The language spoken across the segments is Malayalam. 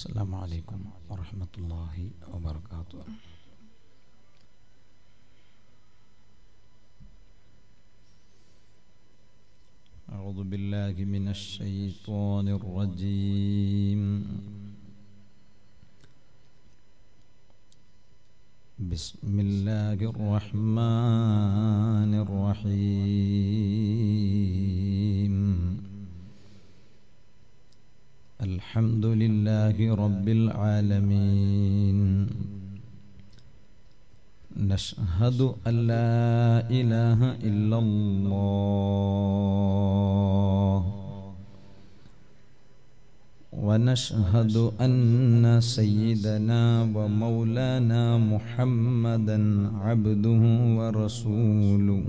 السلام علیکم ورحمۃ اللہ وبرکاتہ. اعوذ باللہ من الشیطان الرجیم. بسم اللہ الرحمن الرحیم. الحمد لله رب العالمين. نشهد أن لا إله إلا الله ونشهد أن سيدنا ومولانا محمدا عبده ورسوله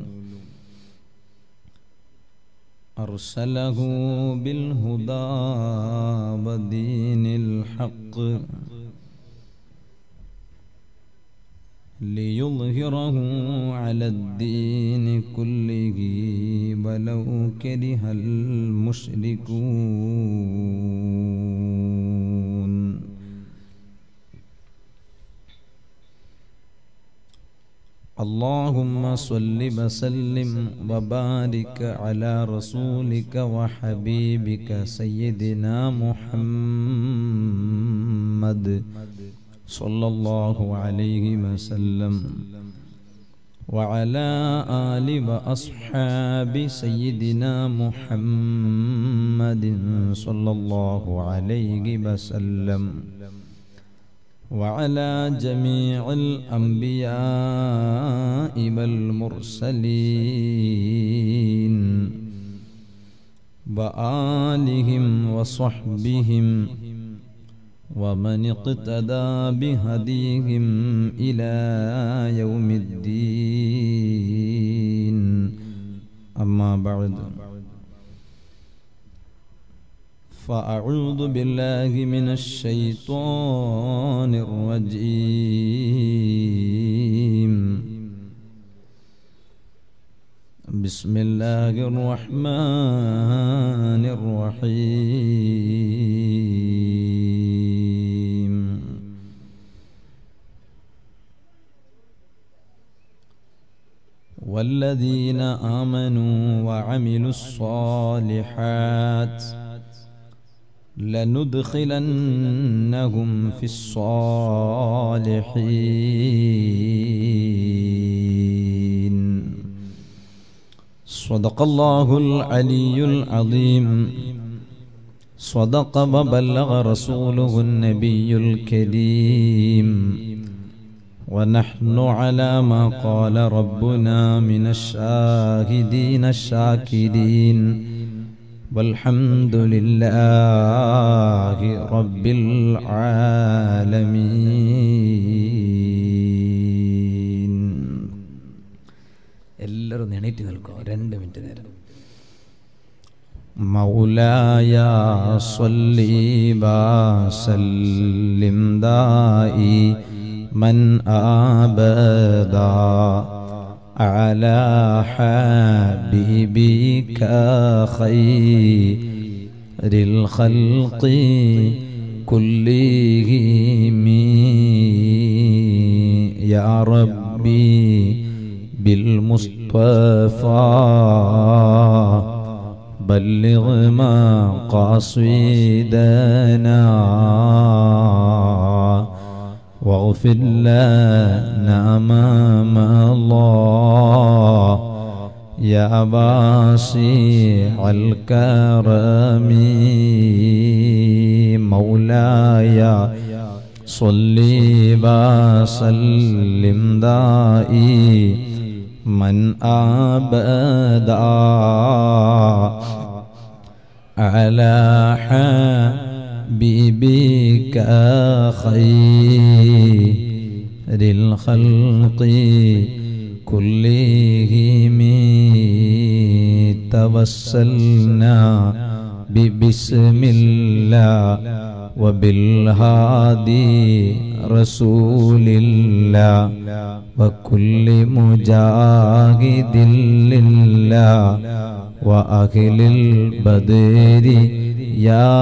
أرسله بالهدى ودين الحق ليظهره على الدين كله ولو كره المشركون. اللهم صل وسلم وبارك على رسولك وحبيبك سيدنا محمد صلى الله عليه وسلم وعلى آل وأصحاب سيدنا محمد صلى الله عليه وسلم وعلى جميع الأنبياء والمرسلين وآلهم وصحبهم ومن اقتدى بهديهم إلى يوم الدين. أما بعد فأعوذ بالله من الشيطان الرجيم. بسم الله الرحمن الرحيم. والذين آمنوا وعملوا الصالحات لَنُدْخِلَنَّهُمْ فِي الصَّالِحِينَ. صدق الله العلي العظيم. صدق وبلغ رسوله النبي الكريم. ونحن على ما قال ربنا من الشاهدين الشاكرين. والحمد لله رب العالمين. എല്ലാവരും എണീറ്റ് നിൽക്കുക 2 മിനിറ്റ് നേരം. مولاي صل وسلم دائما أبدا على حبيبك خير الخلق كلهم يا ربي بالمصطفى بلغ مقاصدنا واغفر لنا ما مضى يا واسع الكرم. مولاي صل وسلم دائما أبدا على حبيبك خير الخلق كلهم توسلنا ببسم الله وبالهادي رسول الله وكل مجاهد لله وأهل البدر یا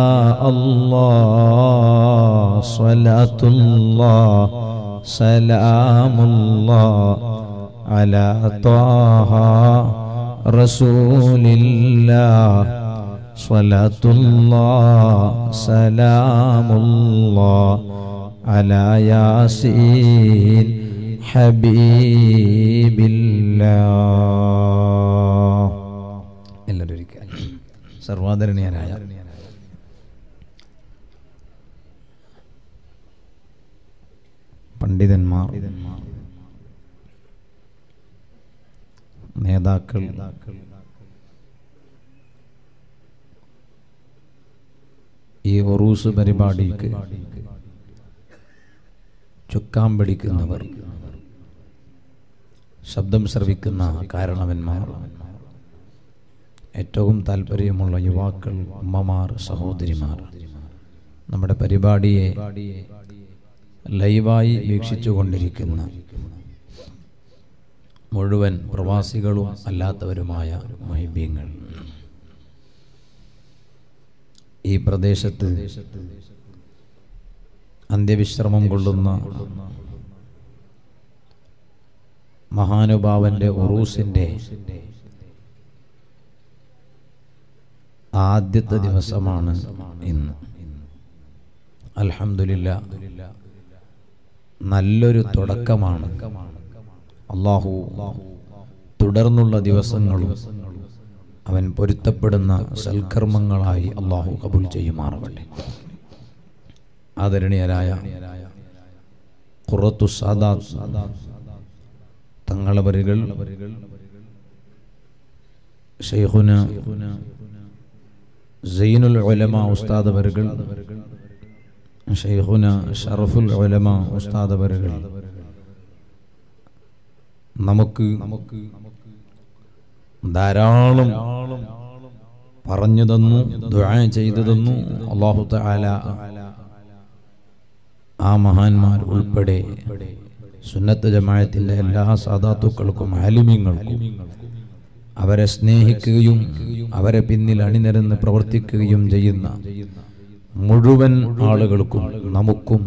اللہ صلاۃ اللہ سلام اللہ علی طہ رسول اللہ صلاۃ اللہ سلام اللہ علی یاسین حبیب اللہ. സർവാദരണീയനായ പണ്ഡിതന്മാർ, നേതാക്കൾ, ഈ ഉറൂസ് പരിപാടിക്ക് ചുക്കാൻ പിടിക്കുന്നവർ, ശബ്ദം ശ്രവിക്കുന്ന കാരണവന്മാർ, ഏറ്റവും താല്പര്യമുള്ള യുവാക്കൾ, അമ്മമാർ, സഹോദരിമാർ, നമ്മുടെ പരിപാടിയെ ലൈവായി വീക്ഷിച്ചുകൊണ്ടിരിക്കുന്ന മുഴുവൻ പ്രവാസികളും അല്ലാത്തവരുമായ മുഹിബ്ബീങ്ങൾ, ഈ പ്രദേശത്ത് അന്ത്യവിശ്രമം കൊള്ളുന്ന മഹാനുഭാവൻ്റെ ഉറൂസിൻ്റെ ആദ്യത്തെ ദിവസമാണ് ഇന്ന്. അൽഹംദുലില്ലാഹ്, നല്ലൊരു തുടക്കമാണ്. അല്ലാഹു തുടർന്നുള്ള ദിവസങ്ങളും അവൻ പൊരുത്തപ്പെടുന്ന സൽക്കർമ്മങ്ങളായി അല്ലാഹു കബൂൽ ചെയ്യുമാറാവട്ടെ. ആദരണീയരായ ഖുറത്തു സാദാത്ത് തങ്ങളവരുകൾ ശൈഖുന സൈനുൽ ഉലമാ ഉസ്താദ് അവരുകൾ, ശൈഖുന ഷറഫുൽ ഉലമാ ഉസ്താദ് അവരുകൾ നമുക്ക് ധാരാളം പറഞ്ഞു തന്നു, ദുആ ചെയ്തു തന്നു. അല്ലാഹു തആല ആ മഹാന്മാർ ഉൾപ്പെടെ സുന്നത്ത് ജമാഅത്തിന്റെ എല്ലാ സാദാത്തുക്കൾക്കും ആലിമീങ്ങൾക്കും അവരെ സ്നേഹിക്കുകയും അവരെ പിന്നിൽ അണിനിരന്ന് പ്രവർത്തിക്കുകയും ചെയ്യുന്ന മുഴുവൻ ആളുകൾക്കും, നമുക്കും,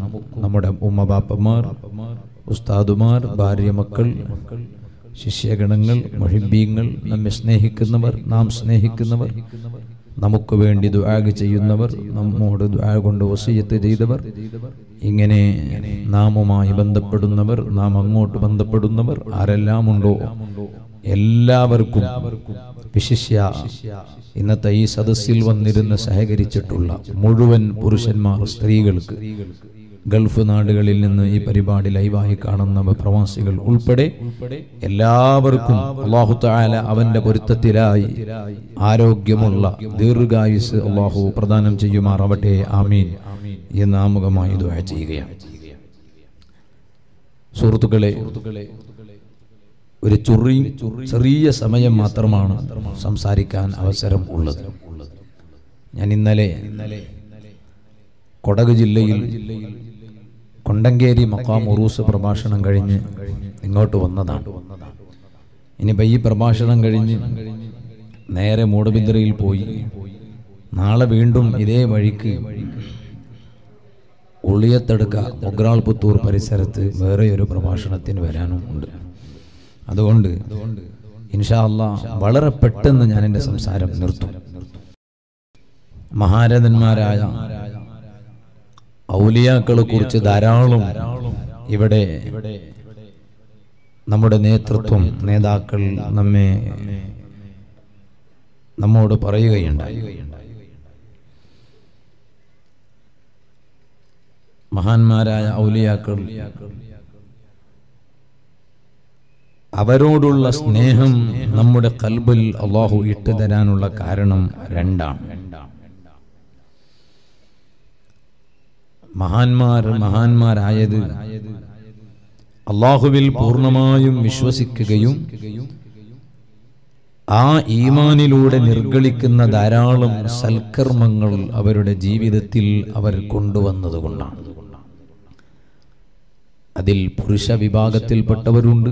നമ്മുടെ ഉമ്മ ബാപ്പമാർ, ഉസ്താദുമാർ, ഭാര്യ മക്കൾ, ശിഷ്യഗണങ്ങൾ, മുഹിബ്ബീങ്ങൾ, നമ്മെ സ്നേഹിക്കുന്നവർ, നാം സ്നേഹിക്കുന്നവർ, നമുക്ക് വേണ്ടി ദുആ ചെയ്യുന്നവർ, നമ്മോട് ദുആ കൊണ്ട് വസിയത്ത് ചെയ്തവർ, ഇങ്ങനെ നാമുമായി ബന്ധപ്പെടുന്നവർ, നാം അങ്ങോട്ട് ബന്ധപ്പെടുന്നവർ ആരെല്ലാം ഉണ്ടോ എല്ലാവർക്കും, വിശിഷ്യ ഇന്നത്തെ ഈ സദസ്സിൽ വന്നിരുന്ന് സഹകരിച്ചിട്ടുള്ള മുഴുവൻ പുരുഷന്മാർ, സ്ത്രീകൾക്ക്, ഗൾഫ് നാടുകളിൽ നിന്ന് ഈ പരിപാടി ലൈവായി കാണുന്ന പ്രവാസികൾ ഉൾപ്പെടെ എല്ലാവർക്കും അല്ലാഹു തആല അവന്റെ പൊരുത്തത്തിലായി ആരോഗ്യമുള്ള ദീർഘായുസ് അല്ലാഹു പ്രദാനം ചെയ്യുമാറാവട്ടെ. ആമീൻ. എന്ന് ആമുഖമായി ദുആ ചെയ്യുകയാണ്. സുഹൃത്തുക്കളെ, ഒരു ചെറിയ സമയം മാത്രമാണ് സംസാരിക്കാൻ അവസരം ഉള്ളത്. ഞാൻ ഇന്നലെ കൊടക് ജില്ലയിൽ കൊണ്ടങ്കേരി മഖാം ഉറൂസ് പ്രഭാഷണം കഴിഞ്ഞ് ഇങ്ങോട്ട് വന്നതാണ്. ഇനിയിപ്പോൾ ഈ പ്രഭാഷണം കഴിഞ്ഞ് നേരെ മൂടുബിദ്രയിൽ പോയി നാളെ വീണ്ടും ഇതേ വഴിക്ക് ഉളിയത്തടുക്ക ഒഗ്രാൾ പുത്തൂർ പരിസരത്ത് വേറെ ഒരു പ്രഭാഷണത്തിന് വരാനും ഉണ്ട്. അതുകൊണ്ട് ഇൻഷാ അല്ലാഹ് വളരെ പെട്ടെന്ന് ഞാൻ എൻ്റെ സംസാരം നിർത്തും. മഹാരഥന്മാരായ ഔലിയാക്കളെ കുറിച്ച് ധാരാളം ഇവിടെ നമ്മുടെ നേതൃത്വം, നേതാക്കൾ നമ്മോട് പറയുകയുണ്ടായി. മഹാന്മാരായ ഔലിയാക്കൾ, അവരോടുള്ള സ്നേഹം നമ്മുടെ ഖൽബിൽ അല്ലാഹു ഇട്ടു തരാനുള്ള കാരണം രണ്ടാണ്. മഹാന്മാരായത് അല്ലാഹുവിൽ പൂർണ്ണമായും വിശ്വസിക്കുകയും ആ ഈമാനിലൂടെ നിർഗളിക്കുന്ന ധാരാളം സൽക്കർമ്മങ്ങൾ അവരുടെ ജീവിതത്തിൽ അവർ കൊണ്ടുവന്നതുകൊണ്ടാണ്. അതിൽ പുരുഷ വിഭാഗത്തിൽപ്പെട്ടവരുണ്ട്,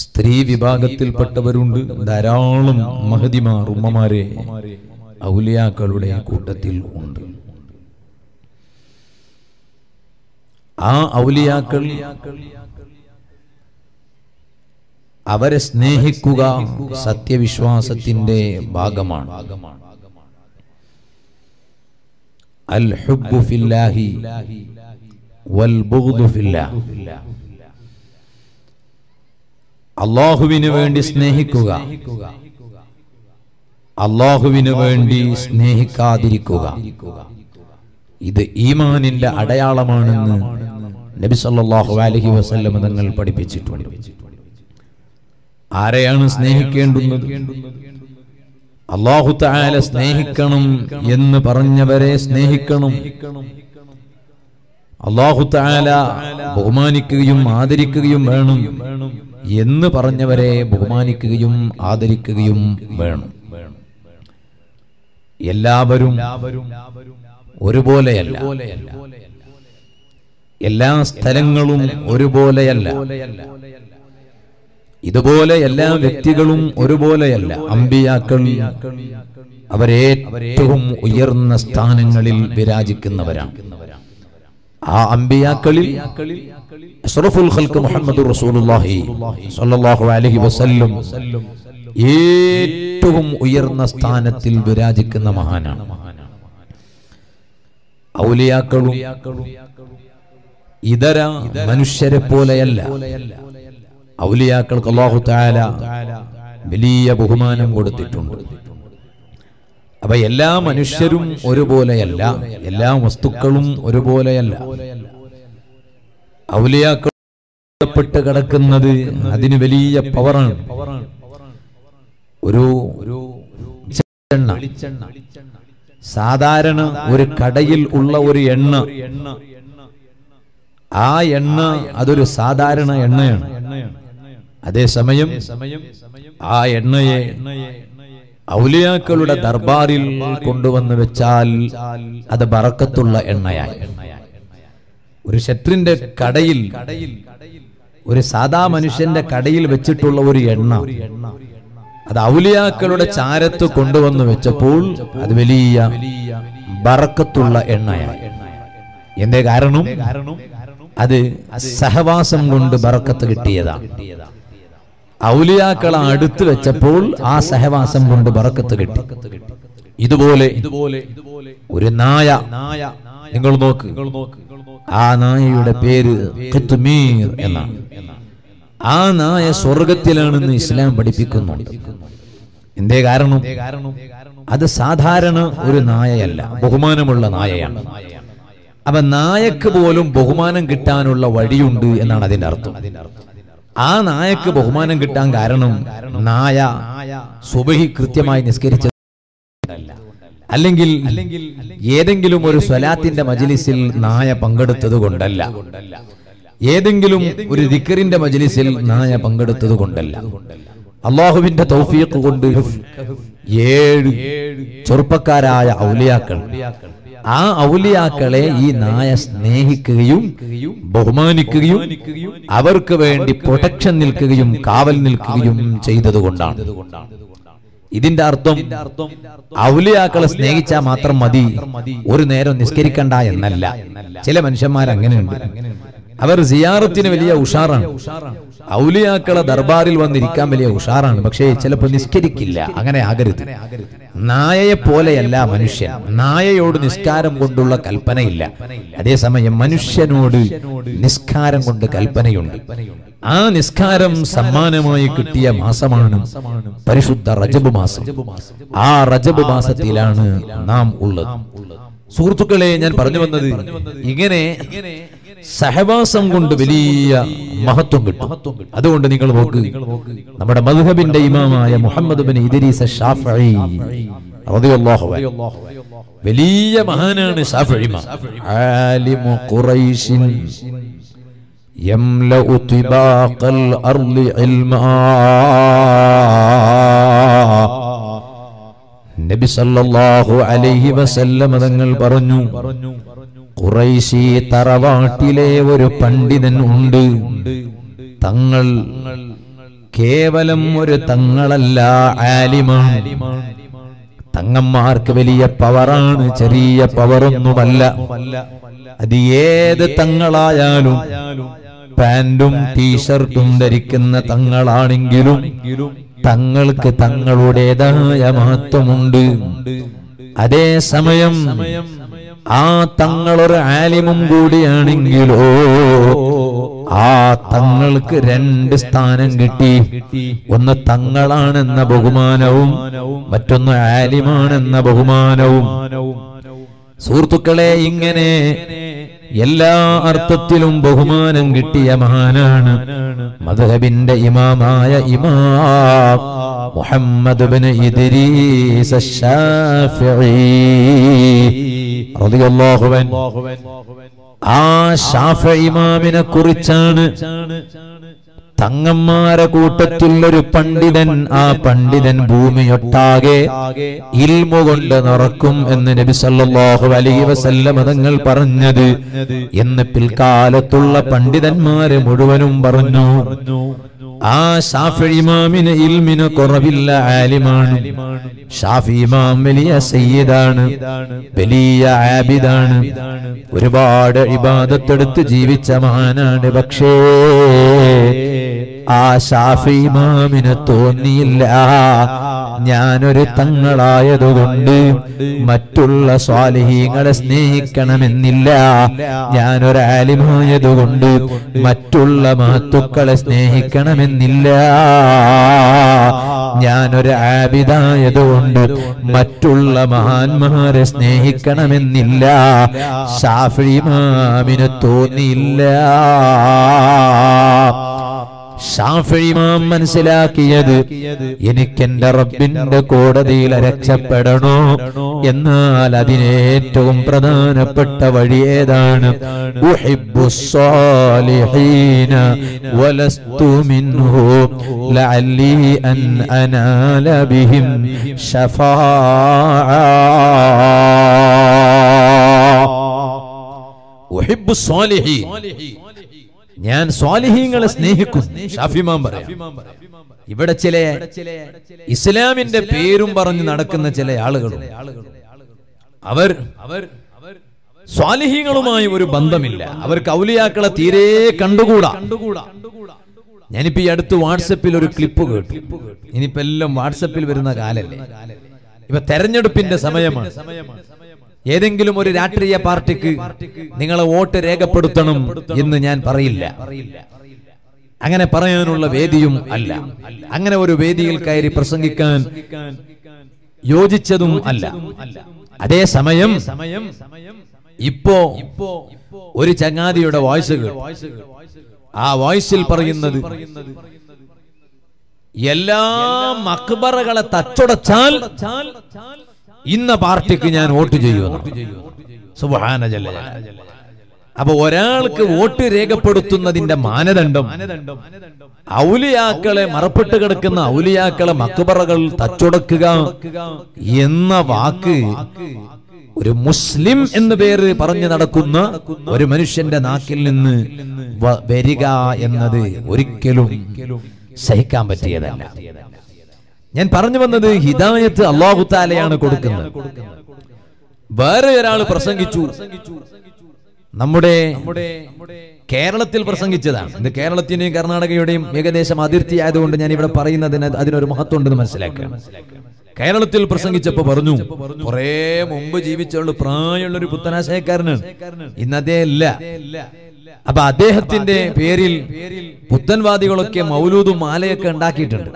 സ്ത്രീ വിഭാഗത്തിൽപ്പെട്ടവരുണ്ട്, ധാരാളം മഹദിമാർ, ഉമ്മമാരെ ഔലിയാക്കളുടെ കൂട്ടത്തിൽ ഉണ്ട്. ആ ഔലിയാക്കൾ അവരെ സ്നേഹിക്കുക സത്യവിശ്വാസത്തിന്റെ ഭാഗമാണ്. അൽ ഹുബ്ബു ഫില്ലാഹി വൽ ബുഗ്ദു ഫില്ലാഹ്, അല്ലാഹുവിനു വേണ്ടി സ്നേഹിക്കുക, അല്ലാഹുവിനു വേണ്ടി സ്നേഹിക്കാതിരിക്കുക. ഇത് ഈമാനിന്റെ അടയാളമാണെന്ന് നബി സല്ലല്ലാഹു അലൈഹി വസല്ലം തങ്ങൾ പഠിപ്പിച്ചിട്ടുണ്ട്. ആരെയാണ് സ്നേഹിക്കേണ്ടുന്നത്? അല്ലാഹു തആല സ്നേഹിക്കണം എന്ന് പറഞ്ഞവരെ സ്നേഹിക്കണം, അല്ലാഹു തആല ബഹുമാനിക്കുകയും ആദരിക്കുകയും വേണം എന്ന് പറഞ്ഞവരെ ബഹുമാനിക്കുകയും ആദരിക്കുകയും വേണം. എല്ലാവരും ഒരുപോലെയല്ല, എല്ലാ സ്ഥലങ്ങളും ഒരുപോലെയല്ല, ഇതുപോലെ എല്ലാ വ്യക്തികളും ഒരുപോലെയല്ല. അമ്പിയാക്കൾ അവരേറ്റവും ഉയർന്ന സ്ഥാനങ്ങളിൽ വിരാജിക്കുന്നവരാണ്. ആ അമ്പിയാക്കളിൽ അഷ്റഫുൽ ഖൽഖ് മുഹമ്മദ് റസൂലുള്ളാഹി സ്വല്ലല്ലാഹു അലൈഹി വസല്ലം ഏറ്റവും ഉയർന്ന സ്ഥാനത്തിൽ വിരാജിക്കുന്ന മഹാനാണ്. ഔലിയാക്കളും ഇതര മനുഷ്യരെ പോലെയല്ല. ഔലിയാക്കൾക്ക് അല്ലാഹു തആല വലിയ ബഹുമാനം കൊടുത്തിട്ടുണ്ട്. അപ്പൊ എല്ലാ മനുഷ്യരും ഒരുപോലെയല്ല, എല്ലാ വസ്തുക്കളും ഒരുപോലെയല്ല. ഔലിയാക്കൾ ബന്ധപ്പെട്ട് കിടക്കുന്നത് അതിന് വലിയ പവറാണ്. ഒരു സാധാരണ ഒരു കടയിൽ ഉള്ള ഒരു എണ്ണ, ആ എണ്ണ അതൊരു സാധാരണ എണ്ണയാണ്. അതേസമയം ആ എണ്ണയെ ഔലിയാക്കളുടെ ദർബാറിൽ കൊണ്ടുവന്ന് വെച്ചാൽ അത് ബറക്കത്തുള്ള എണ്ണയായി. ഒരു ഷെട്രിന്റെ കടയിൽ, ഒരു സാധാ മനുഷ്യന്റെ കടയിൽ വെച്ചിട്ടുള്ള ഒരു എണ്ണ, അത് ഔലിയാക്കളുടെ ചാരത്ത് കൊണ്ടുവന്ന് വെച്ചപ്പോൾ അത് വലിയ ബറക്കത്തുള്ള എണ്ണയായി. എന്തേ കാരണം? അത് സഹവാസം കൊണ്ട് ബറക്കത്ത് കിട്ടിയതാണ്. ഔലിയാക്കളെ അടുത്ത് വെച്ചപ്പോൾ ആ സഹവാസം കൊണ്ട് ബറക്കത്ത് കിട്ടി. ഇതുപോലെ ഒരു നായ, നിങ്ങൾ നോക്ക്, ആ നായയുടെ പേര് ഖുത്മീർ എന്നാണ്. ആ നായ സ്വർഗത്തിലാണെന്ന് ഇസ്ലാം പഠിപ്പിക്കുന്നുണ്ട്. എന്തേ കാരണം? അത് സാധാരണ ഒരു നായയല്ല, ബഹുമാനമുള്ള നായയാണ്. അപ്പൊ നായക്ക് പോലും ബഹുമാനം കിട്ടാനുള്ള വഴിയുണ്ട് എന്നാണ് അതിന്റെ അർത്ഥം. ആ നായക്ക് ബഹുമാനം കിട്ടാൻ കാരണം നായ സുബഹി കൃത്യമായി നിസ്കരിച്ചതല്ല, അല്ലെങ്കിൽ ഏതെങ്കിലും ഒരു സ്വലാത്തിന്റെ മജ്ലിസിൽ നായ പങ്കെടുത്തത് കൊണ്ടല്ല, ഏതെങ്കിലും ഒരു ദിക്റിന്റെ മജ്ലിസിൽ നായ പങ്കെടുത്തത് കൊണ്ടല്ല, അല്ലാഹുവിന്റെ തൗഫീഖ് കൊണ്ട് 7 ചെറുപ്പക്കാരായ ഔലിയാക്കൾ, ആ ഔലിയാക്കളെ ഈ നായ സ്നേഹിക്കുകയും ബഹുമാനിക്കുകയും അവർക്ക് വേണ്ടി പ്രൊട്ടക്ഷൻ നിൽക്കുകയും കാവൽ നിൽക്കുകയും ചെയ്തതുകൊണ്ടാണ്. ഇതിന്റെ അർത്ഥം ഔലിയാക്കളെ സ്നേഹിച്ചാൽ മാത്രം മതി, ഒരു നേരം നിസ്കരിക്കണ്ട എന്നല്ല. ചില മനുഷ്യന്മാർ അങ്ങനെയുണ്ട്, അവർ സിയാറത്തിന് വലിയ ഉഷാറാണ്, ഔലിയാക്കളെ ദർബാറിൽ വന്നിരിക്കാൻ വലിയ ഉഷാറാണ്, പക്ഷേ ചിലപ്പോൾ നിസ്കരിക്കില്ല. അങ്ങനെ ആകരുത്. നായയെ പോലെയല്ല മനുഷ്യൻ. നായയോട് നിസ്കാരം കൊണ്ടുള്ള കൽപ്പനയില്ല, അതേസമയം മനുഷ്യനോട് നിസ്കാരം കൊണ്ട് കൽപ്പനയുണ്ട്. ആ നിസ്കാരം സമ്മാനമായി കിട്ടിയ മാസമാണ് പരിശുദ്ധ റജബ് മാസം. ആ റജബ് മാസത്തിലാണ് നാം ഉള്ളത്. സുഹൃത്തുക്കളെ, ഞാൻ പറഞ്ഞു വന്നത് ഇങ്ങനെ സഹവാസം കൊണ്ട് വലിയ മഹത്വം കിട്ടും. അതുകൊണ്ട് നിങ്ങൾ നോക്ക്, നമ്മുടെ മദ്ഹബിന്റെ ഇമാമായ മുഹമ്മദ് ബിൻ ഇദ്രീസ് ശാഫഈ റളിയല്ലാഹു അൻഹു വലിയ മഹാനാണ്. ശാഫഈ ആലിമു ഖുറൈശിൻ യംലഉ തിബാഖൽ അർളി ഇൽമാ. നബി സല്ലല്ലാഹു അലൈഹി വസല്ലം തങ്ങൾ പറഞ്ഞു, ഖുറൈശി തറവാട്ടിലെ ഒരു പണ്ഡിതൻ ഉണ്ട്, തങ്ങൾ കേവലം ഒരു തങ്ങളല്ല, ആലിമാണ്, തങ്ങന്മാർക്ക് വലിയ പവറാണ്, ചെറിയ പവറൊന്നുമല്ല. അത് ഏത് തങ്ങളായാലും പാന്റും ടീഷർട്ടും ധരിക്കുന്ന തങ്ങളാണെങ്കിലും തങ്ങൾക്ക് തങ്ങളുടേതായ മഹത്വമുണ്ട്. അതേ സമയം ആ തങ്ങളൊരു ആലിമും കൂടിയാണെങ്കിലോ ആ തങ്ങൾക്ക് രണ്ട് സ്ഥാനം കിട്ടി. ഒന്ന് തങ്ങളാണെന്ന ബഹുമാനവും മറ്റൊന്ന് ആലിമാണെന്ന ബഹുമാനവും. സുഹൃത്തുക്കളെ, ഇങ്ങനെ എല്ലാ അർത്ഥത്തിലും ബഹുമാനം കിട്ടിയ മഹാനാണ് മദ്ഹബിന്റെ ഇമാമായ ഇമാം മുഹമ്മദ് ഇബ്നു ഇദ്രീസ് അശ്ശാഫിഈ റളിയല്ലാഹു അൻഹു. ആ ശാഫിഈ ഇമാമിനെ കുറിച്ചാണ് തങ്ങന്മാരെ കൂട്ടത്തിലൊരു പണ്ഡിതൻ, ആ പണ്ഡിതൻ ഭൂമിയൊട്ടാകെ ഇൽമു കൊണ്ട് നിറക്കും എന്ന് നബി സല്ലല്ലാഹു അലൈഹി വസല്ലം തങ്ങൾ പറഞ്ഞത് എന്ന് പിൽക്കാലത്തുള്ള പണ്ഡിതന്മാര് മുഴുവനും പറഞ്ഞു. ആ ശാഫിഈ ഇമാമിന് ഇൽമിന് കുറവില്ല, ആലിമാണ്. ശാഫിഈ ഇമാം വലിയ സയ്യിദാണ്, വലിയ ആബിദാണ്, ഒരുപാട് ഇബാദത്തെടുത്ത് ജീവിച്ച മഹാനാണ്. പക്ഷേ ആ ശാഫിഈ ഇമാമിന് തോന്നിയില്ല, ഞാനൊരു തങ്ങളായതുകൊണ്ട് മറ്റുള്ള സ്വാലിഹീങ്ങളെ സ്നേഹിക്കണമെന്നില്ല, ഞാനൊരു ആലിമായതുകൊണ്ട് മറ്റുള്ള മഹത്തുക്കളെ സ്നേഹിക്കണമെന്നില്ല, ഞാനൊരു ആബിദായതുകൊണ്ട് മറ്റുള്ള മഹാന്മാരെ സ്നേഹിക്കണമെന്നില്ല, ശാഫിഈ ഇമാമിന് തോന്നിയില്ല. ശാഫിഈ ഇമാം മനസ്സിലാക്കിയത് എനിക്കെന്റെ റബ്ബിന്റെ കോടതിയിൽ രക്ഷപ്പെടണോ, എന്നാൽ അതിനേറ്റവും പ്രധാനപ്പെട്ട വഴി ഏതാണ്? ഞാൻ സ്വാലിഹീങ്ങളെ സ്നേഹിക്കുന്നു. ശാഫിഈ ഇമാം പറയാം, ഇവിടെ ചില ഇസ്ലാമിന്റെ പേരും പറഞ്ഞ് നടക്കുന്ന ചില ആളുകളും അവർ സ്വാലിഹീങ്ങളുമായി ഒരു ബന്ധമില്ല, അവർക്ക് ഔലിയാക്കളെ തീരെ കണ്ടുകൂടാ. ഞാനിപ്പോ ഈ അടുത്ത് വാട്സപ്പിൽ ഒരു ക്ലിപ്പ് കേട്ടു. ഇനിയിപ്പോ എല്ലാം വാട്സപ്പിൽ വരുന്ന കാലല്ലേ, ഇപ്പൊ തെരഞ്ഞെടുപ്പിന്റെ സമയമാണ്. ഏതെങ്കിലും ഒരു രാഷ്ട്രീയ പാർട്ടിക്ക് നിങ്ങളെ വോട്ട് രേഖപ്പെടുത്തണം എന്ന് ഞാൻ പറയില്ല, അങ്ങനെ പറയാനുള്ള വേദിയും അല്ല, അങ്ങനെ ഒരു വേദിയിൽ കയറി പ്രസംഗിക്കാൻ യോജിച്ചതും അല്ല. അതേ സമയം ഇപ്പോ ഒരു ചങ്ങാതിയുടെ വോയിസ് കേട്ടു. ആ വോയിസിൽ പറയുന്നത് എല്ലാ മക്ബറകളെ തച്ചുടച്ചാൽ ഇന്ന പാർട്ടിക്ക് ഞാൻ വോട്ട് ചെയ്യുന്നു. സുബ്ഹാന ജല്ല. അപ്പൊ ഒരാൾക്ക് വോട്ട് രേഖപ്പെടുത്തുന്നതിന്റെ മാനദണ്ഡം ഔലിയാക്കളെ, മറപ്പെട്ട് കിടക്കുന്ന ഔലിയാക്കളെ മക്ബറകൾ തച്ചുടക്കുക എന്ന വാക്ക് ഒരു മുസ്ലിം എന്ന പേര് പറഞ്ഞു നടക്കുന്ന ഒരു മനുഷ്യന്റെ നാക്കിൽ നിന്ന് വരിക എന്നത് ഒരിക്കലും സഹിക്കാൻ പറ്റിയതല്ല. ഞാൻ പറഞ്ഞു വന്നത്, ഹിദായത്ത് അല്ലാഹു തആലയാണ് കൊടുക്കുന്നത്. വേറെ ഒരാൾ പ്രസംഗിച്ചു, നമ്മുടെ കേരളത്തിൽ പ്രസംഗിച്ചതാണ്. ഇത് കേരളത്തിന്റെയും കർണാടകയുടെയും ഏകദേശം അതിർത്തി ആയതുകൊണ്ട് ഞാൻ ഇവിടെ പറയുന്നതിന് അതിനൊരു മഹത്വം ഉണ്ടെന്ന് മനസ്സിലാക്കുക. കേരളത്തിൽ പ്രസംഗിച്ചപ്പോ പറഞ്ഞു, കുറേ മുമ്പ് ജീവിച്ചുള്ള പ്രായമുള്ള ഒരു പുത്തനാശയക്കാരനാണ്, ഇന്നതേ ഇല്ല. അപ്പൊ അദ്ദേഹത്തിന്റെ പേരിൽ പുത്തൻവാദികളൊക്കെ മൗലൂദും മാലയൊക്കെ ഉണ്ടാക്കിയിട്ടുണ്ട്.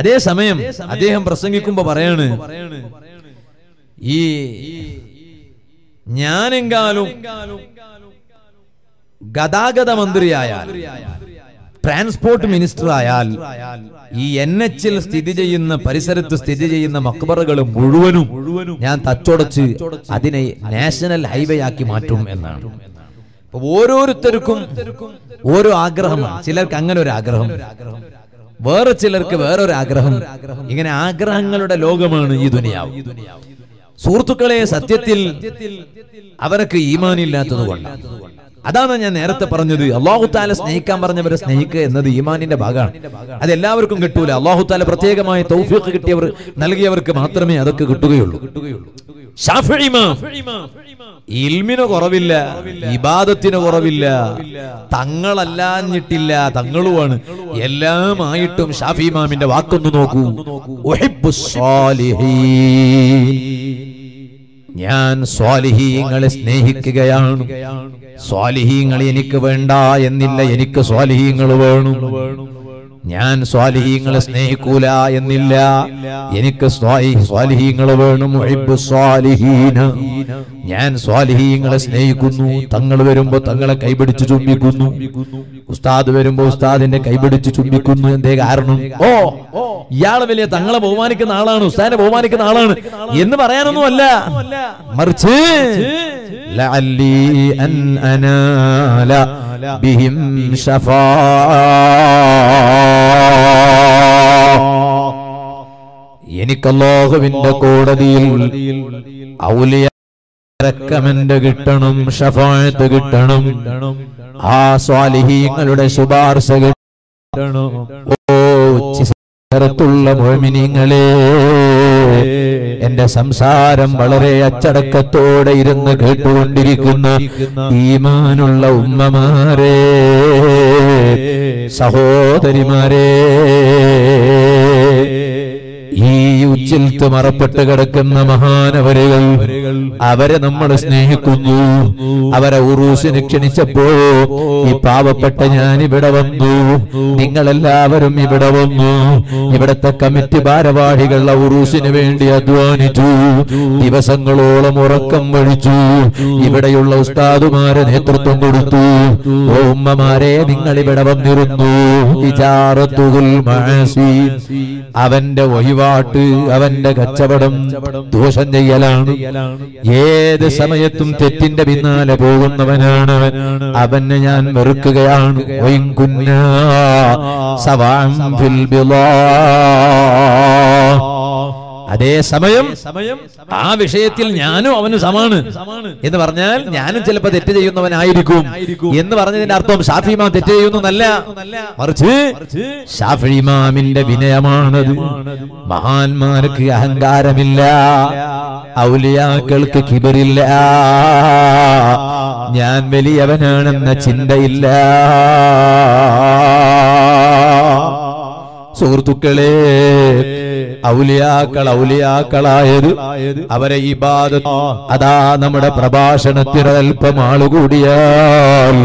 അതേസമയം അദ്ദേഹം പ്രസംഗിക്കുമ്പോ പറയാണ്, ഈ ഞാനെങ്കാലും ഗതാഗത മന്ത്രിയായാൽ, ട്രാൻസ്പോർട്ട് മിനിസ്റ്റർ ആയാൽ, ഈ NH-ൽ സ്ഥിതി ചെയ്യുന്ന, പരിസരത്ത് സ്ഥിതി ചെയ്യുന്ന മക്ബറകൾ മുഴുവനും ഞാൻ തച്ചുടച്ച് അതിനെ നാഷണൽ ഹൈവേ ആക്കി മാറ്റും എന്നാണ്. ഓരോരുത്തർക്കും ഓരോ ആഗ്രഹമാണ്. ചിലർക്ക് അങ്ങനെ ഒരു ആഗ്രഹം, വേറെ ചിലർക്ക് വേറൊരു ആഗ്രഹം. ഇങ്ങനെ ആഗ്രഹങ്ങളുടെ ലോകമാണ് ഈ ദുനിയാവ്. സുഹൃത്തുക്കളെ, സത്യത്തിൽ അവർക്ക് ഈമാനില്ലാത്തത് കൊണ്ടാണ്, അതാണ് ഞാൻ നേരത്തെ പറഞ്ഞത്. അല്ലാഹു തആല സ്നേഹിക്കാൻ പറഞ്ഞവരെ സ്നേഹിക്കുക എന്നത് ഈമാനിന്റെ ഭാഗമാണ്. അത് എല്ലാവർക്കും കിട്ടൂല. അല്ലാഹു തആല പ്രത്യേകമായി തൗഫീഖ് കിട്ടിയവർ നൽകിയവർക്ക് മാത്രമേ അതൊക്കെ കിട്ടുകയുള്ളൂ. ശാഫിഈ ഇമാം ഇൽമിന് കുറവില്ല, ഇബാദത്തിന് കുറവില്ല, തങ്ങളല്ലാഞ്ഞിട്ടില്ല, തങ്ങളുമാണ് എല്ലാം ആയിട്ടും ശാഫിഈ ഇമാമിന്റെ വാക്കൊന്ന് നോക്കൂ. ഉഹിബ്ബുസ് സാലിഹീൻ, ഞാൻ സ്വാലിഹീങ്ങളെ സ്നേഹിക്കുകയാണ്. സ്വാലിഹീങ്ങൾ എനിക്ക് വേണ്ട എന്നില്ല, എനിക്ക് സ്വാലിഹീങ്ങൾ വേണം. ഞാൻ സ്വാലിഹീങ്ങളെ സ്നേഹിക്കൂല എന്നില്ല, എനിക്ക് സ്വാലിഹീങ്ങൾ വേണം. ഞാൻ സ്വാലിഹീങ്ങളെ സ്നേഹിക്കുന്നു. തങ്ങൾ വരുമ്പോ തങ്ങളെ കൈപിടിച്ച് ചുംബിക്കുന്നു, ഉസ്താദ് വരുമ്പോ ഉസ്താദിന്റെ കൈപിടിച്ച് ചുംബിക്കുന്നു. എന്തേ കാരണം? ഓ, ഇയാള് വലിയ തങ്ങളെ ബഹുമാനിക്കുന്ന ആളാണ്, ഉസ്താദിനെ ബഹുമാനിക്കുന്ന ആളാണ് എന്ന് പറയാനൊന്നും അല്ല, മറിച്ച് ലഅല്ലി അൻ അനാല ബിഹിം ശഫാ, എനിക്ക് അല്ലാഹുവിന്റെ കോടതിയിൽ ഔലിയ റഹ്മത്ത് കിട്ടണം, ശഫാഅത്ത് കിട്ടണം, ആ സ്വാലിഹീങ്ങളുടെ ശുപാർശ കിട്ടണം. ഓ ചിറത്തുള്ള മുഅ്മിനീങ്ങളെ, എന്റെ സംസാരം വളരെ അച്ചടക്കത്തോടെ ഇരുന്ന് കേട്ടുകൊണ്ടിരിക്കുന്ന ഈമാനുള്ള ഉമ്മമാരെ, സഹോദരിമാരെ, ഈ ഉച്ചിൽ മറപ്പെട്ട് കിടക്കുന്ന മഹാനവരുകൾ, അവരെ നമ്മൾ സ്നേഹിക്കുന്നു. അവരെ ഉറൂസിന് ക്ഷണിച്ചപ്പോ ഈ പാവപ്പെട്ട ഞാൻ ഇവിടെ വന്നു, നിങ്ങളെല്ലാവരും ഇവിടെ വന്നു. ഇവിടത്തെ കമ്മിറ്റി ഭാരവാഹികൾ ഉറൂസിന് വേണ്ടി അധ്വാനിച്ചു, ദിവസങ്ങളോളം ഉറക്കം വഴിച്ചു, ഇവിടെയുള്ള ഉസ്താദുമാരെ നേതൃത്വം കൊടുത്തു. ഓ ഉമ്മമാരെ, നിങ്ങൾ ഇവിടെ വന്നിരുന്നു. അവന്റെ ഒഴിവാട്ട്, അവന്റെ കച്ചവടം, ദോഷം ചെയ്യലാണ്. ഏത് സമയത്തും തെറ്റിന്റെ പിന്നാലെ പോകുന്നവനാണ് അവനെ ഞാൻ വെറുക്കുകയാണ്. അതേസമയം ആ വിഷയത്തിൽ ഞാനും അവന് സമാണ് എന്ന് പറഞ്ഞാൽ ഞാനും ചിലപ്പോ തെറ്റ് ചെയ്യുന്നവനായിരിക്കും എന്ന് പറഞ്ഞതിന്റെ അർത്ഥം ശാഫിഈ ഇമാം തെറ്റ് ചെയ്യുന്നല്ല, മറിച്ച് ശാഫിഈ ഇമാമിന്റെ വിനയമാണത്. മഹാന്മാർക്ക് അഹങ്കാരമില്ല, ഔലിയാക്കൾക്ക് കിബറില്ല, ഞാൻ വലിയവനാണെന്ന ചിന്തയില്ല. സുഹൃത്തുക്കളെ, ഔലിയാക്കൾ ഔലിയാക്കളായത് അവരെ ഇബാദത്ത്, അതാ നമ്മുടെ പ്രഭാഷണത്തിനൽപ്പം ആളുകൂടിയാൽ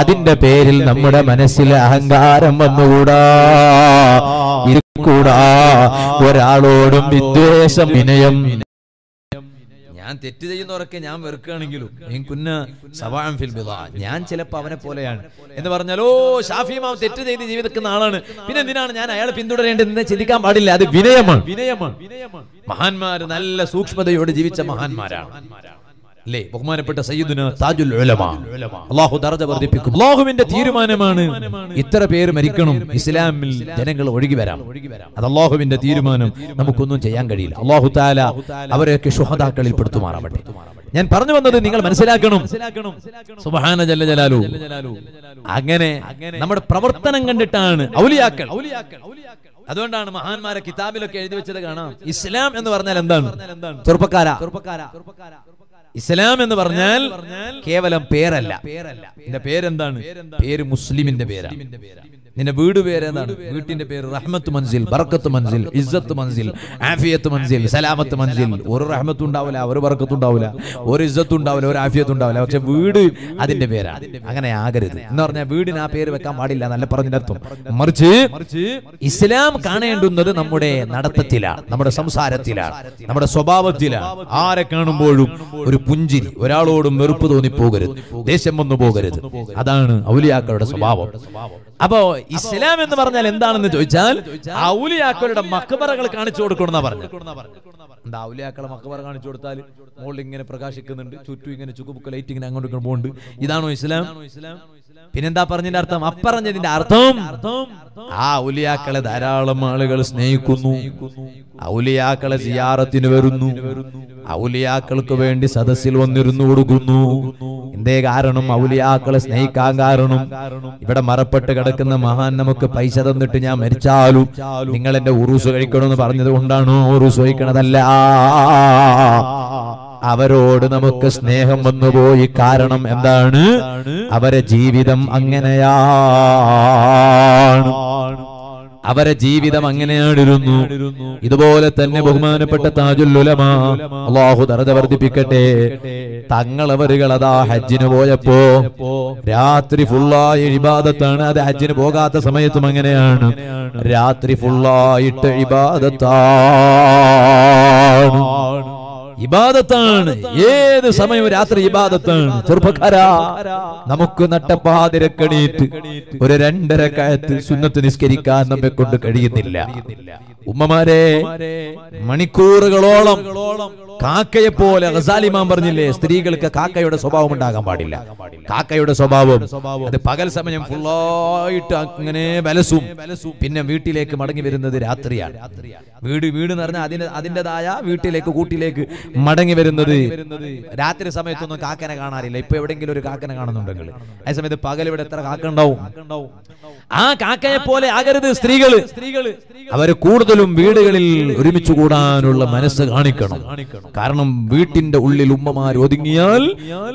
അതിന്റെ പേരിൽ നമ്മുടെ മനസ്സിലെ അഹങ്കാരം വന്നുകൂടാ, ഇരിക്കൂടാ. ഒരാളോടും വിദ്വേഷം, വിനയം. ഞാൻ തെറ്റ് ചെയ്യുന്നവരൊക്കെ ഞാൻ വെറുക്കുകയാണെങ്കിലും ഞാൻ ചിലപ്പോ അവനെ പോലെയാണ് എന്ന് പറഞ്ഞാലോ ശാഫിഈ ഇമാം തെറ്റ് ചെയ്ത് ജീവിക്കുന്ന ആളാണ്, പിന്നെ എന്തിനാണ് ഞാൻ അയാളെ പിന്തുടരേണ്ടതെന്ന് ചിന്തിക്കാൻ പാടില്ല. അത് വിനയമാണ്. മഹാന്മാര് നല്ല സൂക്ഷ്മതയോട് ജീവിച്ച മഹാന്മാരാണ് അല്ലേ? ബഹുമാനപ്പെട്ട സയ്യിദുനാ താജുൽ ഉലമാ, അല്ലാഹു ദർജ വർദ്ധിപ്പിക്കും. അല്ലാഹുവിന്റെ തീരുമാനമാണ് ഇത്ര പേര് മരിക്കണം, ഇസ്ലാമിൽ ജനങ്ങൾ ഒഴുകി വരാം. അത് അല്ലാഹുവിന്റെ തീരുമാനം, നമുക്കൊന്നും ചെയ്യാൻ കഴിയില്ല. അല്ലാഹു തആല അവരെയൊക്കെ ശുഹദാക്കളിൽ പെടുത്തുമാറാവട്ടെ. ഞാൻ പറഞ്ഞു വന്നത് നിങ്ങൾ മനസ്സിലാക്കണം. സുബ്ഹാന ജല്ല ജലാലുഹു. അങ്ങനെ നമ്മുടെ പ്രവർത്തനം കണ്ടിട്ടാണ് ഔലിയാക്കൾ. അതുകൊണ്ടാണ് മഹാന്മാരെ കിതാബിലൊക്കെ എഴുതി വെച്ചത് കാണാം. ഇസ്ലാം എന്ന് പറഞ്ഞാൽ എന്താണ്? ചെറുപ്പക്കാരാ, ഇസ്ലാം എന്ന് പറഞ്ഞാൽ കേവലം പേരല്ല. നിന്റെ പേരെന്താണ്? പേര് മുസ്ലിമിന്റെ പേരാണ്. നിന്റെ വീട് പേരെന്താണ്? വീട്ടിന്റെ പേര് റഹ്മത്ത് മൻസിൽ, ബർക്കത്ത് മൻസിൽ, ഇസ്സത്ത് മൻസിൽ, ആഫിയത്ത് മൻസിൽ, സലാമത്ത് മൻസിൽ. ഒരു റഹ്മത്തും ഉണ്ടാവില്ല, ഒരു ബർക്കത്തും ഉണ്ടാവില്ല, ഒരു ഇസ്സത്തും ഉണ്ടാവില്ല, ഒരു ആഫിയത്തും ഉണ്ടാവില്ല. പക്ഷെ വീട് അതിന്റെ പേരാണ്. അങ്ങനെ ആകരുത് എന്ന് പറഞ്ഞാൽ വീടിന് ആ പേര് വെക്കാൻ പാടില്ല എന്നല്ല പറഞ്ഞിടത്തും, മറിച്ച് ഇസ്ലാം കാണേണ്ടുന്നത് നമ്മുടെ നടത്തത്തിലാണ്, നമ്മുടെ സംസാരത്തിലാണ്, നമ്മുടെ സ്വഭാവത്തിലാണ്. ആരെ കാണുമ്പോഴും ഒരു പുഞ്ചിരി, ഒരാളോടും വെറുപ്പ് തോന്നിപ്പോകരുത്, ദേഷ്യം വന്നു പോകരുത്. അതാണ് ഔലിയാക്കളുടെ സ്വഭാവം. അപ്പോ ഇസ്ലാം എന്ന് പറഞ്ഞാൽ എന്താണെന്ന് ചോദിച്ചാൽ ഔലിയാക്കളുടെ മഖ്ബറകൾ കാണിച്ചു കൊടുക്കണമെന്നാ പറഞ്ഞു. എന്താ ഔലിയാക്കളുടെ മഖ്ബറ കാണിച്ചു കൊടുത്താൽ മോൾ ഇങ്ങനെ പ്രകാശിക്കുന്നുണ്ട്, ചുറ്റും ഇങ്ങനെ ചുക്കുബുക്ക് ലൈറ്റ് ഇങ്ങനെ അങ്ങോട്ട് ഇങ്ങനെ പോകുന്നുണ്ട്. ഇതാണോ ഇസ്ലാം? പിന്നെന്താ പറഞ്ഞതിന്റെ അർത്ഥം? അപ്പറഞ്ഞതിന്റെ അർത്ഥം ആ ഔലിയാക്കളെ ധാരാളം ആളുകൾ സ്നേഹിക്കുന്നു, ഔലിയാക്കളെ സിയാറത്തിന് വരുന്നു, ഔലിയാക്കൾക്ക് വേണ്ടി സദസ്സിൽ വന്നിരുന്നു കൊടുക്കുന്നു. Inde karanum awliyaakale snehikan karanum. Ipeda marapatte kadakkenna mahan namukku paisa thannitte njan merichaalum. Ningal ende urusu kazhikkanennu paranjathu kondanu urusu kazhikkanadalla. അവരോട് നമുക്ക് സ്നേഹം വന്നുപോയി കാരണം എന്താണ് അവരെ ജീവിതം അങ്ങനെയാണ് അവരെ ജീവിതം അങ്ങനെയായിരുന്നു ഇതുപോലെ തന്നെ ബഹുമാനപ്പെട്ട താജുൽ ഉലമ അല്ലാഹു ദർജ വർദ്ധിപ്പിക്കട്ടെ തങ്ങൾ അവരുകളതാ ഹജ്ജിന് പോയപ്പോ രാത്രി ഫുള്ളായി ഇബാദത്താണ് അത് ഹജ്ജിന് പോകാത്ത സമയത്തും അങ്ങനെയാണ് രാത്രി ഫുള്ളായിട്ട് ഇബാദത്താണ് ഇബാദത്താണ് ഏത് സമയവും രാത്രി ഇബാദത്താണ് ചെറുപ്പക്കാരാ നമുക്ക് നട്ടപ്പാതിരക്കണീറ്റ് ഒരു രണ്ടര കാലത്ത് സുന്നത്ത് നിസ്കരിക്കാൻ നമ്മെ കൊണ്ട് കഴിയുന്നില്ല ഉമ്മമാരെ മണിക്കൂറുകളോളം കാക്കയെ പോലെ ഗസാലി ഇമാം പറഞ്ഞില്ലേ സ്ത്രീകൾക്ക് കാക്കയുടെ സ്വഭാവം ഉണ്ടാകാൻ പാടില്ല കാക്കയുടെ സ്വഭാവം അത് പകൽ സമയം ഫുള്ളായിട്ട് അങ്ങനെ വലസും പിന്നെ വീട്ടിലേക്ക് മടങ്ങി വരുന്നത് രാത്രിയാണ് വീട് എന്ന് പറഞ്ഞാൽ അതിൻ്റെതായ വീട്ടിലേക്ക് കൂട്ടിലേക്ക് മടങ്ങി വരുന്നത് രാത്രി സമയത്തൊന്നും കാക്കനെ കാണാറില്ല ഇപ്പൊ എവിടെയെങ്കിലും ഒരു കാക്കനെ കാണുന്നുണ്ടെങ്കിൽ ആ സമയത്ത് പകൽ ഇവിടെ എത്ര കാക്ക ഉണ്ടാവും ആ കാക്കയെ പോലെ ആകരുത് സ്ത്രീകള് അവര് കൂടുതലും വീടുകളിൽ ഒരുമിച്ച് കൂടാനുള്ള മനസ്സ് കാണിക്കണം കാരണം വീട്ടിന്റെ ഉള്ളിൽ ഉമ്മമാർ ഒതുങ്ങിയാൽ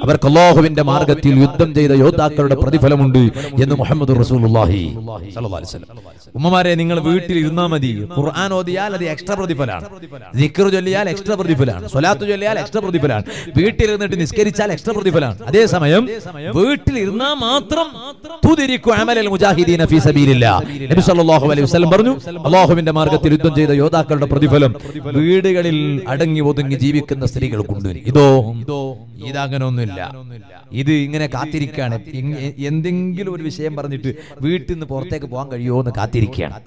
അവർക്ക് അല്ലാഹുവിന്റെ മാർഗത്തിൽ യുദ്ധം ചെയ്ത യോദ്ധാക്കളുടെ പ്രതിഫലമുണ്ട് എന്ന് മുഹമ്മദ് റസൂലുള്ളാഹി സ്വല്ലല്ലാഹു അലൈഹി വസല്ലം ഉമ്മമാരെ നിങ്ങൾ വീട്ടിൽ ഇരുന്നാ മതി ഖുർആൻ ഓതിയാൽ അത് എക്സ്ട്രാ പ്രതിഫലാണ് ദിക്ർ ചൊല്ലിയാൽ എക്സ്ട്രാ പ്രതിഫലാണ് സ്വലാത്ത് ചൊല്ലിയാൽ എക്സ്ട്രാ പ്രതിഫലാണ് വീട്ടിലിരുന്നിട്ട് നിസ്കരിച്ചാൽ എക്സ്ട്രാ പ്രതിഫലാണ് അതേസമയം വീട്ടിൽ ഇരുന്നാ മാത്രം തുദിരിക്കു അമലൽ മുജാഹിദീന ഫീ സബീലില്ലാഹ് നബി സ്വല്ലല്ലാഹു അലൈഹി വസല്ലം പറഞ്ഞു അല്ലാഹുവിന്റെ മാർഗത്തിൽ യുദ്ധം ചെയ്ത യോദ്ധാക്കളുടെ പ്രതിഫലം വീടുകളിൽ അടങ്ങി ഒതുങ്ങി ജീവിക്കുന്ന സ്ത്രീകൾക്കുണ്ട് ഇതങ്ങനെ ഒന്നുമില്ല ഇത് ഇങ്ങനെ കാത്തിരിക്കുകയാണ് എന്തെങ്കിലും ഒരു വിഷയം പറഞ്ഞിട്ട് വീട്ടിൽ നിന്ന് പുറത്തേക്ക് പോകാൻ കഴിയുമോ എന്ന് കാത്തിരിക്കുകയാണ്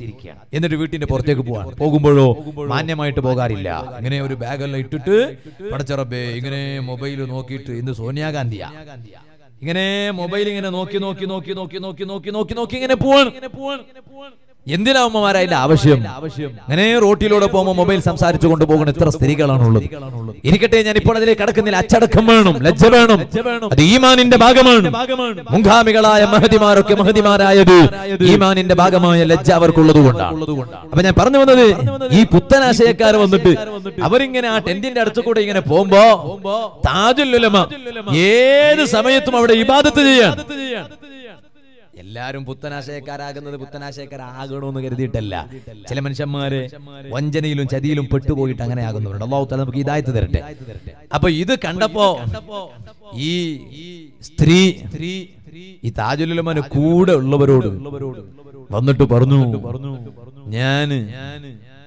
എന്നിട്ട് വീട്ടിന്റെ പുറത്തേക്ക് പോകാൻ പോകുമ്പോഴോ മാന്യമായിട്ട് പോകാറില്ല ഇങ്ങനെ ഒരു ബാഗെല്ലാം ഇട്ടിട്ട് പടച്ചറബേ ഇങ്ങനെ മൊബൈൽ നോക്കിയിട്ട് ഇന്ന് സോണിയാഗാന്ധിയാ ഇങ്ങനെ മൊബൈൽ ഇങ്ങനെ നോക്കി നോക്കി നോക്കി നോക്കി നോക്കി നോക്കി നോക്കി നോക്കി ഇങ്ങനെ പോവാണ് എന്തിനാ ഉമ്മമാരെ അതിന്റെ ആവശ്യം അങ്ങനെ റോട്ടിലൂടെ പോകുമ്പോൾ മൊബൈൽ സംസാരിച്ചു കൊണ്ട് പോകുന്ന ഇത്ര സ്ത്രീകളാണുള്ളത് ഇരിക്കട്ടെ ഞാൻ ഇപ്പോൾ അതിലേക്ക് കടക്കുന്നില്ല അച്ചടക്കം വേണം ലജ്ജ വേണം അത് ഈമാനിന്റെ ഭാഗമാണ് മുൻഗാമികളായ മഹതിമാരൊക്കെ മഹതിമാരായത് ഈമാനിന്റെ ഭാഗമായ ലജ്ജ അവർക്കുള്ളത് കൊണ്ടാണ് അപ്പൊ ഞാൻ പറഞ്ഞു വന്നത് ഈ പുത്തനാശയക്കാർ വന്നിട്ട് അവരിങ്ങനെ ആ ടെന്റിന്റെ അടുത്ത് കൂടെ ഇങ്ങനെ പോകുമ്പോ താജുൽ ഉലമ ഏത് സമയത്തും അവിടെ ഇബാദത്ത് ചെയ്യാൻ എല്ലാരും പുത്തനാശയക്കാരാകുന്നത് പുത്തനാശയക്കാരാകണമെന്ന് കരുതിയിട്ടല്ല ചില മനുഷ്യന്മാര് വഞ്ചനയിലും ചതിയിലും പെട്ടുപോയിട്ട് അങ്ങനെ ആകുന്നവരുണ്ട് അല്ലാഹു തആല നമുക്ക് ഹിദായത്ത് തരട്ടെ അപ്പൊ ഇത് കണ്ടപ്പോ ഈ സ്ത്രീ ഈ താജുൽ ഉലമ കൂടെ ഉള്ളവരോട് വന്നിട്ട് പറഞ്ഞു ഞാന്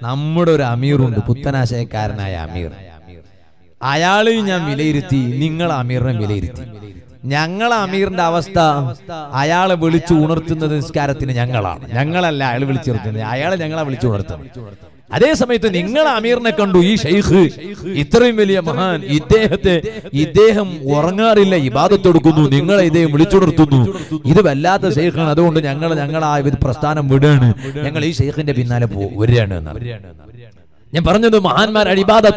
നമ്മുടെ ഒരു അമീറുണ്ട് പുത്തനാശയക്കാരനായ അമീർ അയാളെയും ഞാൻ വിലയിരുത്തി നിങ്ങൾ അമീറിനെ വിലയിരുത്തി ഞങ്ങൾ അമീറിന്റെ അവസ്ഥ അയാളെ വിളിച്ചു ഉണർത്തുന്നത് നിസ്കാരത്തിന് ഞങ്ങളാണ് ഞങ്ങളല്ല അയാൾ വിളിച്ചുണർത്തുന്നത് അയാളെ ഞങ്ങളെ വിളിച്ചു ഉണർത്തുന്നത് അതേ സമയത്ത് നിങ്ങൾ അമീറിനെ കണ്ടു ഈ ശൈഖ് ഇത്രയും വലിയ മഹാൻ ഇദ്ദേഹം ഉറങ്ങാറില്ല ഇബാദത്ത് കൊടുക്കുന്നു നിങ്ങളെ ഇദ്ദേഹം വിളിച്ചുണർത്തുന്നു ഇത് വല്ലാത്ത ശൈഖാണ് അതുകൊണ്ട് ഞങ്ങൾ ആ ഒരു പ്രസ്ഥാനം വിടുകയാണ് ഞങ്ങൾ ഈ ശൈഖിന്റെ പിന്നാലെ വരികയാണ് ഞാൻ പറഞ്ഞത് മഹാന്മാരാണ്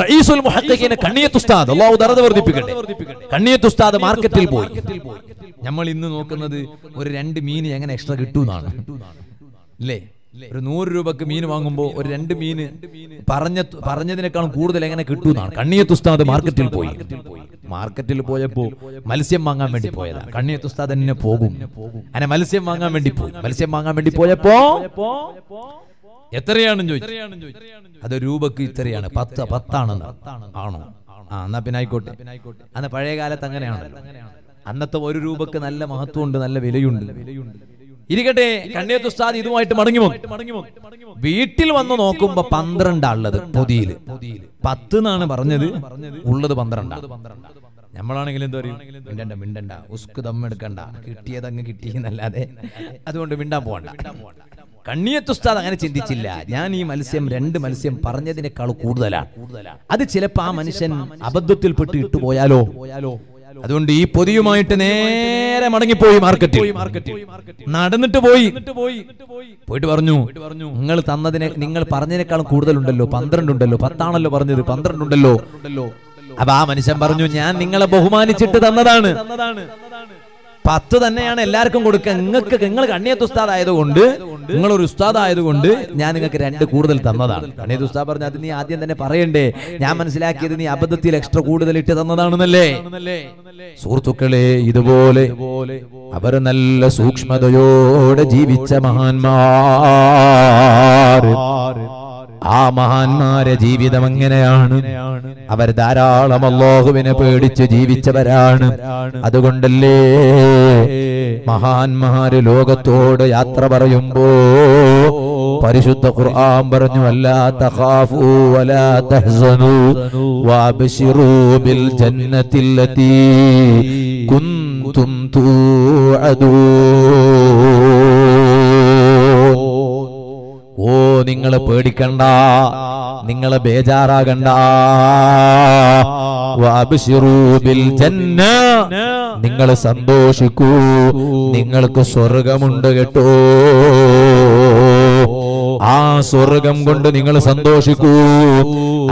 റഈസുൽ മുഹഖഖീന കണ്ണിയത്ത് ഉസ്താദ് അല്ലാഹു ദർജ വർദ്ധിപ്പിക്കട്ടെ കണ്ണിയത്ത് ഉസ്താദ് മാർക്കറ്റിൽ പോയി നമ്മൾ ഇന്ന് നോക്കുന്നത് ഒരു 2 മീൻ എങ്ങനെ എക്സ്ട്രാ കിട്ടുമെന്നാണ് അല്ലേ ഒരു 100 രൂപക്ക് മീൻ വാങ്ങുമ്പോൾ ഒരു 2 മീൻ പറഞ്ഞതിനേക്കാളും കൂടുതൽ എങ്ങനെ കിട്ടുമെന്നാണ് കണ്ണിയത്ത് ഉസ്താദ് മാർക്കറ്റിൽ പോയി മാർക്കറ്റിൽ പോയപ്പോ മത്സ്യം വാങ്ങാൻ വേണ്ടി പോയതാണ് കണ്ണിയത്ത് ഉസ്താദ് തന്നെ പോകും അങ്ങനെ മത്സ്യം വാങ്ങാൻ വേണ്ടി പോയപ്പോ എത്രയാണെന്ന് ചോദിച്ചു അത് രൂപക്ക് ഇത്രയാണ് 10 10 ആണെന്ന് ആണോ ആ എന്നാ പിന്നെ ആയിക്കോട്ടെ അന്ന് പഴയ കാലത്ത് അങ്ങനെയാണല്ലോ അന്നത്തെ 1 രൂപക്ക് നല്ല മഹത്വം ഉണ്ട് നല്ല വിലയുണ്ട് ഇരിക്കട്ടെ കണ്ണിയത്ത് ഉസ്താദ് ഇതുമായിട്ട് മടങ്ങി വീട്ടിൽ വന്ന് നോക്കുമ്പോ 12 ഉള്ളത് പൊതിയിൽ 10 എന്നാണ് പറഞ്ഞത് ഉള്ളത് 12 നമ്മളാണെങ്കിൽ എന്താ പറയും മിണ്ടണ്ട ഉസ്ക് തമ്മെടുക്കണ്ട കിട്ടിയതങ്ങ് കിട്ടിയെന്നല്ലാതെ അതുകൊണ്ട് മിണ്ടാൻ പോകണ്ട കണ്ണിയത്ത് ഉസ്താദ് അങ്ങനെ ചിന്തിച്ചില്ല ഞാൻ ഈ രണ്ട് മത്സ്യം പറഞ്ഞതിനേക്കാൾ കൂടുതലാണ് അത് ചിലപ്പോ ആ മനുഷ്യൻ അബദ്ധത്തിൽപ്പെട്ട് ഇട്ടുപോയാലോ അതുകൊണ്ട് ഈ പൊതിയുമായിട്ട് നേരെ മടങ്ങിപ്പോയി മാർക്കറ്റിൽ നടന്നിട്ട് പോയിട്ട് പറഞ്ഞു നിങ്ങൾ പറഞ്ഞതിനേക്കാളും കൂടുതലുണ്ടല്ലോ 12 ഉണ്ടല്ലോ 10 ആണല്ലോ പറഞ്ഞത് 12 ഉണ്ടല്ലോ അപ്പൊ ആ മനുഷ്യൻ പറഞ്ഞു, ഞാൻ നിങ്ങളെ ബഹുമാനിച്ചിട്ട് തന്നതാണ്, 10 തന്നെയാണ് എല്ലാവർക്കും കൊടുക്കുക. നിങ്ങൾക്ക് നിങ്ങൾ കണ്ണിയത്ത് ഉസ്താദ് ആയതുകൊണ്ട്, നിങ്ങളൊരു ഉസ്താദ് ആയതുകൊണ്ട് ഞാൻ നിങ്ങൾക്ക് 2 കൂടുതൽ തന്നതാണ്. കണ്ണിയത്ത് ഉസ്താദ് പറഞ്ഞു, അത് നീ ആദ്യം തന്നെ പറയണ്ടേ, ഞാൻ മനസ്സിലാക്കിയത് നീ അബദ്ധത്തിൽ എക്സ്ട്രാ കൂടുതൽ ഇട്ട് തന്നതാണെന്നല്ലേ. സുഹൃത്തുക്കളെ, ഇതുപോലെ അവർ നല്ല സൂക്ഷ്മതയോടെ ജീവിച്ച മഹാന്മാർ. ആ മഹാന്മാരെ ജീവിതം എങ്ങനെയാണ്? അവർ ധാരാളം അല്ലാഹുവിനെ പേടിച്ച് ജീവിച്ചവരാണ്. അതുകൊണ്ടല്ലേ മഹാന്മാര് ലോകത്തോട് യാത്ര പറയുമ്പോ പരിശുദ്ധ ഖുർആൻ പറഞ്ഞു, വലാ തഖാഫൂ വലാ തഹ്സനൂ വബശിറൂ ബിൽ ജന്നത്തില്ലതീ കുൻതും തൂഅദൂ. ഓ, നിങ്ങൾ പേടിക്കണ്ട, നിങ്ങൾ ബേജാറാകണ്ട, നിങ്ങൾ സന്തോഷിക്കൂ, നിങ്ങൾക്ക് സ്വർഗമുണ്ട് കേട്ടോ. ആ സ്വർഗം കൊണ്ട് നിങ്ങൾ സന്തോഷിക്കൂ.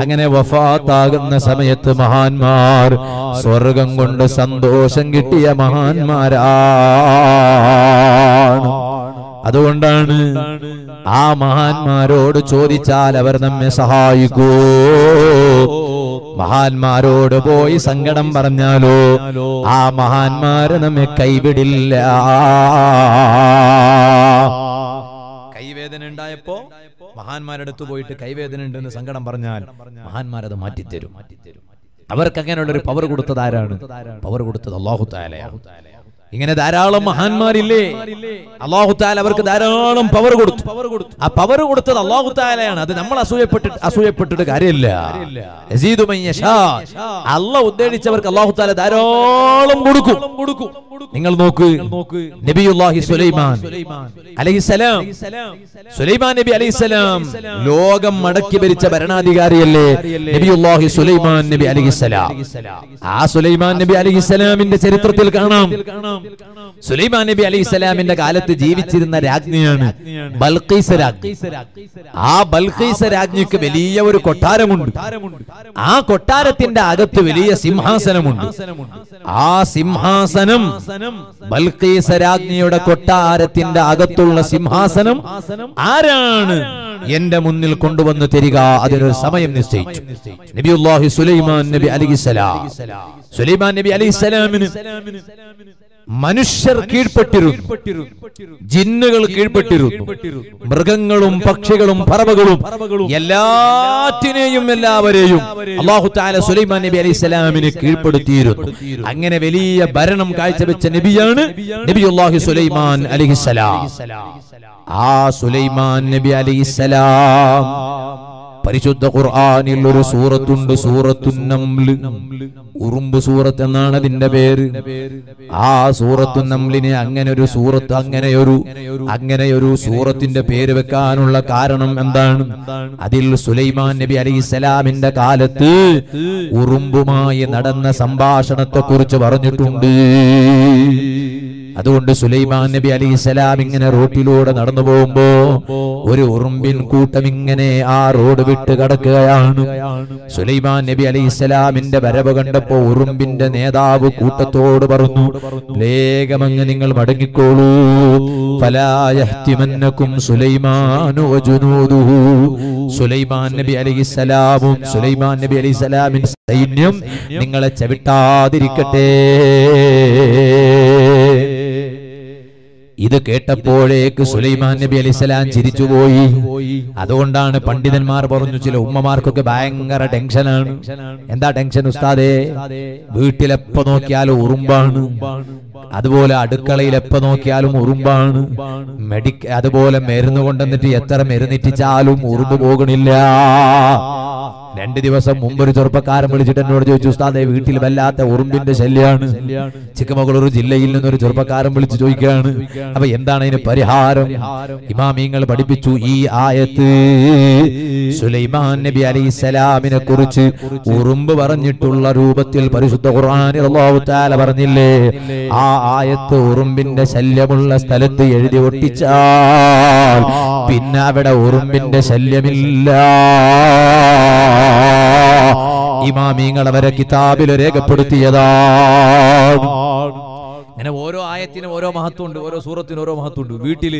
അങ്ങനെ വഫാത്താകുന്ന സമയത്ത് മഹാന്മാർ, സ്വർഗം കൊണ്ട് സന്തോഷം കിട്ടിയ മഹാന്മാരാണ്. അതുകൊണ്ടാണ് ആ മഹാന്മാരോട് ചോദിച്ചാൽ അവർ നമ്മെ സഹായിക്കൂ. മഹാന്മാരോട് പോയി സങ്കടം പറഞ്ഞാലോ ആ മഹാന്മാര് നമ്മെ കൈവിടില്ല. കൈവേദന ഉണ്ടായപ്പോ മഹാന്മാരടുത്ത് പോയിട്ട് കൈവേദന ഉണ്ടെന്ന് സങ്കടം പറഞ്ഞാൽ മഹാന്മാരത് മാറ്റിത്തരും. അവർക്ക് അങ്ങനെയുള്ളൊരു പവർ കൊടുത്തത് ആരാണ്? പവർ കൊടുത്തത് അല്ലാഹു തആലയാണ്. ഇങ്ങനെ ധാരാളം മഹാന്മാരില്ലേ, അല്ലാഹു തആല അവർക്ക് ധാരാളം പവർ കൊടുത്തു. ആ പവർ കൊടുത്തത് അല്ലാഹു തആലയാണ്. അത് നമ്മൾ അസൂയപ്പെട്ടിട്ട് കാര്യമില്ല. യസീദു മൻ യശാ, അല്ലാഹു ഉദ്ദേശിച്ചവർക്ക് അല്ലാഹു തആല ധാരാളം കൊടുക്കും. നിങ്ങൾ നോക്ക്, നബിയുല്ലാഹി സുലൈമാൻ അലൈഹിസ്സലാം, സുലൈമാൻ നബി അലൈഹിസ്സലാം ലോകം മടക്കി ഭരിച്ച ഭരണാധികാരിയല്ലേ നബിയുല്ലാഹി സുലൈമാൻ നബി അലൈഹിസ്സലാം. ആ സുലൈമാൻ നബി അലൈഹിസ്സലാമിന്റെ ചരിത്രത്തിൽ കാണാം, സുലൈമാൻ നബി അലൈഹിസ്സലാമിന്റെ കാലത്ത് ജീവിച്ചിരുന്ന രാജ്ഞിയാണ് ബൽഖീസ് രാജ്ഞി. ആ ബൽഖീസ് രാജ്ഞിക്ക് വലിയ ഒരു കൊട്ടാരമുണ്ട്. ആ കൊട്ടാരത്തിന്റെ അകത്ത് വലിയ സിംഹാസനമുണ്ട്. ആ സിംഹാസനം ബൽഖീസ് രാജ്ഞിയുടെ കൊട്ടാരത്തിന്റെ അകത്തുള്ള സിംഹാസനം ആരാണ് എന്റെ മുന്നിൽ കൊണ്ടുവന്ന് തരിക, അതിനൊരു സമയം നിശ്ചയിച്ചു നബിയുല്ലാഹി സുലൈമാൻ നബി അലൈഹിസ്സലാം. സുലൈമാൻ നബി അലൈഹിസ്സലാമിന് മനുഷ്യർ കീഴ്പ്പെട്ടിരുന്നു, ജിന്നുകൾ കീഴ്പ്പെട്ടിരുന്നു, മൃഗങ്ങളും പക്ഷികളും പറവകളും എല്ലാറ്റിനെയും എല്ലാവരെയും അല്ലാഹു തആല സുലൈമാൻ നബി അലൈഹിസ്സലാമിനെ കീഴ്പ്പെടുത്തിയിരുന്നു. അങ്ങനെ വലിയ ഭരണം കാഴ്ചവെച്ച നബിയാണ് നബിയുല്ലാഹി സുലൈമാൻ അലൈഹിസ്സലാം. ആ സുലൈമാൻ നബി അലൈഹിസ്സലാം, പരിശുദ്ധ ഖുർആനിൽ ഒരു സൂറത്തുണ്ട്, സൂറത്തുൻ നംൽ, ഉറുമ്പ് സൂറത്ത് എന്നാണ് അതിന്റെ പേര്. ആ സൂറത്തുൻ നംലിനെ അങ്ങനെയൊരു സൂറത്തിന്റെ പേര് വെക്കാനുള്ള കാരണം എന്താണ്? അതിൽ സുലൈമാൻ നബി അലൈഹിസ്സലാമിന്റെ കാലത്ത് ഉറുമ്പുമായി നടന്ന സംഭാഷണത്തെ കുറിച്ച് പറഞ്ഞിട്ടുണ്ട്. അതുകൊണ്ട് സുലൈമാൻ നബി അലൈഹിസ്സലാം ഇങ്ങനെ റോഡിലൂടെ നടന്നു പോകുമ്പോ ഒരു ഉറുമ്പിൻ കൂട്ടം ഇങ്ങനെ ആ റോഡ് വിട്ട് കടക്കുകയാണ്. സുലൈമാൻ നബി അലൈഹിസ്സലാമിന്റെ വരവ് കണ്ടപ്പോ ഉറുമ്പിന്റെ നേതാവ് കൂട്ടത്തോട് പറഞ്ഞു, വേഗമങ്ങ് നിങ്ങൾ മടങ്ങിക്കോളൂ. ഫലാ യഹ്തിമന്നകും സുലൈമാനു വജുനൂദുഹു, സുലൈമാൻ നബി അലൈഹിസ്സലാമും സുലൈമാൻ നബി അലൈഹിസ്സലാമിന്റെ സൈന്യം നിങ്ങളെ ചവിട്ടാതിരിക്കട്ടെ. ഇത് കേട്ടപ്പോഴേക്ക് സുലൈമാൻ നബി അലൈഹിസ്സലാം ചിരിച്ചുപോയി. അതുകൊണ്ടാണ് പണ്ഡിതന്മാർ പറഞ്ഞു, ചില ഉമ്മമാർക്കൊക്കെ ഭയങ്കര ടെൻഷനാണ്. എന്താ ടെൻഷൻ ഉസ്താദേ? വീട്ടിലെപ്പോ നോക്കിയാലും ഉറുമ്പാണ്, അതുപോലെ അടുക്കളയിലെപ്പോ നോക്കിയാലും ഉറുമ്പാണ്, അതുപോലെ മരുന്ന് കൊണ്ടുവന്നിട്ട് എത്ര മരുന്നിറ്റിച്ചാലും ഉറുമ്പ് പോകണില്ല. 2 ദിവസം മുമ്പ് ഒരു ചെറുപ്പക്കാരൻ വിളിച്ചിട്ട് എന്നോട് ചോദിച്ചു, ഉസ്താദേ വീട്ടിൽ വല്ലാത്ത ഉറുമ്പിന്റെ ശല്യമാണ്. ചിക്കമംഗളൂർ ജില്ലയിൽ നിന്നൊരു ചെറുപ്പക്കാരൻ വിളിച്ചു ചോദിക്കുകയാണ്, അപ്പൊ എന്താണ് അതിന് പരിഹാരം? ഇമാമിങ്ങൾ പഠിപ്പിച്ചു, ഈ ആയത്ത് സുലൈമാൻ നബി അലൈഹിസ്സലാമിനെ കുറിച്ച് ഉറുമ്പ് പറഞ്ഞിട്ടുള്ള രൂപത്തിൽ പരിശുദ്ധ ഖുർആനിൽ അല്ലാഹു തആല പറഞ്ഞില്ലേ, ആ ആയത്ത് ഉറുമ്പിന്റെ ശല്യമുള്ള സ്ഥലത്ത് എഴുതി ഒട്ടിച്ചാൽ പിന്നെ അവിടെ ഉറുമ്പിന്റെ ശല്യമില്ല. ഇമാമീങ്ങൾ അവരെ കിതാബിൽ രേഖപ്പെടുത്തിയതാണ്. അങ്ങനെ ഓരോ ആയത്തിനും ഓരോ മഹത്വമുണ്ട്, ഓരോ സൂറത്തിനും ഓരോ മഹത്വമുണ്ട്. വീട്ടിൽ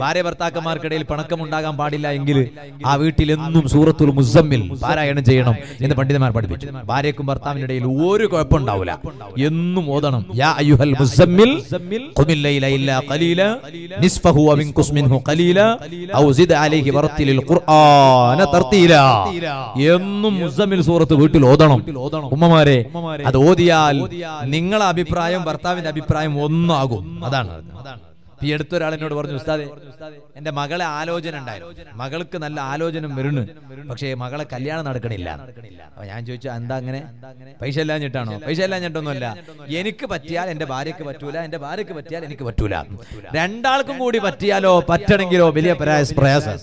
ഭാര്യ ഭർത്താക്കന്മാർക്കിടയിൽ പണക്കമുണ്ടാകാൻ പാടില്ല എങ്കിൽ ആ വീട്ടിൽ എന്നും സൂറത്തുൽ മുസമ്മിൽ പാരായണം ചെയ്യണം എന്ന് പണ്ഡിതന്മാർ പഠിപ്പിച്ചു. ഭാര്യക്കും ഭർത്താവിന്റെ ഇടയിൽ ഒരു കുഴപ്പം ഉണ്ടാവില്ല, എന്നും ഓതണം. യാ അയ്യുഹൽ മുസമ്മിൽ ഖുമിൽ ലൈല ഇല്ലാ ഖലീല നിസ്ഫഹു അവ ഇൻഖുസ് മിൻഹു ഖലീല ഔ സിദ് അലൈഹി വർത്തിലിൽ ഖുർആന തർതീല. എന്നും മുസമ്മിൽ സൂറത്ത് വീട്ടിൽ ഓതണം. ഉമ്മമാരെ, അത് ഓതിയാൽ നിങ്ങളുടെ അഭിപ്രായം ഭർത്താവിന്റെ അഭിപ്രായം ഒന്നാകും. അതാണ്. ഈ അടുത്തൊരാൾ എന്നോട് പറഞ്ഞു, ഉസ്താദേ എന്റെ മകളെ ആലോചന ഉണ്ടായിരുന്നു, മകൾക്ക് നല്ല ആലോചന വരുന്നു, പക്ഷേ മകളെ കല്യാണം നടക്കണില്ല. അപ്പൊ ഞാൻ ചോദിച്ചു, എന്താ അങ്ങനെ? പൈസ എല്ലാം ഞെട്ടാണോ? പൈസ എല്ലാം ഞെട്ടൊന്നുമല്ല, എനിക്ക് പറ്റിയാൽ എന്റെ ഭാര്യക്ക് പറ്റൂല, എന്റെ ഭാര്യക്ക് പറ്റിയാൽ എനിക്ക് പറ്റൂല, രണ്ടാൾക്കും കൂടി പറ്റിയാലോ പറ്റണെങ്കിലോ വലിയ പ്രയാസം.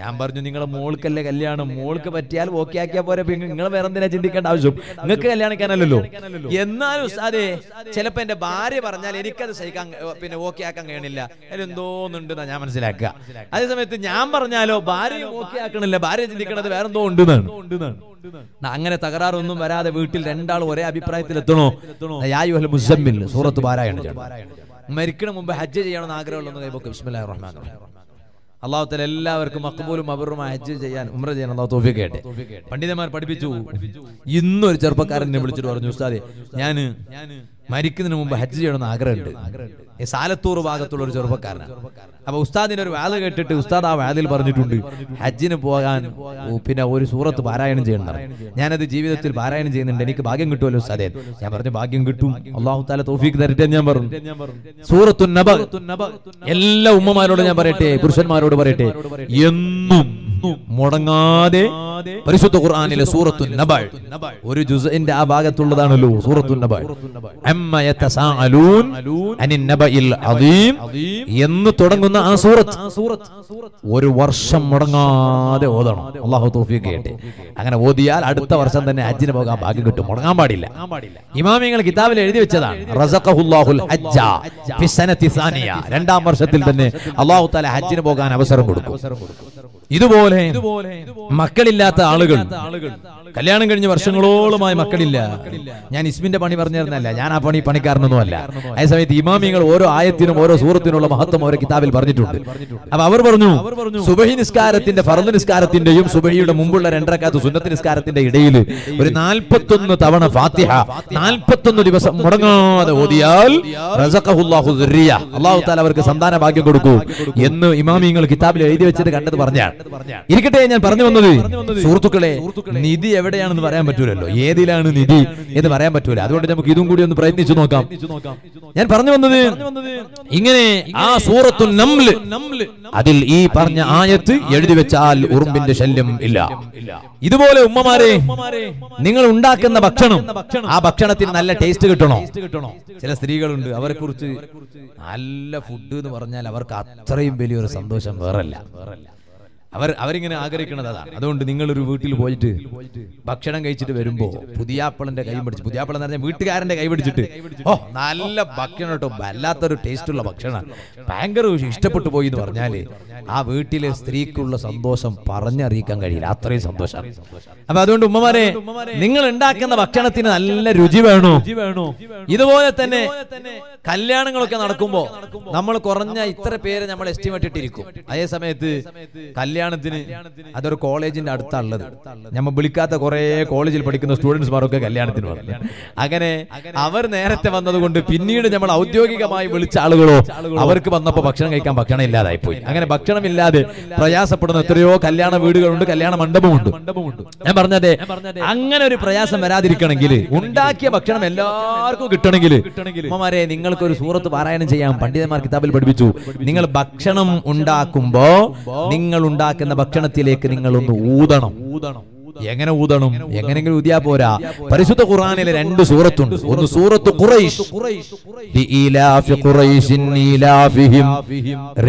ഞാൻ പറഞ്ഞു, നിങ്ങളെ മോൾക്കല്ലേ കല്യാണം, മോൾക്ക് പറ്റിയാൽ ഓക്കെ ആക്കിയാൽ പോരെ, നിങ്ങൾ വേറെ എന്തിനാ ചിന്തിക്കേണ്ട ആവശ്യം, നിങ്ങൾക്ക് കല്യാണിക്കാനല്ലോ. എന്നാലും ഉസ്താദേ ചിലപ്പോ എന്റെ ഭാര്യ പറഞ്ഞാൽ എനിക്കത് സഹിക്കാൻ ഓക്കെ ആക്കാൻ കഴിയണം, എന്തോന്നുണ്ടെന്നാ ഞാൻ മനസ്സിലാക്കുക. അതേ സമയത്ത് ഞാൻ പറഞ്ഞാലോ ഭാര്യയും ഓക്കെ ആക്കണില്ല, ഭാര്യ ചിന്തിക്കണത് വേറെന്തോ ഉണ്ടെന്നാണ്. അങ്ങനെ തകരാറൊന്നും വരാതെ വീട്ടിൽ രണ്ടാൾ ഒരേ അഭിപ്രായത്തിലെത്തണോ? യായുഹൽ മുസമ്മിൽ സൂറത്ത് പാരായണം ചെയ്യണം. മരിക്കണ മുമ്പ് ഹജ്ജ് ചെയ്യണമെന്ന് ആഗ്രഹമുള്ളതെന്ന് ബിസ്മില്ലാഹിർ റഹ്മാനിർ റഹീം. അള്ളാഹു തആല എല്ലാവർക്കും മഖബൂലും മബ്റൂറുമായ ഹജ്ജ് ചെയ്യാൻ ഉംറ ചെയ്യാൻ അള്ളാഹു തൗഫീഖ് ചെയ്യട്ടെ. പണ്ഡിതന്മാർ പഠിപ്പിച്ചു. ഇന്നൊരു ചെറുപ്പക്കാരൻ എന്നെ വിളിച്ചിട്ട് പറഞ്ഞു, ഉസ്താദേ ഞാൻ മരിക്കുന്നതിന് മുമ്പ് ഹജ്ജ് ചെയ്യണമെന്ന് ആഗ്രഹമുണ്ട്. സാലത്തൂർ ഭാഗത്തുള്ള ഒരു ചെറുപ്പക്കാരനാണ്. അപ്പൊ ഉസ്താദിന്റെ ഒരു വാദ കേട്ടിട്ട് ഉസ്താദ് ആ വാദിൽ പറഞ്ഞിട്ടുണ്ട്, ഹജ്ജിന് പോകാൻ പിന്നെ ഒരു സൂറത്ത് പാരായണം ചെയ്യണമെന്നാണ്. ഞാനത് ജീവിതത്തിൽ പാരായണം ചെയ്യുന്നുണ്ട്, എനിക്ക് ഭാഗ്യം കിട്ടുമല്ലോ ഉസ്താദേ. ഞാൻ പറഞ്ഞു, ഭാഗ്യം കിട്ടും, അള്ളാഹു തആല തൗഫീഖ് തരട്ടെ എന്ന് ഞാൻ പറഞ്ഞു. സൂറത്തുൻ നബ എല്ലാ ഉമ്മമാരോട് ഞാൻ പറയട്ടെ, പുരുഷന്മാരോട് പറയട്ടെ, എന്നും മുടങ്ങാതെ പരിശുദ്ധ ഖുർആനിലെ സൂറത്തുൻ നബ ഒരു ജുസ്ഇന്റെ ആ ഭാഗത്തുള്ളതാണല്ലോ സൂറത്തുൻ നബ. അമ്മ യതസാഅലൂൻ അനിൻ നബഇൽ അദീം എന്ന് തുടങ്ങുന്ന ആ സൂറത്ത് ഒരു വർഷം മുടങ്ങാതെ ഓതണം. അല്ലാഹു തൗഫീഖ് ചെയ്യട്ടെ. അങ്ങനെ ഓതിയാൽ അടുത്ത വർഷം തന്നെ ഹജ്ജിന് പോകാൻ ഭാഗ്യം കിട്ടും. മുടങ്ങാൻ പാടില്ല. ഇമാമിങ്ങൾ കിതാബിൽ എഴുതി വെച്ചതാണ്, റസഖഹുല്ലാഹുൽ ഹജ്ജ ഫി സനതി സാനിയ, രണ്ടാം വർഷത്തിൽ തന്നെ അല്ലാഹു തആല ഹജ്ജിന് പോകാൻ അവസരം കൊടുക്കും. ഇതുപോലെ മക്കളില്ലാത്ത ആളുകൾ, കല്യാണം കഴിഞ്ഞ വർഷങ്ങളോളമായി മക്കളില്ല. ഞാൻ ഇസ്മിന്റെ പണി പറഞ്ഞു തരുന്നല്ല, ഞാൻ ആ പണിക്കാരനൊന്നും അല്ല. അതേ സമയത്ത് ഇമാമിങ്ങൾ ഓരോ ആയത്തിനും ഓരോ സൂറത്തിനുള്ള മഹത്വം ഓരോ കിതാബിൽ പറഞ്ഞിട്ടുണ്ട്. അപ്പൊ അവർ പറഞ്ഞു, സുബഹി നിസ്കാരത്തിന്റെ, ഫർദ് നിസ്കാരത്തിന്റെയും സുബഹിയുടെ മുമ്പുള്ള രണ്ടരക്കാത്ത സുന്നത്ത് നിസ്കാരത്തിന്റെ ഇടയിൽ ഒരു 41 തവണ ഫാത്തിഹ 41 ദിവസം മുടങ്ങാതെ ഓതിയാൽ റസഖഹുല്ലാഹു ദുരിയ, അല്ലാഹു തആല അവർക്ക് സന്താന ഭാഗ്യം കൊടുക്കും എന്ന് ഇമാമിങ്ങൾ കിതാബിൽ എഴുതി വെച്ചത് കണ്ടത് പറഞ്ഞാൽ ഇരിക്കട്ടെ. ഞാൻ പറഞ്ഞു വന്നത്, സുഹൃത്തുക്കളെ, നിധി എവിടെയാണെന്ന് പറയാൻ പറ്റൂലല്ലോ, ഏതിലാണ് നിധി എന്ന് പറയാൻ പറ്റൂല. അതുകൊണ്ട് നമുക്ക് ഇതും കൂടി ഒന്ന് പ്രയത്നിച്ചു നോക്കാം. ഞാൻ പറഞ്ഞു വന്നത് ഇങ്ങനെ, ആ സൂറത്തുൽ നംൽ അതിൽ ഈ പറഞ്ഞ ആയത്ത് എഴുതി വെച്ചാൽ ഉറുമ്പിന്റെ ശല്യം ഇല്ല. ഇതുപോലെ ഉമ്മമാരെ, നിങ്ങൾ ഉണ്ടാക്കുന്ന ഭക്ഷണം, ആ ഭക്ഷണത്തിന് നല്ല ടേസ്റ്റ് കിട്ടണോ? ചില സ്ത്രീകളുണ്ട്, അവരെ കുറിച്ച് നല്ല ഫുഡ് എന്ന് പറഞ്ഞാൽ അവർക്ക് അത്രയും വലിയൊരു സന്തോഷം വേറല്ല. അവരിങ്ങനെ ആഗ്രഹിക്കുന്നത് അതാണ്. അതുകൊണ്ട് നിങ്ങളൊരു വീട്ടിൽ പോയിട്ട് ഭക്ഷണം കഴിച്ചിട്ട് വരുമ്പോ പുതിയാപ്പിളന്റെ കൈ പിടിച്ച്, പുതിയാപ്പിളെന്ന് പറഞ്ഞാൽ വീട്ടുകാരന്റെ കൈ പിടിച്ചിട്ട്, ഓ നല്ല ഭക്ഷണം കേട്ടോ, വല്ലാത്തൊരു ടേസ്റ്റുള്ള ഭക്ഷണം, ഭയങ്കര ഇഷ്ടപ്പെട്ടു പോയി എന്ന് പറഞ്ഞാല് ആ വീട്ടിലെ സ്ത്രീക്കുള്ള സന്തോഷം പറഞ്ഞറിയിക്കാൻ കഴിയില്ല, അത്രയും സന്തോഷമാണ്. അപ്പൊ അതുകൊണ്ട് ഉമ്മമാരെ, നിങ്ങൾ ഉണ്ടാക്കുന്ന ഭക്ഷണത്തിന് നല്ല രുചി വേണോ? ഇതുപോലെ തന്നെ കല്യാണങ്ങളൊക്കെ നടക്കുമ്പോ നമ്മൾ കുറഞ്ഞ ഇത്ര പേര് നമ്മൾ എസ്റ്റിമേറ്റ് ഇട്ടിരിക്കും. അതേ സമയത്ത് കല്യാണത്തിന് അതൊരു കോളേജിന്റെ അടുത്താണുള്ളത്, നമ്മൾ വിളിക്കാത്ത കുറെ കോളേജിൽ പഠിക്കുന്ന സ്റ്റുഡൻസ്മാരൊക്കെ കല്യാണത്തിന് വന്നു. അങ്ങനെ അവർ നേരത്തെ വന്നതുകൊണ്ട് പിന്നീട് നമ്മൾ ഔദ്യോഗികമായി വിളിച്ച ആളുകളോ അവർക്ക് വന്നപ്പോൾ ഭക്ഷണം കഴിക്കാൻ ഭക്ഷണം ഇല്ലാതായി പോയി. അങ്ങനെ ഭക്ഷണം ഇല്ലാതെ പ്രയാസപ്പെടുന്ന എത്രയോ കല്യാണ വീടുകളുണ്ട്, കല്യാണ മണ്ഡപമുണ്ട്. ഞാൻ പറഞ്ഞതേ, അങ്ങനെ ഒരു പ്രയാസം വരാതിരിക്കണമെങ്കിൽ ഉണ്ടാക്കിയ ഭക്ഷണം എല്ലാവർക്കും കിട്ടണമെങ്കിൽ ഉമ്മമാരെ, നിങ്ങൾക്കൊരു സൂറത്ത് പാരായണം ചെയ്യാം. പണ്ഡിതന്മാർ കിതാബിൽ പഠിപ്പിച്ചു, നിങ്ങൾ ഭക്ഷണം ഉണ്ടാക്കുമ്പോ നിങ്ങൾ ഉണ്ടാക്കുന്ന ഭക്ഷണത്തിലേക്ക് നിങ്ങളൊന്ന് ഊതണം. എങ്ങനെ ഊതണം? എങ്ങനെങ്കിലും ഊതിയാ പോരാ. പരിശുദ്ധ ഖുർആനിലെ രണ്ട് സൂറത്തുണ്ട്. ഒന്ന് സൂറത്ത് ഖുറൈശ്, ഇലാഫി ഖുറൈശിൻ ഇലാഫിഹിം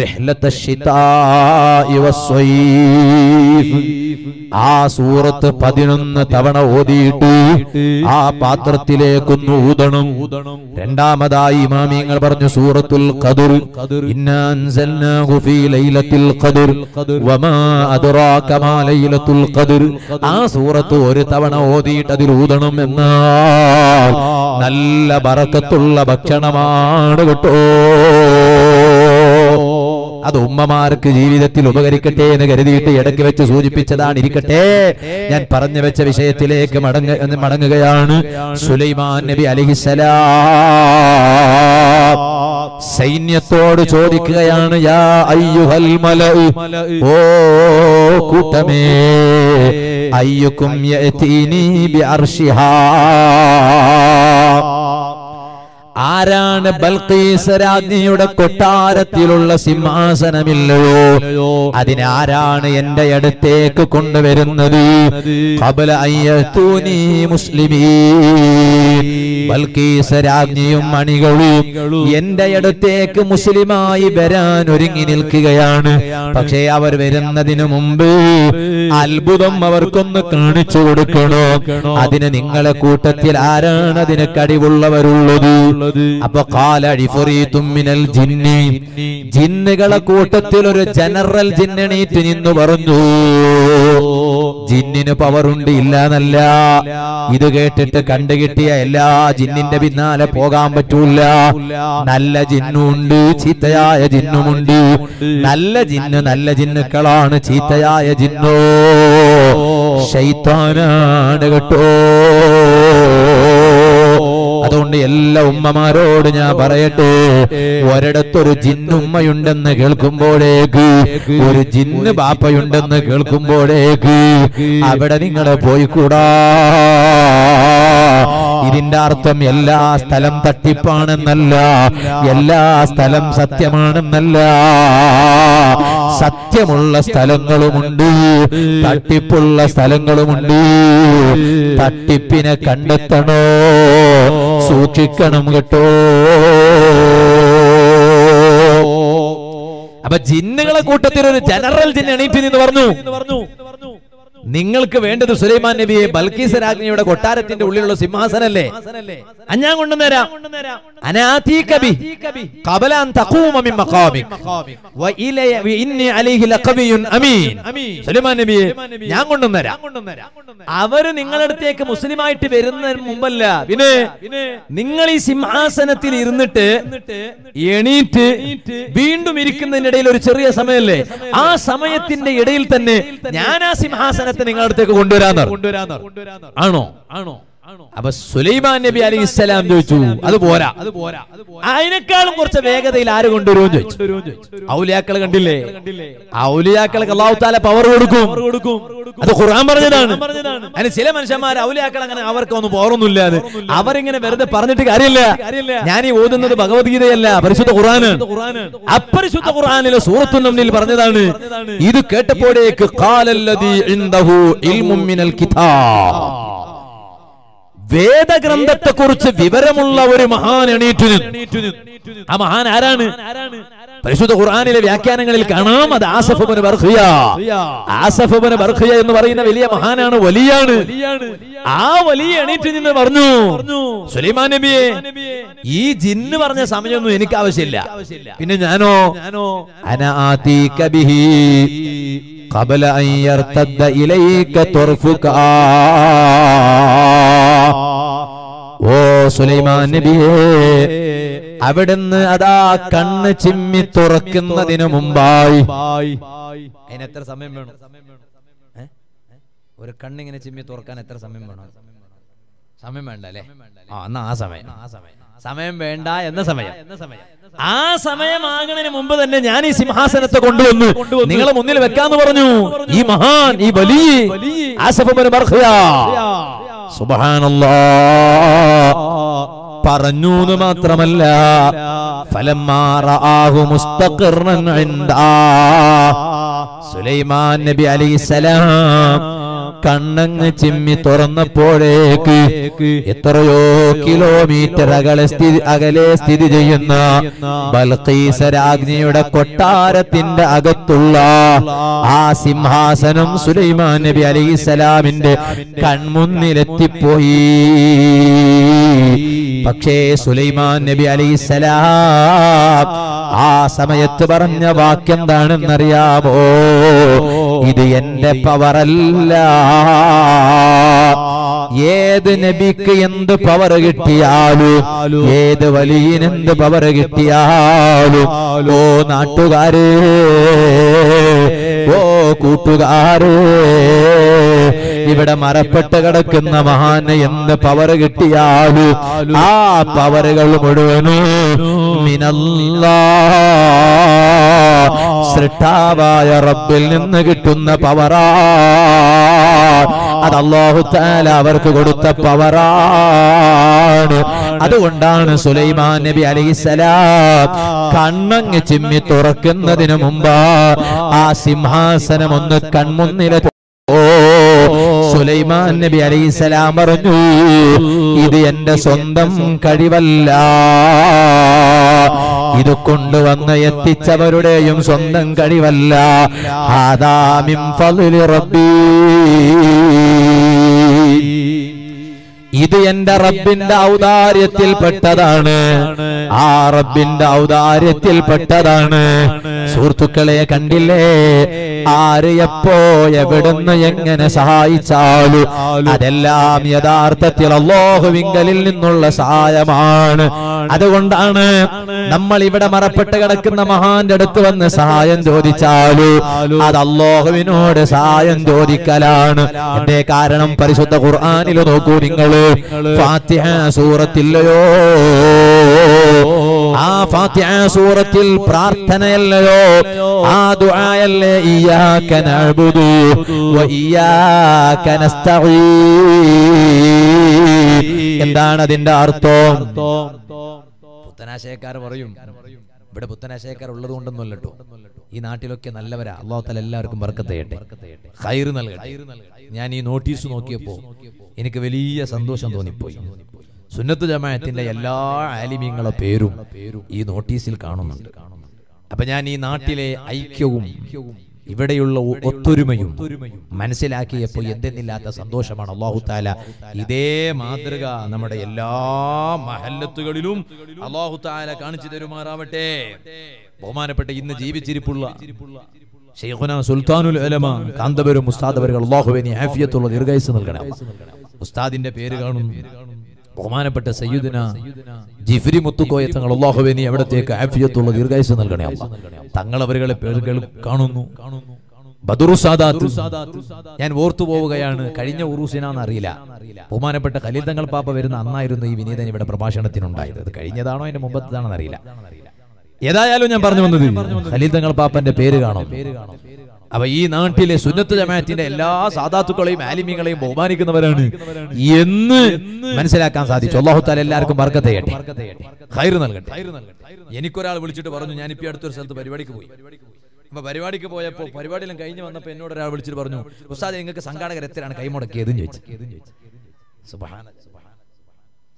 റിഹ്ലത്തശ്ശിതാഇ വസ്സൈഫ്. آ سورت پدنن تبن اودیٹو آ پاترتلے کن اودنم رنڈا مدائی امامی انگل برن سورت القدر انا انزلناہ فی لیلت القدر وما ادراک ما لیلت القدر آ سورت اور تبن اودیٹ ادر اودنم എന്നാൽ നല്ല ബറക്കത്തുള്ള ഭക്ഷണമാണ് കേട്ടോ. അത് ഉമ്മമാർക്ക് ജീവിതത്തിൽ ഉപകരിക്കട്ടെ എന്ന് കരുതിയിട്ട് ഇടയ്ക്ക് വെച്ച് സൂചിപ്പിച്ചതാണ്. ഇരിക്കട്ടെ, ഞാൻ പറഞ്ഞു വെച്ച വിഷയത്തിലേക്ക് മടങ്ങുകയാണ്. സുലൈമാൻ നബി അലൈഹിസ്സലാം സൈന്യത്തോട് ചോദിക്കുകയാണ്, യാ അയ്യുഹൽ മലഉ, ഓ കൂട്ടമേ, അയ്യുക്കും യഅതീനി ബിഅർശിഹാ, ആരാണ് ബൽഖീസ് രാജ്ഞിയുടെ കൊട്ടാരത്തിലുള്ള സിംഹാസനമില്ലയോ അതിനെ ആരാണ് എന്റെ അടുത്തേക്ക് കൊണ്ടുവരുന്നത്? ഖബല അയ്യതൂനി മുസ്ലിമീൻ, ബൽഖീസ് രാജ്ഞിയും മണികളും എന്റെ അടുത്തേക്ക് മുസ്ലിമായി വരാൻ ഒരുങ്ങി നിൽക്കുകയാണ്. പക്ഷേ അവർ വരുന്നതിനു മുമ്പ് അത്ഭുതം അവർക്കൊന്ന് കാണിച്ചു കൊടുക്കണോ. അതിന് നിങ്ങളെ കൂട്ടത്തിൽ ആരാണ് അതിന് കഴിവുള്ളവരുള്ളത്? അപ്പൊ ജിന്നുകളെ കൂട്ടത്തിൽ ഒരു ജനറൽ ജിന്നണീറ്റ് നിന്ന് പറഞ്ഞു, ജിന്നിന് പവറുണ്ട്, ഇല്ലാന്നല്ല. ഇത് കേട്ടിട്ട് കണ്ടുകിട്ടിയ എല്ലാ ജിന്നിന്റെ പിന്നാലെ പോകാൻ പറ്റൂല. നല്ല ജിന്നുണ്ട്, ചീത്തയായ ജിന്നുമുണ്ട്. നല്ല ജിന്ന് നല്ല ജിന്നുക്കളാണ്, ചീത്തയായ ജിന്നോ ശൈത്താനാണ് കേട്ടോ. അതുകൊണ്ട് എല്ലാ ഉമ്മമാരോട് ഞാൻ പറയട്ടെ, ഒരിടത്തൊരു ജിന്നുമ്മയുണ്ടെന്ന് കേൾക്കുമ്പോഴേക്ക്, ഒരു ജിന്ന് ബാപ്പയുണ്ടെന്ന് കേൾക്കുമ്പോഴേക്ക് അവിടെ നിങ്ങളെ പോയിക്കൂടാ. ഇതിന്റെ അർത്ഥം എല്ലാ സ്ഥലം തട്ടിപ്പാണെന്നല്ല, എല്ലാ സ്ഥലം സത്യമാണെന്നല്ല. സത്യമുള്ള സ്ഥലങ്ങളുമുണ്ട്, തട്ടിപ്പുള്ള സ്ഥലങ്ങളുമുണ്ട്. തട്ടിപ്പിനെ കണ്ടെത്തണോ, സൂക്ഷിക്കണം കേട്ടോ. അപ്പൊ ജിന്നുകളെ കൂട്ടത്തിൽ ഒരു ജനറൽ ജിന്ന് എണീറ്റ് നിന്ന് പറഞ്ഞു, നിങ്ങൾക്ക് വേണ്ടത് സുലൈമാൻ നബിയെ ബൽഖീസ് രാജ്ഞിയുടെ കൊട്ടാരത്തിന്റെ ഉള്ളിലുള്ള സിംഹാസനല്ലേ, ഞാൻ കൊണ്ടുവന്നേരാം. ഞാൻ കൊണ്ടുവന്നേരാം. അവര് നിങ്ങളടുത്തേക്ക് മുസ്ലിമായിട്ട് വരുന്നതിന് മുമ്പല്ല, പിന്നെ നിങ്ങൾ ഈ സിംഹാസനത്തിൽ ഇരുന്നിട്ട് എണീറ്റ് വീണ്ടും ഇരിക്കുന്നതിനിടയിൽ ഒരു ചെറിയ സമയമല്ലേ, ആ സമയത്തിന്റെ ഇടയിൽ തന്നെ ഞാൻ ആ സിംഹാസനം നിങ്ങളടുത്തേക്ക് കൊണ്ടുവരാന്ന് ആണോ ആണോ. അപ്പൊ സുലൈമാൻ നബി അലൈഹിസ്സലാം ചോദിച്ചു, അത് പോരാ, അതിനേക്കാളും കുറച്ച് വേഗതയിൽ ആര് കൊണ്ടുവരുമെന്ന് ചോദിച്ചു. ഔലിയാക്കളെ കണ്ടില്ലേ, ഔലിയാക്കൾക്ക് അല്ലാഹു തആല പവർ കൊടുക്കും, അത് ഖുർആൻ പറഞ്ഞതാണ്. അതിന് ചില മനുഷ്യന്മാർ ഔലിയാക്കൾ അങ്ങനെ അവർക്ക് ഒന്നും പവറൊന്നുമില്ല, അവരിങ്ങനെ വെറുതെ പറഞ്ഞിട്ട് കാര്യമില്ല. ഞാൻ ഈ ഓതുന്നത് ഭഗവത്ഗീതയല്ല, പരിശുദ്ധ ഖുർആനാണ്. അപരിശുദ്ധ ഖുർആനിലെ സൂറത്തുൻ നംലിൽ പറഞ്ഞതാണ്. ഇത് കേട്ടപ്പോഴേക്ക് ഖാലല്ലദീ ഇൻദഹു ഇൽമുൻ മിനൽ കിതാബ്, വേദഗ്രന്ഥത്തെ കുറിച്ച് വിവരമുള്ള ഒരു മഹാൻ എണീറ്റുനിന്നു. ആ മഹാൻ ആരാണ്? പരിശുദ്ധ ഖുർആനിലെ വ്യാഖ്യാനങ്ങളിൽ കാണാം. അത് ആസഫ് ഇബ്നു ബർഖിയ, ആസഫ് ഇബ്നു ബർഖിയ എന്ന് പറയുന്ന വലിയ മഹാനാണ്, വലിയാണ്. ആ വലിയ എണീറ്റ് നിന്ന് പറഞ്ഞു, സുലൈമാൻ നബിയെ, ഈ ജിന്ന് പറഞ്ഞ സമയമൊന്നും എനിക്ക് ആവശ്യമില്ല, പിന്നെ ഞാനോ അനാ ആതീക ബിഹി ഖബല അൻ യർതദ്ദ ഇലൈക തർഫുക, ഓ സുലൈമാൻ നബിയേ, അവിടുന്ന് അതാ കണ്ണ് ചിമ്മി തുറക്കുന്നതിന് മുമ്പായി. അതിന് എത്ര സമയം വേണം? ഒരു കണ്ണിങ്ങനെ ചിമ്മി തുറക്കാൻ എത്ര സമയം വേണം? സമയം വേണ്ട അല്ലേ? ആ എന്നാ ആ സമയം, സമയം വേണ്ട എന്ന സമയം, ആ സമയമാകുന്നതിന് മുമ്പ് തന്നെ ഞാൻ ഈ സിംഹാസനത്തെ കൊണ്ടുവന്നു നിങ്ങളെ മുന്നിൽ വെക്കാന്ന് പറഞ്ഞു ഈ മഹാൻ, ഈ വലി ആസഫ് ഇബ്നു ബർഖിയ. സുബ്ഹാനല്ലാഹ്, പറഞ്ഞു എന്ന് മാത്രമല്ല, ഫലമ്മാ റആഹു മുസ്തഖിറൻ ഇൻദാ, സുലൈമാൻ നബി അലൈഹിസ്സലാം കണ്ണങ്ങ് ചിമ്മി തുറന്നപ്പോഴേക്ക് എത്രയോ കിലോമീറ്റർ അകലെ സ്ഥിതി ചെയ്യുന്ന ബൽഖീസ രാജ്ഞിയുടെ കൊട്ടാരത്തിന്റെ അകത്തുള്ള ആ സിംഹാസനം സുലൈമാൻ നബി അലൈഹിസ്സലാമിന്റെ കൺമുന്നിലെത്തിപ്പോയി. പക്ഷേ സുലൈമാൻ നബി അലൈഹിസ്സലാം ആ സമയത്ത് പറഞ്ഞ വാക്യം എന്താണെന്നറിയാമോ? ഇത് എന്റെ പവറല്ല, ഏത് നബിക്ക് എന്ത് പവർ കിട്ടിയാലും ഏത് വലിയന് എന്ത് പവർ കിട്ടിയാലും ഓ നാട്ടുകാര്, ഓ കൂട്ടുകാര്, ഇവിടെ മറപ്പെട്ട് കിടക്കുന്ന മഹാന് എന്ത് പവർ കിട്ടിയാലും ആ പവറുകൾ മുഴുവനും മിനല്ലാഹ്, സൃഷ്ടാവായ റബ്ബിൽ നിന്ന് കിട്ടുന്ന പവറാ. അത് അല്ലാഹു തആല അവർക്ക് കൊടുത്ത പവറാണ്. അതുകൊണ്ടാണ് സുലൈമാൻ നബി അലൈഹിസ്സലാം കണ്ണങ്ങ് ചിമ്മി തുറക്കുന്നതിന് മുമ്പ് ആ സിംഹാസനം ഒന്ന് കൺമുന്നിലെ സുലൈമാൻ നബി അലൈഹിസ്സലാം പറഞ്ഞു, ഇത് എന്റെ സ്വന്തം കഴിവല്ല, ഇത് കൊണ്ടുവന്ന് എത്തിച്ചവരുടെയും സ്വന്തം കഴിവല്ല, ഹാദാ മിൻ ഫളി റബ്ബി, ഇത് എന്റെ റബ്ബിന്റെ ഔദാര്യത്തിൽ പെട്ടതാണ്, ആ റബ്ബിന്റെ ഔദാര്യത്തിൽ പെട്ടതാണ്. സുഹൃത്തുക്കളെ, കണ്ടില്ലേ, ആര് എപ്പോ എവിടുന്ന് എങ്ങനെ സഹായിച്ചാലും അതെല്ലാം യഥാർത്ഥത്തിൽ അല്ലാഹുവിങ്കലിൽ നിന്നുള്ള സഹായമാണ്. അതുകൊണ്ടാണ് നമ്മൾ ഇവിടെ മറപ്പെട്ട് കിടക്കുന്ന മഹാന്റെ അടുത്ത് വന്ന് സഹായം ചോദിച്ചാലും അത് അല്ലാഹുവിനോട് സഹായം ചോദിക്കലാണ്. എന്റെ കാരണം പരിശുദ്ധ ഖുർആനിൽ നോക്കൂ നിങ്ങൾ, ഫാത്തിഹ സൂറത്തില്ലയോ? ആ ഫാത്തിഹ സൂറത്തിൽ പ്രാർത്ഥനയല്ലയോ? ആ ദുആയല്ലേ? ഇയ്യാക നഅബ്ദു വഇയ്യാക നസ്തഈൻ. എന്താണ് അതിന്റെ അർത്ഥം? പുത്തനാശയക്കാർ പറയും, ഇവിടെ പുത്തനാശയക്കാർ ഉള്ളത് കൊണ്ടൊന്നുമല്ല കേട്ടോ, ഈ നാട്ടിലൊക്കെ നല്ലവരാ, അല്ലാഹു തആല എല്ലാവർക്കും ബർക്കത്ത് ചെയ്യട്ടെ, ഖൈർ നൽകട്ടെ. ഞാൻ ഈ നോട്ടീസ് നോക്കിയപ്പോ എനിക്ക് വലിയ സന്തോഷം തോന്നിപ്പോയി. സുന്നത്ത് ജമാഅത്തിന്റെ എല്ലാ ആലിമീങ്ങളുടെ പേരും ഈ നോട്ടീസിൽ കാണുന്നുണ്ട്. അപ്പൊ ഞാൻ ഈ നാട്ടിലെ ഐക്യവും ഇവിടെയുള്ള ഒത്തൊരുമയും മനസ്സിലാക്കിയപ്പോൾ എന്തെന്നില്ലാത്ത സന്തോഷമാണ്. അല്ലാഹു തആല ഇതേ മാതൃക നമ്മുടെ എല്ലാ മഹല്ലത്തുകളിലും അല്ലാഹു തആല കാണിച്ചു തരുമാറാവട്ടെ. ബഹുമാനപ്പെട്ട ഇന്ന് ജീവിച്ചിരിപ്പുള്ള ശൈഖുനാ സുൽത്താനുൽ ഉലമാ കാന്തപുരം ഉസ്താദ് അവർക്ക് അല്ലാഹുവേ നീ ആഫിയത്തുള്ള ദീർഘായുസ്സ് നൽകണം. ഉസ്താദിന്റെ പേര് കാണുന്നു. ബഹുമാനപ്പെട്ട സയ്യിദുന ജിഫ്രി മുത്തുക്കോയ തങ്ങൾ അല്ലാഹുവേ നീ അവിടത്തേക്ക് ആഫിയത്തുള്ള ദീർഘായുസ്സ് നൽകണേ അല്ലാഹ്. തങ്ങൾ അവരുടെ പേരുകൾ കാണുന്നു. ബദറു സാദാത്ത് ഞാൻ ഓർത്തു പോവുകയാണ്, കഴിഞ്ഞ ഉറൂസിനാന്ന് അറിയില്ല, ബഹുമാനപ്പെട്ട ഖലീൽ തങ്ങൾ പാപ്പ വരുന്ന അന്നായിരുന്നു ഈ വിനീതൻ ഇവിടെ പ്രഭാഷണത്തിനുണ്ടായത്. അത് കഴിഞ്ഞതാണോ അതിന്റെ മുമ്പത്തേതാണെന്ന് അറിയില്ല. ഏതായാലും ഞാൻ പറഞ്ഞു വന്നത് ഖലീൽ തങ്ങൾ പാപ്പന്റെ പേര് കാണും. അപ്പൊ ഈ നാട്ടിലെ സുന്നത്ത് ജമാഅത്തിന്റെ എല്ലാ സാദാത്തുക്കളെയും ആലിമീങ്ങളെയും ബഹുമാനിക്കുന്നവരാണ് എന്ന് മനസ്സിലാക്കാൻ സാധിച്ചു. അല്ലാഹു തആല എല്ലാവർക്കും ബർക്കത്ത് ചെയ്യട്ടെ, ഖൈർ നൽകട്ടെ. എനിക്കൊരാൾ വിളിച്ചിട്ട് പറഞ്ഞു, ഞാനിപ്പോ അടുത്തൊരു സ്ഥലത്ത് പരിപാടിക്ക് പോയി. അപ്പൊ പരിപാടിക്ക് പോയപ്പോൾ പരിപാടിയെല്ലാം കഴിഞ്ഞ് വന്നപ്പോൾ എന്നോട് ഒരാൾ വിളിച്ചിട്ട് പറഞ്ഞു, ഉസ്താദേ നിങ്ങൾക്ക് സംഘാടകർ എത്രയാണ് കൈമുടക്കിയത് എന്ന് ചോദിച്ചു.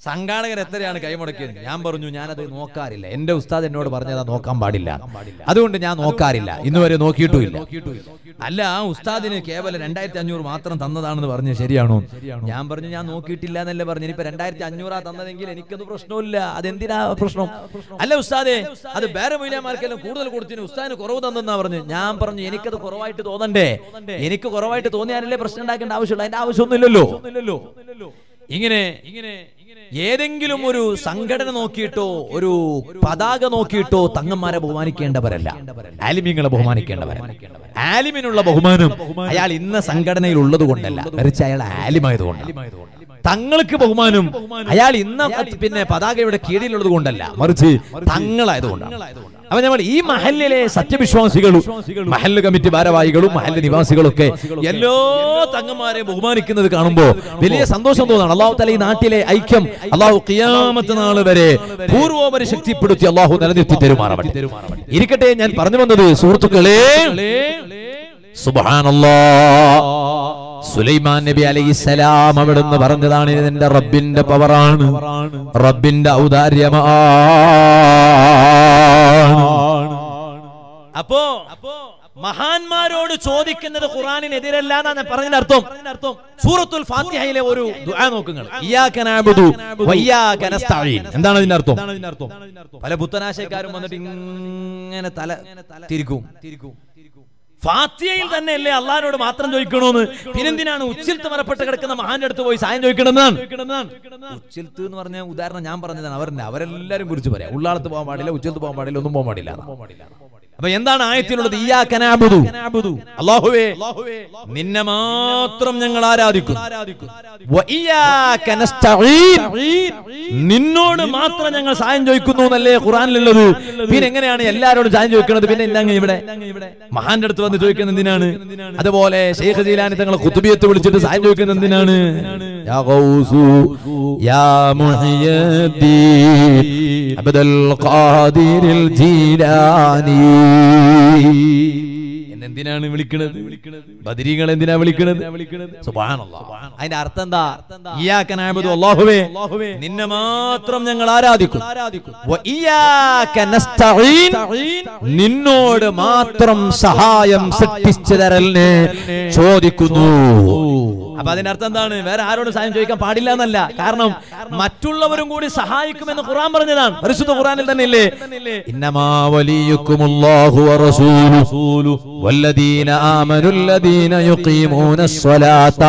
സംഘാടകർ എത്രയാണ് കൈമുടക്കിയത്? ഞാൻ പറഞ്ഞു, ഞാനത് നോക്കാറില്ല, എന്റെ ഉസ്താദ് എന്നോട് പറഞ്ഞതാ നോക്കാൻ പാടില്ല, അതുകൊണ്ട് ഞാൻ നോക്കാറില്ല, ഇന്നുവരെ നോക്കിയിട്ടുമില്ല. അല്ല, ആ ഉസ്താദിന് കേവലം 2500 മാത്രം തന്നതാണെന്ന് പറഞ്ഞു, ശരിയാണോ? ഞാൻ പറഞ്ഞു, ഞാൻ നോക്കിയിട്ടില്ല എന്നല്ലേ പറഞ്ഞു. ഇനിയിപ്പോ 2500 തന്നതെങ്കിൽ എനിക്കത് പ്രശ്നമില്ല, അതെന്തിനാ പ്രശ്നം? അല്ല ഉസ്താദേ, അത് വേറെ മൗലാമാർക്കെല്ലാം കൂടുതൽ കൊടുത്തിന് ഉസ്താദിന് കുറവ് തന്നെന്നാ പറഞ്ഞു. ഞാൻ പറഞ്ഞു, എനിക്കത് കുറവായിട്ട് തോന്നണ്ടേ? എനിക്ക് കുറവായിട്ട് തോന്നിയാലല്ലേ പ്രശ്നം ഉണ്ടാക്കേണ്ട ആവശ്യമുള്ളൂ, അതിന്റെ ആവശ്യമൊന്നുമില്ലല്ലോ. ഇങ്ങനെ ഏതെങ്കിലും ഒരു സംഘടന നോക്കിയിട്ടോ ഒരു പതാക നോക്കിയിട്ടോ തങ്ങന്മാരെ ബഹുമാനിക്കേണ്ടവരല്ല, ആലിമീങ്ങളെ ബഹുമാനിക്കേണ്ടവരല്ല. ആലിമിനുള്ള ബഹുമാനം അയാൾ ഇന്ന സംഘടനയിൽ ഉള്ളത് കൊണ്ടല്ല, മറിച്ച് അയാൾ ആലിമായതുകൊണ്ടാണ്. തങ്ങൾക്ക് ബഹുമാനം അയാൾ ഇന്ന പിന്നെ പതാകയുടെ കീഴിലുള്ളത് കൊണ്ടല്ല, മറിച്ച് തങ്ങളായതുകൊണ്ടാണ്. അപ്പൊ നമ്മൾ ഈ മഹല്ലിലെ സത്യവിശ്വാസികളും മഹല്ല് കമ്മിറ്റി ഭാരവാഹികളും മഹല്ല് നിവാസികളും ഒക്കെ എല്ലാ തങ്ങന്മാരെയും ബഹുമാനിക്കുന്നത് കാണുമ്പോൾ വലിയ സന്തോഷം തോന്നാണ്. അല്ലാഹു തആല ഈ നാട്ടിലെ ഐക്യം അല്ലാഹു ഖിയാമത്ത് നാൾ വരെ പൂർവോപരി ശക്തിപ്പെടുത്തി അല്ലാഹു നിലനിർത്തി തരുമാറാവട്ടെ. ഇരിക്കട്ടെ, ഞാൻ പറഞ്ഞു വന്നത് സുഹൃത്തുക്കളെ, സുബ്ഹാനല്ലാഹ് സുലൈമാൻ നബി അലൈഹിസ്സലാം അവിടുന്ന് പറഞ്ഞതാണ് ഇത് എൻ്റെ റബ്ബിന്റെ പവറാണ്, റബ്ബിന്റെ ഔദാര്യമാണ്. അപ്പോ മഹാന്മാരോട് ചോദിക്കുന്നത് ഖുർആനിനെതിരല്ല എന്നാണ് പറഞ്ഞതിന്റെ അർത്ഥം. സൂറത്തുൽ ഫാത്തിഹയിലെ ഒരു ദുആ നോക്കുക, ഇയ്യാക നഅബ്ദു വയ്യാക നസ്തഈൻ. എന്താണ് അതിന്റെ അർത്ഥം? പല പുത്തനാശയക്കാരും വന്നിട്ട് ഇങ്ങനെ തല തിരിക്കും. ഫാത്തിഹയിൽ തന്നെ അല്ലേ അല്ലാഹുവോട് മാത്രം ചോദിക്കണോന്ന്, പിന്നെന്തിനാണ് ഉച്ചിൽത്ത് മറപ്പെട്ട് കിടക്കുന്ന മഹാന്റെ അടുത്ത് പോയി സഹായം ചോദിക്കണമെന്നാണ്? ഉച്ചിൽത്ത് എന്ന് പറഞ്ഞ ഉദാഹരണം ഞാൻ പറഞ്ഞതാണ്. അവരെല്ലാരും കുറിച്ച് പറയാം, ഉള്ളാളത്ത് പോകാൻ പാടില്ല, ഉച്ചിൽത്ത് പോകാൻ പാടില്ല, ഒന്നും പോകാൻ പാടില്ല. അപ്പൊ എന്താണ് ആയത്തിലുള്ളത്? ഇയ്യാക നഅബ്ദു, അല്ലാഹുവേ നിന്നെ മാത്രം ഞങ്ങൾ ആരാധിക്കുന്നു, വഇയ്യാക നസ്തഈൻ നിന്നോട് മാത്രം ഞങ്ങൾ സഹായം ചോദിക്കുന്നു എന്നല്ലേ ഖുർആനിലുള്ളത്. പിന്നെ എങ്ങനെയാണ് എല്ലാവരോടും സഹായം ചോദിക്കുന്നത്? പിന്നെ എന്താണ് ഇവിടെ മഹാന്റെ അടുത്ത് വന്ന് ചോദിക്കുന്നത് എന്തിനാണ്? അതുപോലെ ശൈഖ് ജീലാനി തങ്ങളെ ഖുതുബിയത്ത് വിളിച്ചിട്ട് സഹായം ചോദിക്കുന്നത് എന്തിനാണ്? യാ ഗൗസു യാ മുഹ്യദീ അബ്ദുൽ ഖാദിരിൽ ജീലാനി എന്തിനാണ് വിളിക്കുന്നത്? ബദരീകൾ എന്തിനാ വിളിക്കുന്നത്? സുബ്ഹാനല്ലാഹ്. അതിന്റെ അർത്ഥം എന്താ? ഇയ്യാക നഅബ്ദു അല്ലാഹുവേ നിന്നെ മാത്രം ഞങ്ങൾ ആരാധിക്കുന്നു, വഇയ്യാക നസ്തഈൻ നിന്നോട് മാത്രം സഹായം സൃഷ്ടിച്ചു തരലിനെ ചോദിക്കുന്നു. അപ്പൊ അതിന്റെ അർത്ഥം എന്താണ്? വേറെ ആരോടും സഹായം ചോദിക്കാൻ പാടില്ല എന്നല്ല, കാരണം മറ്റുള്ളവരും കൂടി സഹായിക്കുമെന്ന് ഖുർആൻ പറഞ്ഞതാണ്. പരിശുദ്ധ ഖുർആനിൽ തന്നെ ഇല്ലേ, ഇന്നമാ വലിയ്യുക്കുമുല്ലാഹു വറസൂലുഹു والذين آمنوا الذين يقيمون الصلاة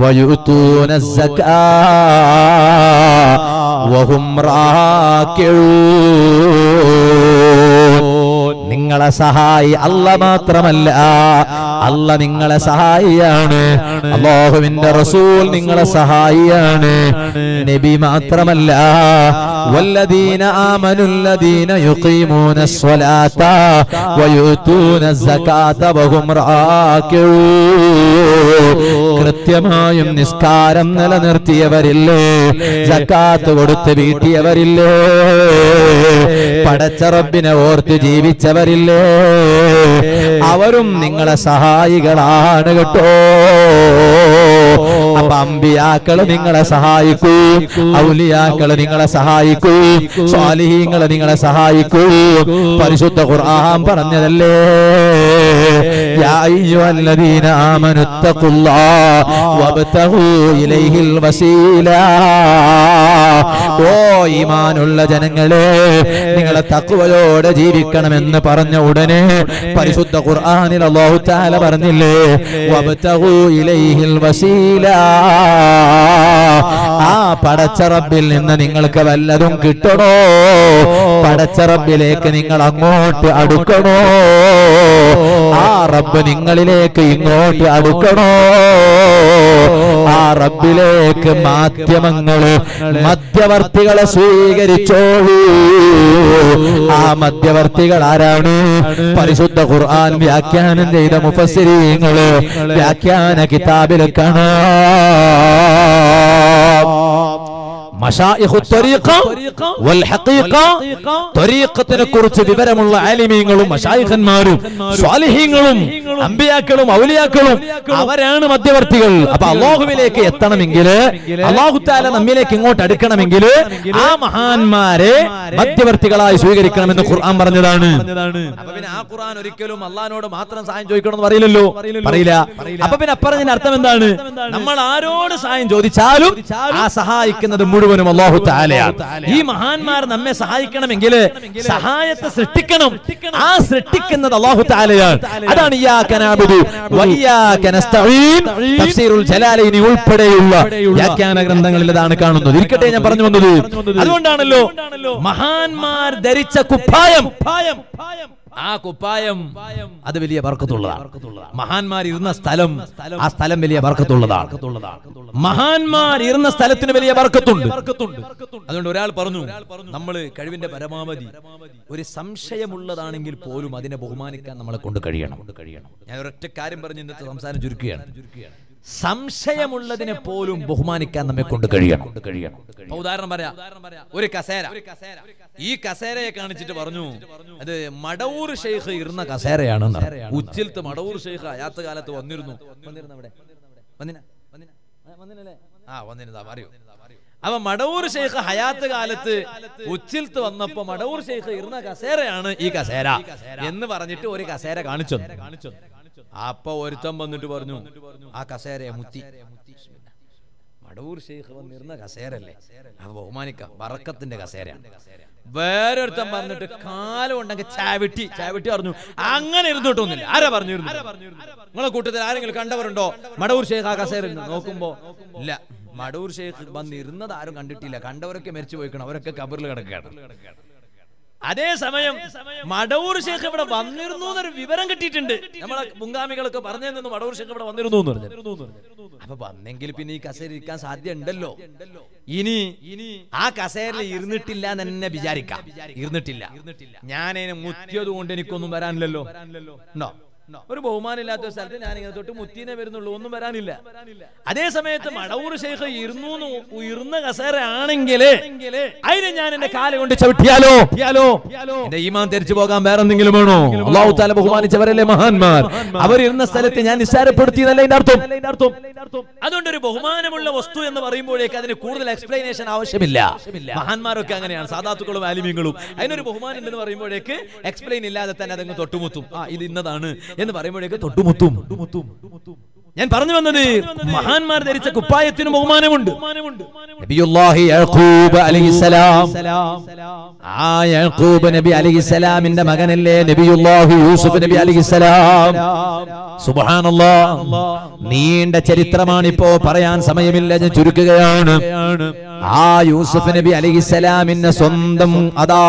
ويؤتون الزكاة وهم راكعون. നിങ്ങളെ സഹായി അല്ലാഹ് മാത്രമല്ല, അല്ലാഹ് നിങ്ങളെ സഹായിയാണ്, അല്ലാഹുവിന്റെ റസൂൽ നിങ്ങളെ സഹായിയാണ്, നബി മാത്രമല്ല. والذين آمنوا الذين يقيمون الصلاة ويؤتون الزكاة وهم راكعون. കൃത്യമായും നിസ്കാരം നിലനിർത്തിയവരില്ലേ, സക്കാത്ത് കൊടുത്ത് വീട്ടിയവരില്ലേ, പടച്ച റബ്ബിനെ ഓർത്ത് ജീവിച്ചവരില്ലേ, അവരും നിങ്ങളെ സഹായികളാണ് കേട്ടോ. അപ്പൊ അമ്പിയാക്കള് നിങ്ങളെ സഹായിക്കൂ, ഔലിയാക്കള് നിങ്ങളെ സഹായിക്കൂ, സ്വാലിഹീങ്ങള് നിങ്ങളെ സഹായിക്കൂ. പരിശുദ്ധ ഖുർആൻ പറഞ്ഞതല്ലേ, യാ അയ്യുഹല്ലദീന ആമനു തഖുല്ലാഹ വബ്തഗൂ ഇലൈഹിൽ വസീല. ഓ ഈമാനുള്ള ജനങ്ങളെ, നിങ്ങളെ തഖ്വയോടെ ജീവിക്കണമെന്ന് പറഞ്ഞ ഉടനെ പരിശുദ്ധ ഖുർആനിൽ അല്ലാഹു തആല പറഞ്ഞില്ലേ, വബ്തഗൂ ഇലൈഹിൽ വസീല, ആ പടച്ച റബ്ബിൽ നിന്ന് നിങ്ങൾക്ക് വല്ലതും കിട്ടണോ, പടച്ച റബ്ബിലേക്ക് നിങ്ങൾ അങ്ങോട്ട് അടുക്കണോ, ആ റബ്ബ് നിങ്ങളിലേക്ക് ഇങ്ങോട്ട് അടുക്കണോ, ആ റബ്ബിലേക്ക് മാധ്യമങ്ങള് മധ്യവർത്തികളെ സ്വീകരിച്ചോളൂ. ആ മധ്യവർത്തികൾ ആരാണ്? പരിശുദ്ധ ഖുർആൻ വ്യാഖ്യാനം ചെയ്ത മുഫസ്സിരീങ്ങള്. വ്യാഖ്യാന കിതാബിൽ കാണാം മശായിഖു ത്വരീഖ വൽ ഹഖീഖ, ത്വരീഖത്തിനെ കുറിച്ച് വിവരമുള്ള ആലിമീങ്ങളും മശായിഖന്മാരും സ്വാലിഹീങ്ങളും അമ്പിയാക്കളും ഔലിയാക്കളും അവരാണ് മധ്യവർത്തികൾ. അപ്പൊ അല്ലാഹുവിലേക്ക് എത്തണമെങ്കിൽ, അല്ലാഹു തആല നമ്മിലേക്ക് ഇങ്ങോട്ട് അടുക്കണമെങ്കിൽ ആ മഹാന്മാരെ മധ്യവർത്തികളായി സ്വീകരിക്കണമെന്ന് ഖുർആൻ പറഞ്ഞതാണ്. അപ്പൊ പിന്നെ ആ ഖുർആൻ ഒരിക്കലും അല്ലാഹുവോട് മാത്രം സഹായം ചോദിക്കണമെന്ന് പറയില്ലല്ലോ, പറയില്ല. അപ്പൊ പിന്നെ അപ്പറഞ്ഞതിന്റെ അർത്ഥം എന്താണ്? നമ്മൾ ആരോട് സഹായം ചോദിച്ചാലും ആ സഹായിക്കുന്നത് മുഴുവൻ അല്ലാഹു തആലയാണ്. ഈ മഹാന്മാർ നമ്മെ സഹായിക്കണമെങ്കിൽ സഹായത്തെ സൃഷ്ടിക്കണം, ആ സൃഷ്ടിക്കുന്നത് അല്ലാഹു തആലയാണ്. അതാണ് ഇയ്യാക നഅബ്ദു വഇയ്യാക നസ്തഈൻ. തഫ്സീറുൽ ജലാലൈനി ഉൾപ്പെടെയുള്ള വ്യാഖ്യാന ഗ്രന്ഥങ്ങളിൽ ഇതാണ് കാണുന്നത്. ഇരിക്കട്ടെ, ഞാൻ പറഞ്ഞു വന്നത് അതുകൊണ്ടാണല്ലോ. മഹാന്മാർ ധരിച്ച കുപ്പായം, ആ കുപ്പായം അത് വലിയ ബർക്കത്തുള്ളതാണ്. മഹാന്മാർ ഇരുന്ന സ്ഥലം, ആ സ്ഥലം വലിയ ബർക്കത്തുള്ളതാണ്. മഹാന്മാർ ഇരുന്ന സ്ഥലത്തിന് വലിയ ബർക്കത്തുണ്ട്. അതുകൊണ്ട് ഒരാൾ പറഞ്ഞു, നമ്മൾ കഴിവിന്റെ പരമാവധി ഒരു സംശയമുള്ളതാണെങ്കിൽ പോലും അതിനെ ബഹുമാനിക്കാൻ നമ്മളെ കൊണ്ട് കഴിയണം. ഞാൻ ഒരൊറ്റ കാര്യം പറഞ്ഞ് ഇന്നത്തെ സംസാരം ചുരുക്കുകയാണ്. സംശയമുള്ളതിനെ പോലും ബഹുമാനിക്കാൻ നമ്മെ കൊണ്ട് കഴിയണം. ഉദാഹരണം പറയാം, ഒരു കസേര. ഈ കസേരയെ കാണിച്ചിട്ട് പറഞ്ഞു, അത് മടവൂർ ഷെയ്ഖ് ഇരുന്ന കസേരയാണ്. ഉച്ചിൽത്ത് മടവൂർ ഷെയ്ഖ് അയാത്ത കാലത്ത് വന്നിരുന്നു, அவன் மடவூர் ஷேக் ஹயாத் காலத்து ഉച്ചിൽത്ത് വന്നപ്പോൾ മടവൂർ ഷേക്ക് ഇരുന്ന കസേരയാണ് ഈ കസേര എന്ന് പറഞ്ഞിട്ട് ഒരു കസേര കാണിച്ചു. അപ്പൊ ഒരുത്തൻ വന്നിട്ട് പറഞ്ഞു ആ കസേരയെ മുത്തി. മടവൂർ ഷേക്ക് വന്നിരുന്ന കസേരല്ലേ, അത് ബഹുമാനിക്ക, ബറക്കത്തിന്റെ കസേരയാണ്. വേറൊരുത്തൻ പറഞ്ഞിട്ട് കാലം ഉണ്ടെങ്കിൽ ചാവിട്ടി ചാവിട്ടി പറഞ്ഞു. അങ്ങനെ ഇരുന്നിട്ടൊന്നുമില്ല. ആരാ പറഞ്ഞു? നിങ്ങളെ കൂട്ടത്തിൽ ആരെങ്കിലും കണ്ടവരുണ്ടോ മടവൂർ ഷേക്ക് ആ കസേര? നോക്കുമ്പോ ഇല്ല, മടവൂർ ഷേക്ക് വന്നിരുന്നത് ആരും കണ്ടിട്ടില്ല. കണ്ടവരൊക്കെ മരിച്ചു പോയിക്കണം, അവരൊക്കെ കബറിൽ കിടക്കുകയാണ്. അതേ സമയം മടവൂർ ഷേക്ക് ഇവിടെ വന്നിരുന്നു എന്നൊരു വിവരം കിട്ടിയിട്ടുണ്ട്. നമ്മളെ മുങ്കാമികളൊക്കെ പറഞ്ഞു മടവൂർ ഷേക്ക് ഇവിടെ വന്നിരുന്നു. അപ്പൊ വന്നെങ്കിൽ പിന്നെ ഈ കസേര ഇരിക്കാൻ സാധ്യത ഉണ്ടല്ലോ. ഇനി ആ കസേരയിൽ ഇരുന്നിട്ടില്ല എന്നെ വിചാരിക്കാം. ഇരുന്നിട്ടില്ല, ഞാൻ മുത്തിയത് കൊണ്ട് എനിക്കൊന്നും വരാനില്ലല്ലോ. ഉണ്ടോ? ഒരു ബഹുമാനില്ലാത്ത സ്ഥലത്ത് ഞാനിങ്ങനെ തൊട്ട് മുത്തീനെ വരുന്നുള്ളൂ, ഒന്നും വരാനില്ല. അതേ സമയത്ത് മടവൂർ ഷേക്ക് ഇരുന്നു ഉയർന്ന കസേര ആണെങ്കിൽ അതിനെ ഞാൻ എന്റെ കാല കൊണ്ട് ചവിട്ടിയാലോ എന്റെ ഈമാൻ തിരിച്ചു പോകാൻ വേറെ എന്തെങ്കിലും വേണോ? അല്ലാഹു തആല ബഹുമാനിച്ചവരല്ലേ മഹാന്മാർ, അവരിരുന്ന സ്ഥലത്ത് ഞാൻ നിസ്സാരപ്പെടുത്തിയെന്നല്ല ഇതിന്റെ അർത്ഥം. അതുകൊണ്ട് ഒരു ബഹുമാനമുള്ള വസ്തു എന്ന് പറയുമ്പോഴേക്ക് അതിന് കൂടുതൽ എക്സ്പ്ലനേഷൻ ആവശ്യമില്ല. മഹാന്മാരൊക്കെ അങ്ങനെയാണ്, സാദാത്തുക്കളും ആലിമീങ്ങളും. അതിനൊരു ബഹുമാനം ഉണ്ടെന്ന് പറയുമ്പോഴേക്ക് എക്സ്പ്ലെയിൻ ഇല്ലാതെ തന്നെ അതങ്ങ് തൊട്ടുമുത്തും. ആ ഇത് ഇന്നതാണ് എന്ന് പറയുമ്പോഴേക്ക് തൊട്ടുമുത്തും. ഞാൻ പറഞ്ഞു വന്നത് മഹാന്മാർ ധരിച്ച കുപ്പായത്തിന് ബഹുമാനമുണ്ട്. നബിയുല്ലാഹി യാഖൂബ് അലൈഹിസ്സലാം, ആ യാഖൂബ് നബി അലൈഹിസ്സലാമിന്റെ മകനല്ലേ നബിയുല്ലാഹി യൂസുഫ് നബി അലൈഹിസ്സലാം. സുബ്ഹാനല്ലാഹ്, നീണ്ട ചരിത്രമാണ്, ഇപ്പോ പറയാൻ സമയമില്ല, ഞാൻ ചുരുക്കുകയാണ്. ആ യൂസുഫ് നബി അലൈഹിസ്സലാമിന്റെ സ്വന്തം അതാ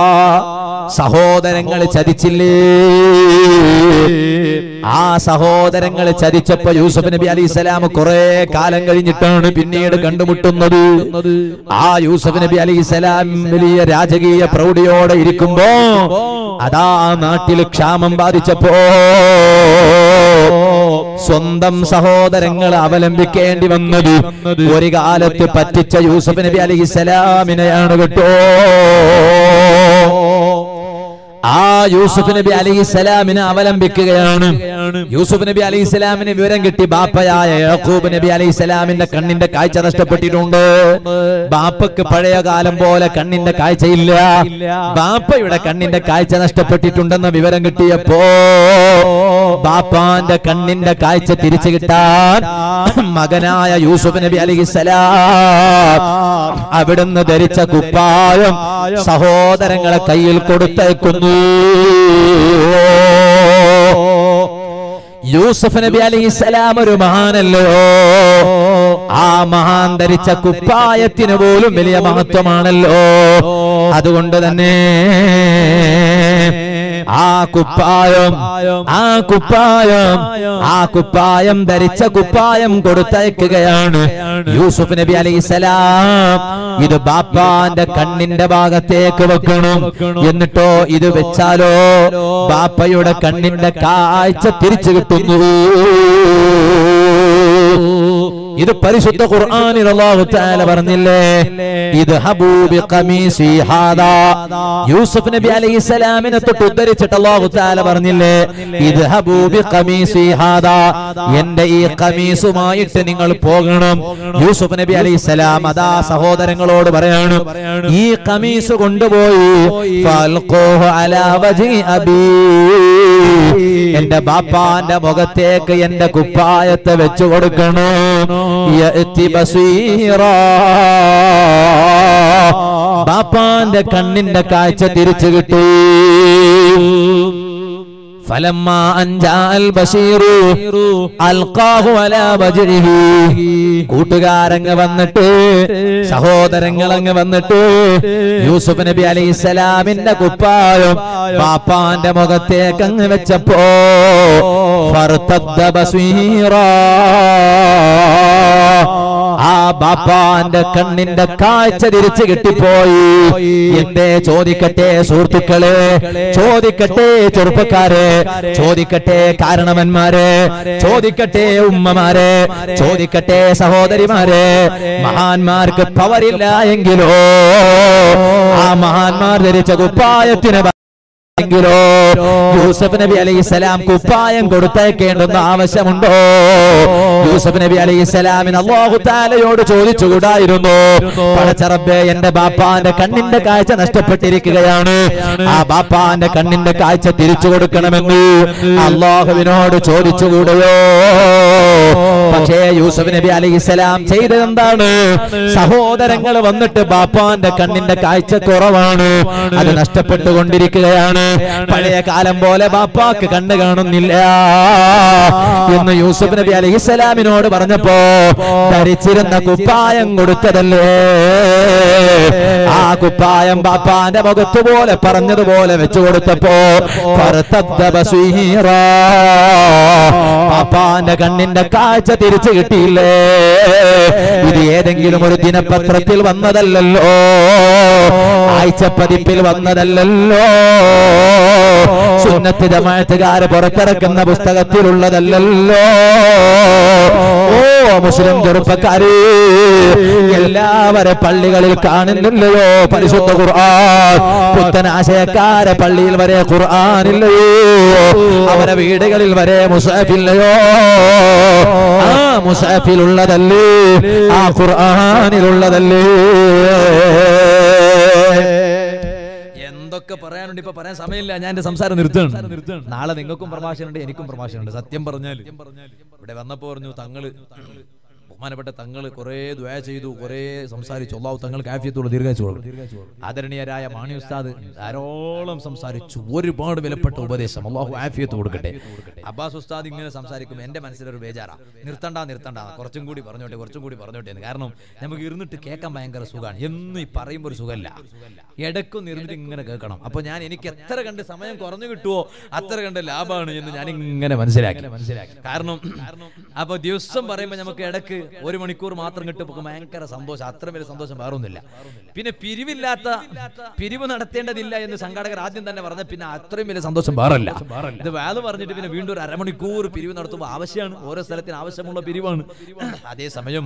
സഹോദരങ്ങൾ ചതിച്ചില്ലേ? ആ സഹോദരങ്ങൾ ചതിച്ചപ്പോ യൂസുഫ് നബി അലൈഹിസ്സലാം കുറെ കാലം കഴിഞ്ഞിട്ടാണ് പിന്നീട് കണ്ടുമുട്ടുന്നത്. ആ യൂസുഫ് നബി അലൈഹിസ്സലാം വലിയ രാജകീയ പ്രൗഢിയോടെ ഇരിക്കുമ്പോ അതാ നാട്ടിൽ ക്ഷാമം ബാധിച്ചപ്പോ സ്വന്തം സഹോദരങ്ങൾ അവലംബിക്കേണ്ടി വന്നത് ഒരു കാലത്ത് പറ്റിച്ച യൂസുഫ് നബി അലൈഹിസ്സലാമിനെയാണ് കേട്ടോ. ആ യൂസുഫ് നബി അലൈഹിസ്സലാമിനെ അവലംബിക്കുകയാണ്. യൂസുഫ് നബി അലൈഹിസ്സലാമിന് വിവരം കിട്ടി ബാപ്പയായ യാഖൂബ് നബി അലൈഹിസ്സലാമിന്റെ കണ്ണിന്റെ കാഴ്ച നഷ്ടപ്പെട്ടിട്ടുണ്ട്. ബാപ്പക്ക് പഴയ കാലം പോലെ കണ്ണിന്റെ കാഴ്ചയില്ല, ബാപ്പയുടെ കണ്ണിന്റെ കാഴ്ച നഷ്ടപ്പെട്ടിട്ടുണ്ടെന്ന വിവരം കിട്ടിയപ്പോ ബാപ്പാന്റെ കണ്ണിന്റെ കാഴ്ച തിരിച്ചു കിട്ടാൻ മകനായ യൂസുഫ് നബി അലൈഹിസ്സലാം അവിടുന്ന് ധരിച്ച കുപ്പായം സഹോദരങ്ങളെ കയ്യിൽ കൊടുത്തേക്കുന്നു. യൂസുഫ് നബി അലൈഹിസ്സലാം ഒരു മഹാനല്ലോ, ആ മഹാൻ ധരിച്ച കുപ്പായത്തിന് പോലും വലിയ മഹത്വമാണല്ലോ. അതുകൊണ്ട് തന്നെ ആ കുപ്പായം ധരിച്ച കുപ്പായം കൊടുത്തയക്കുകയാണ് യൂസുഫ് നബി അലൈഹിസ്സലാം. ഇത് ബാപ്പാന്റെ കണ്ണിന്റെ ഭാഗത്തേക്ക് വെക്കണം, എന്നിട്ടോ ഇത് വെച്ചാലോ ബാപ്പയുടെ കണ്ണിന്റെ കാഴ്ച തിരിച്ചു കിട്ടുന്നു. ഇത് പരിശുദ്ധ ഖുർആനിൽ അല്ലാഹു തആല പറഞ്ഞില്ലേ, ഇദ്ഹബൂ ബിഖമീസി ഹാദാ. യൂസുഫ് നബി അലൈഹിസ്സലാമിനെ തൊട്ട് ഉദ്ധരിച്ചിട്ട് അല്ലാഹു തആല പറഞ്ഞില്ലേ, ഇദ്ഹബൂ ബിഖമീസി ഹാദാ, എൻ്റെ ഈ ഖമീസുമായിട്ട് നിങ്ങൾ പോകണം. യൂസുഫ് നബി അലൈഹിസ്സലാം അതാ സഹോദരങ്ങളോട് പറയാണ്, ഈ ഖമീസ് കൊണ്ടുപോയി ഫൽഖൂഹു അലാ വജ്ഹി അബീ, എൻ്റെ ബാപ്പാന്റെ മുഖത്തേക്ക് എൻ്റെ കുപ്പായത്തെ വെച്ചു കൊടുക്കണം. യഅതി ബസീറാ, ബാപ്പാന്റെ കണ്ണിന്റെ കാഴ്ച തിരിച്ചു കിട്ടി. ഫലമ്മാ അൻജാൽ ബസീറു അൽഖാഹു അലാ വജ്ഹിഹി, കൂട്ടുകാരങ്ങ് വന്നിട്ട് സഹോദരങ്ങളങ്ങ് വന്നിട്ട് യൂസുഫ് നബി അലൈഹിസ്സലാമിന്റെ കുപ്പായം ബാപ്പാന്റെ മുഖത്തേക്ക് അങ്ങ് വെച്ചപ്പോ ഫർതദ ബസീറാ, ആ ബാപ്പാന്റെ കണ്ണിന്റെ കാഴ്ച തിരിച്ചു കിട്ടിപ്പോയി. എന്തേ ചോദിക്കട്ടെ സുഹൃത്തുക്കളെ, ചോദിക്കട്ടെ ചെറുപ്പക്കാരെ, ചോദിക്കട്ടെ കാരണവന്മാരെ, ചോദിക്കട്ടെ ഉമ്മമാരെ, ചോദിക്കട്ടെ സഹോദരിമാരെ, മഹാന്മാർക്ക് പവറില്ല എങ്കിലോ ആ മഹാന്മാർ ധരിച്ച കുപ്പായത്തിന് യൂസഫ് നബി അലൈഹിസ്സലാം കുപ്പായം കൊടുത്തേക്കേണ്ടെന്ന് ആവശ്യമുണ്ടോ? യൂസഫ് നബി അലൈഹിസ്സലാമിന് അല്ലാഹു തആലയോട് ചോദിച്ചുകൂടായിരുന്നു, പടച്ച റബ്ബേ, എന്റെ ബാപ്പാന്റെ കണ്ണിന്റെ കാഴ്ച നഷ്ടപ്പെട്ടിരിക്കുകയാണ്, ആ ബാപ്പാന്റെ കണ്ണിന്റെ കാഴ്ച തിരിച്ചു കൊടുക്കണമെന്ന് അല്ലാഹുവിനോട് ചോദിച്ചുകൂടയോ? പക്ഷേ യൂസഫ് നബി അലൈഹിസ്സലാം ചെയ്തതെന്താണ്? സഹോദരങ്ങൾ വന്നിട്ട് ബാപ്പാന്റെ കണ്ണിന്റെ കാഴ്ച കുറവാണ്, അത് നഷ്ടപ്പെട്ടുകൊണ്ടിരിക്കുകയാണ്, പഴയ കാലം പോലെ ബാപ്പാക്ക് കണ്ടു കാണുന്നില്ല എന്ന് യൂസഫ് നബി അലൈഹിസ്സലാമിനോട് പറഞ്ഞപ്പോ ധരിച്ചിരുന്ന കുപ്പായം കൊടുത്തതല്ലേ, ആ കുപ്പായം ബാപ്പാന്റെ മുഖത്ത് പോലെ പറഞ്ഞതുപോലെ വെച്ചു കൊടുത്തപ്പോ ബാപ്പാന്റെ കണ്ണിന്റെ കാഴ്ച തിരിച്ചു കിട്ടിയില്ലേ? ഇത് ഏതെങ്കിലും ഒരു ദിനപത്രത്തിൽ വന്നതല്ലോ, ആഴ്ചപ്പതിപ്പിൽ വന്നതല്ലോ, സുന്നത്ത് ജമാഅത്തുകാര് പുറത്തിറക്കുന്ന പുസ്തകത്തിലുള്ളതല്ലോ. ഓ മുസ്ലിം ചെറുപ്പക്കാര്, എല്ലാവരെ പള്ളികളിൽ കാണുന്നില്ലയോ പരിശുദ്ധ ഖുർആൻ? പുത്തനാശയക്കാരെ പള്ളിയിൽ വരെ ഖുർആനില്ലയോ? അവരെ വീടുകളിൽ വരെ മുസ്ഹഫില്ലയോ? ആ മുസ്ഹഫിലുള്ളതല്ലേ, ആ ഖുർആനിലുള്ളതല്ലേ? ഒക്കെ പറയാനുണ്ട്, ഇപ്പൊ പറയാൻ സമയമില്ല, ഞാൻ എന്റെ സംസാരം നിർത്തുകയാണ്. നാളെ നിങ്ങൾക്കും പ്രഭാഷണമുണ്ട്, എനിക്കും പ്രഭാഷണമുണ്ട്. സത്യം പറഞ്ഞാൽ ഇവിടെ വന്നപ്പോ പറഞ്ഞു, ബഹുമാനപ്പെട്ട തങ്ങൾ കുറെ ദുആ ചെയ്തു, കുറെ സംസാരിച്ചു, അല്ലാഹു തങ്ങൾക്ക് ആഫിയത്തുള്ള ദീർഘായുസ്സ്. ആദരണീയരായ മാണി ഉസ്താദ് ധാരോളം സംസാരിച്ചു, ഒരുപാട് വിലപ്പെട്ട ഉപദേശം, അല്ലാഹു ആഫിയത്ത് കൊടുക്കട്ടെ. അബ്ബാസ് ഉസ്താദ് ഇങ്ങനെ സംസാരിക്കും, എന്റെ മനസ്സിലൊരു ബേജാറാ, നിർത്തണ്ട, കുറച്ചും കൂടി പറഞ്ഞോട്ടെ. കാരണം നമുക്ക് ഇരുന്നിട്ട് കേൾക്കാൻ ഭയങ്കര സുഖമാണ്, എന്നും ഈ പറയുമ്പോൾ ഒരു സുഖമല്ല, ഇടയ്ക്കും ഇരുന്നിട്ട് ഇങ്ങനെ കേൾക്കണം. അപ്പൊ ഞാൻ എനിക്ക് എത്ര കണ്ട് സമയം കുറഞ്ഞു കിട്ടുമോ അത്ര കണ്ട് ലാഭമാണ് എന്ന് ഞാൻ ഇങ്ങനെ മനസ്സിലാക്കി. കാരണം അപ്പൊ ദിവസം പറയുമ്പോൾ നമുക്ക് ഇടയ്ക്ക് ഒരു മണിക്കൂർ മാത്രം കിട്ടും, ഭയങ്കര സന്തോഷം. അത്ര വലിയ സന്തോഷം വേറെ ഒന്നുമില്ല. പിന്നെ പിരിവ് നടത്തേണ്ടതില്ല എന്ന് സംഘാടകർ ആദ്യം തന്നെ പറഞ്ഞ പിന്നെ അത്രയും വലിയ സന്തോഷം വേറല്ല. ഇത് വേറെ പറഞ്ഞിട്ട് പിന്നെ വീണ്ടും ഒരു അരമണിക്കൂർ പിരിവ് നടത്തുമ്പോൾ ആവശ്യമാണ്, ഓരോ സ്ഥലത്തിന് ആവശ്യമുള്ള പിരിവാണ്. അതേസമയം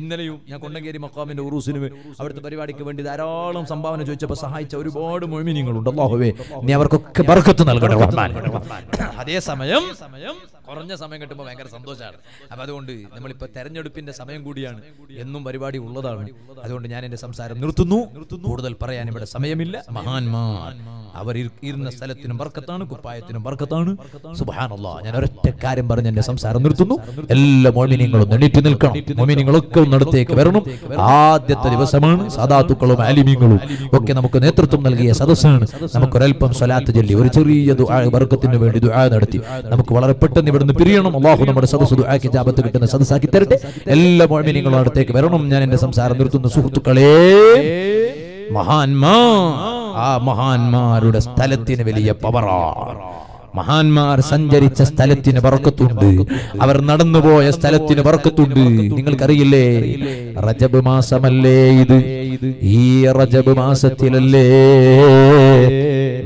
ഇന്നലെയും ഞാൻ കൊണ്ടങ്കേരി മക്കാമിന്റെ ഉറൂസിന് അവിടുത്തെ പരിപാടിക്ക് വേണ്ടി ധാരാളം സംഭാവന ചോദിച്ചപ്പോൾ സഹായിച്ച ഒരുപാട് മുഅ്മിനീങ്ങളുണ്ട്. അല്ലാഹുവേ, നീ അവർക്കൊക്കെ ബർക്കത്ത് നൽകട്ടെ റഹ്മാൻ. അതേസമയം കുറഞ്ഞ സമയം കിട്ടുമ്പോൾ ഭയങ്കര സന്തോഷമാണ്. അപ്പൊ അതുകൊണ്ട് നമ്മളിപ്പോ തെരഞ്ഞെടുപ്പിന്റെ സമയം കൂടിയാണ്, എന്നും പരിപാടി ഉള്ളതാണ്. അതുകൊണ്ട് ഞാൻ എന്റെ സംസാരം നിർത്തുന്നു, കൂടുതൽ പറയാൻ ഇവിടെ സമയമില്ല. മഹാന്മാർ അവർ ഇരുന്ന സ്ഥലത്തിനും ബർക്കത്താണ്, കുപ്പായത്തിനും ബർക്കത്താണ്. സുബ്ഹാനല്ലാഹ്, ഞാൻ ഒരൊറ്റ കാര്യം പറഞ്ഞ് എന്റെ സംസാരം നിർത്തുന്നു. എല്ലാ മുഅ്മിനീങ്ങളും എണീറ്റ് നിൽക്കണം, മുഅ്മിനീങ്ങളൊക്കെ ഒന്നടുത്തേക്ക് വരണം. ആദ്യത്തെ ദിവസമാണ്, സാദാത്തുക്കളും ആലിമീങ്ങളും ഒക്കെ നമുക്ക് നേതൃത്വം നൽകിയ സദസ്സാണ്. നമുക്കൊരൽപ്പം സ്വലാത്ത് ചൊല്ലി ഒരു ചെറിയ ദുആ ബർക്കത്തിന് വേണ്ടി ദുആ നടത്തി നമുക്ക് വളരെ പെട്ടെന്ന് ഇവിടുന്ന് പിരിയണം. അല്ലാഹു നമ്മുടെ സദസ്സ് ദുആക്ക് ഇജാബത്ത് കിട്ടുന്ന സദസ്സാക്കി തരട്ടെ. എല്ലാ മുഅ്മിനീങ്ങളും അടുത്തേക്ക് വരണം. ഞാൻ എന്റെ സംസാരം നിർത്തുന്ന സുഹൃത്തുക്കളെ, മഹാന്മാരുടെ സ്ഥലത്തിന് വലിയ പവറാണ്. മഹാന്മാർ സഞ്ചരിച്ച സ്ഥലത്തിന് ബർക്കത്തുണ്ട്, അവർ നടന്നുപോയ സ്ഥലത്തിന് ബർക്കത്തുണ്ട്. നിങ്ങൾക്കറിയില്ലേ, റജബ് മാസമല്ലേ ഇത്? ഈ റജബ് മാസത്തിലല്ലേ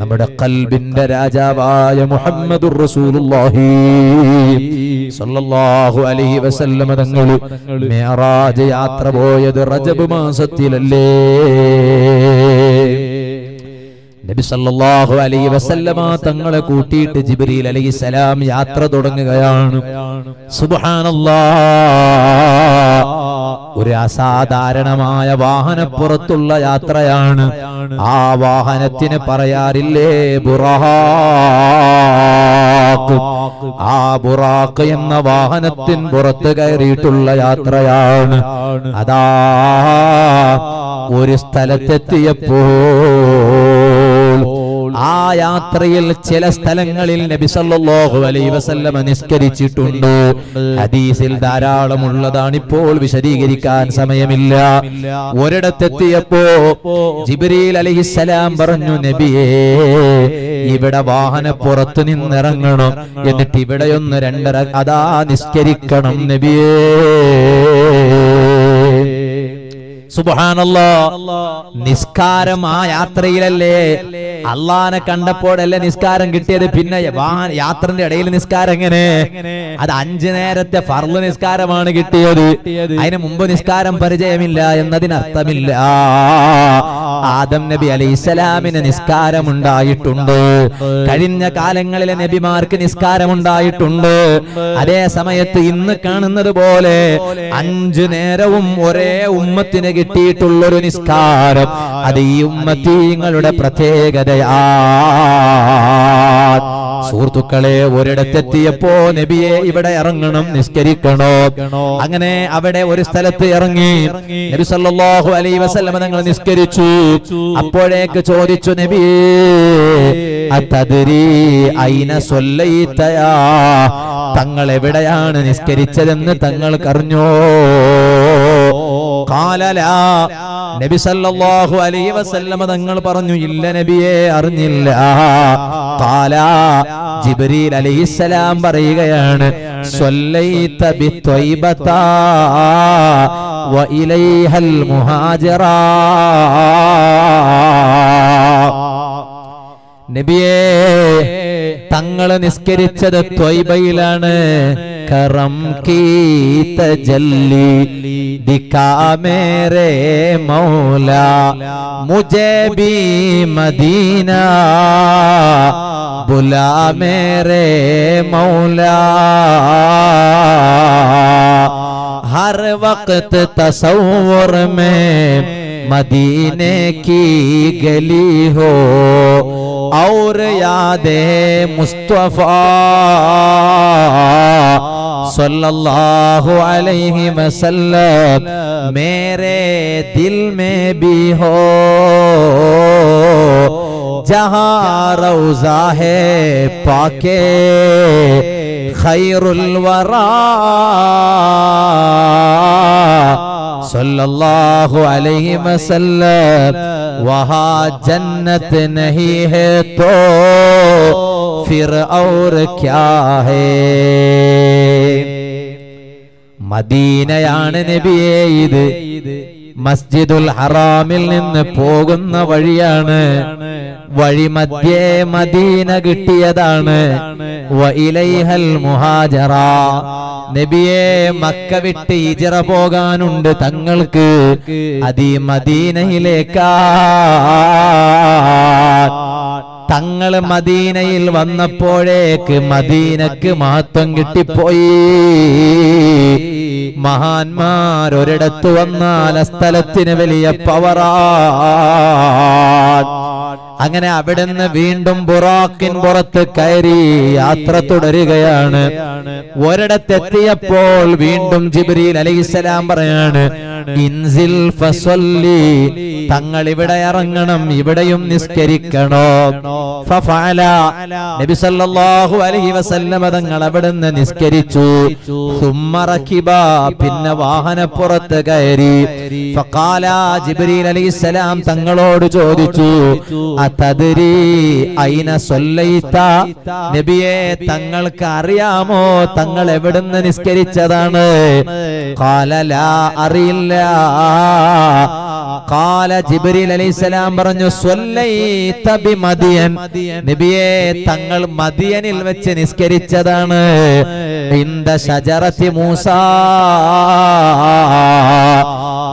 നമ്മുടെ ഖൽബിന്റെ രാജാവായ മുഹമ്മദുർ റസൂലുള്ളാഹി സല്ലല്ലാഹു അലൈഹി വസല്ലം തങ്ങൾ മിഅ്റാജ് യാത്ര പോയത് റജബ് മാസത്തിലല്ലേ? നബി സല്ലല്ലാഹു അലൈഹി വസല്ലം തങ്ങളെ കൂട്ടിയിട്ട് ജിബ്രീൽ അലൈഹിസ്സലാം യാത്ര തുടങ്ങുകയാണ്. സുബ്ഹാനല്ലാഹ്, ഒരു അസാധാരണമായ വാഹനപ്പുറത്തുള്ള യാത്രയാണ്. ആ വാഹനത്തിന് പറയാറില്ലേ ബുറാഖ്? ആ ബുറാഖ് എന്ന വാഹനത്തിൻ പുറത്ത് കയറിയിട്ടുള്ള യാത്രയാണ്. അതാ ഒരു സ്ഥലത്തെത്തിയപ്പോൾ ആ യാത്രയിൽ ചില സ്ഥലങ്ങളിൽ നബി സല്ലല്ലാഹു അലൈഹി വസല്ലം നിസ്കരിച്ചിട്ടുണ്ട്. ഹദീസിൽ ധാരാളം ഉള്ളതാണ്, ഇപ്പോൾ വിശദീകരിക്കാൻ സമയമില്ല. ഒരിടത്തെത്തിയപ്പോ ജിബ്രീൽ അലൈഹിസ്സലാം പറഞ്ഞു, നബിയേ, ഇവിടെ വാഹനപ്പുറത്ത് നിന്നിറങ്ങണം, എന്നിട്ട് ഇവിടെയൊന്ന് അതാ നിസ്കരിക്കണം നബിയേ. സുബ്ഹാനല്ലാഹ്, നിസ്കാരം ആ യാത്രയിലല്ലേ? അള്ളാനെ കണ്ടപ്പോഴല്ലേ നിസ്കാരം കിട്ടിയത്? പിന്നെ യാത്രന്റെ ഇടയിൽ നിസ്കാരം എങ്ങനെ? അത് 5 നേരത്തെ ഫർള് നിസ്കാരമാണ് കിട്ടിയത്, അതിന് മുമ്പ് നിസ്കാരം പരിചയമില്ല എന്നതിനർത്ഥമില്ല. ആദം നബി അലൈഹിസ്സലാമിന് നിസ്കാരമുണ്ടായിട്ടുണ്ട്, കഴിഞ്ഞ കാലങ്ങളിലെ നബിമാർക്ക് നിസ്കാരമുണ്ടായിട്ടുണ്ട്. അതേ സമയത്ത് ഇന്ന് കാണുന്നത് പോലെ 5 നേരവും ഒരേ ഉമ്മത്തിന് കിട്ടിയിട്ടുള്ളൊരു നിസ്കാരം അത് ഈ ഉമ്മത്തീങ്ങളുടെ പ്രത്യേകതയാ. സുഹൃത്തുക്കളെ, ഒരിടത്തെത്തിയപ്പോ നബിയെ ഇവിടെ ഇറങ്ങണം, നിസ്കരിക്കണോ? അങ്ങനെ അവിടെ ഒരു സ്ഥലത്ത് ഇറങ്ങി നബി സല്ലല്ലാഹു അലൈഹി വസല്ലം തങ്ങൾ നിസ്കരിച്ചു. അപ്പോഴേക്ക് ചോദിച്ചു, നബിയേ അതദ്രീ ഐന സല്ലൈത, തങ്ങൾ എവിടെയാണ് നിസ്കരിച്ചതെന്ന് തങ്ങൾക്കറിഞ്ഞോ? ഖാല ലാ, നബി സല്ലല്ലാഹു അലൈഹി വസല്ലം തങ്ങൾ പറഞ്ഞു, ഇല്ല നബിയെ അറിഞ്ഞില്ല. ഖാല, ജിബ്രീൽ അലൈഹിസ്സലാം പറയുകയാണ്, സല്ലൈത ബിത്വൈബത വ ഇലൈഹൽ മുഹാജിറ, നബിയെ തങ്ങൾ നിസ്കരിച്ചത് ത്വയ്ബയിലാണ്. کرم کی تجلی دکھا میرے مولا، مجھے بھی مدینہ بلا میرے مولا، ہر وقت تصور میں مدینے کی گلی ہو اور یاد مصطفیٰ صلی اللہ علیہ وسلم میرے دل میں بھی ہو، جہاں روضہ ہے پاک خیر الورا صلی اللہ علیہ وسلم، وہاں جنت نہیں ہے تو پھر اور کیا ہے؟ മദീനയാണ് നബിയെ. ഇത് മസ്ജിദുൽ ഹറാമിൽ നിന്ന് പോകുന്ന വഴിയാണ്, വഴിമധ്യേ മദീന കിട്ടിയതാണ്. വഇലൈഹൽ മുഹാജറ, നബിയെ മക്ക വിട്ട് ഹിജ്റ പോകാനുണ്ട് തങ്ങൾക്ക്, അതീ മദീനയിലേക്കാ. തങ്ങൾ മദീനയിൽ വന്നപ്പോഴേക്ക് മദീനക്ക് മഹത്വം കിട്ടിപ്പോയി. മഹാന്മാരൊരിടത്ത് വന്നാൽ ആ സ്ഥലത്തിന് വലിയ പവറാ. അങ്ങനെ അവിടുന്ന് വീണ്ടും ബുറാക്കിൻ പുറത്ത് കയറി യാത്ര തുടരുകയാണ്. ഒരിടത്തെത്തിയപ്പോൾ വീണ്ടും ജിബ്രീൽ അലൈഹിസ്സലാം പറയാണ്, ഇൻസിൽ ഫസല്ലി, തങ്ങൾ ഇവിടെ ഇറങ്ങണം, ഇവിടെയും നിസ്കരിക്കണോ? ഫഫഅല, നബി സല്ലല്ലാഹു അലൈഹി വസല്ലം തങ്ങൾ അവിടുന്ന് നിസ്കരിച്ചു. സുമ്മ റകിബ, പിന്നെ വാഹനപ്പുറത്ത് കയറി. ഫഖാല, ജിബ്രീൽ അലൈഹിസ്സലാം തങ്ങളോട് ചോദിച്ചു, അതദ്രീ ഐന സല്ലൈത, നബിയെ തങ്ങൾക്ക് അറിയാമോ തങ്ങൾ എവിടുന്ന് നിസ്കരിച്ചതാണ്? ഖാല ലാ, അറിയില്ല. ഖാല, ജിബ്രീൽ അലൈഹിസ്സലാം പറഞ്ഞു, സല്ലൈത ബിമദിയൻ, നബിയെ തങ്ങൾ മദിയനിൽ വെച്ച് നിസ്കരിച്ചതാണ്. ഇന്ദ ശജറതി മൂസാ,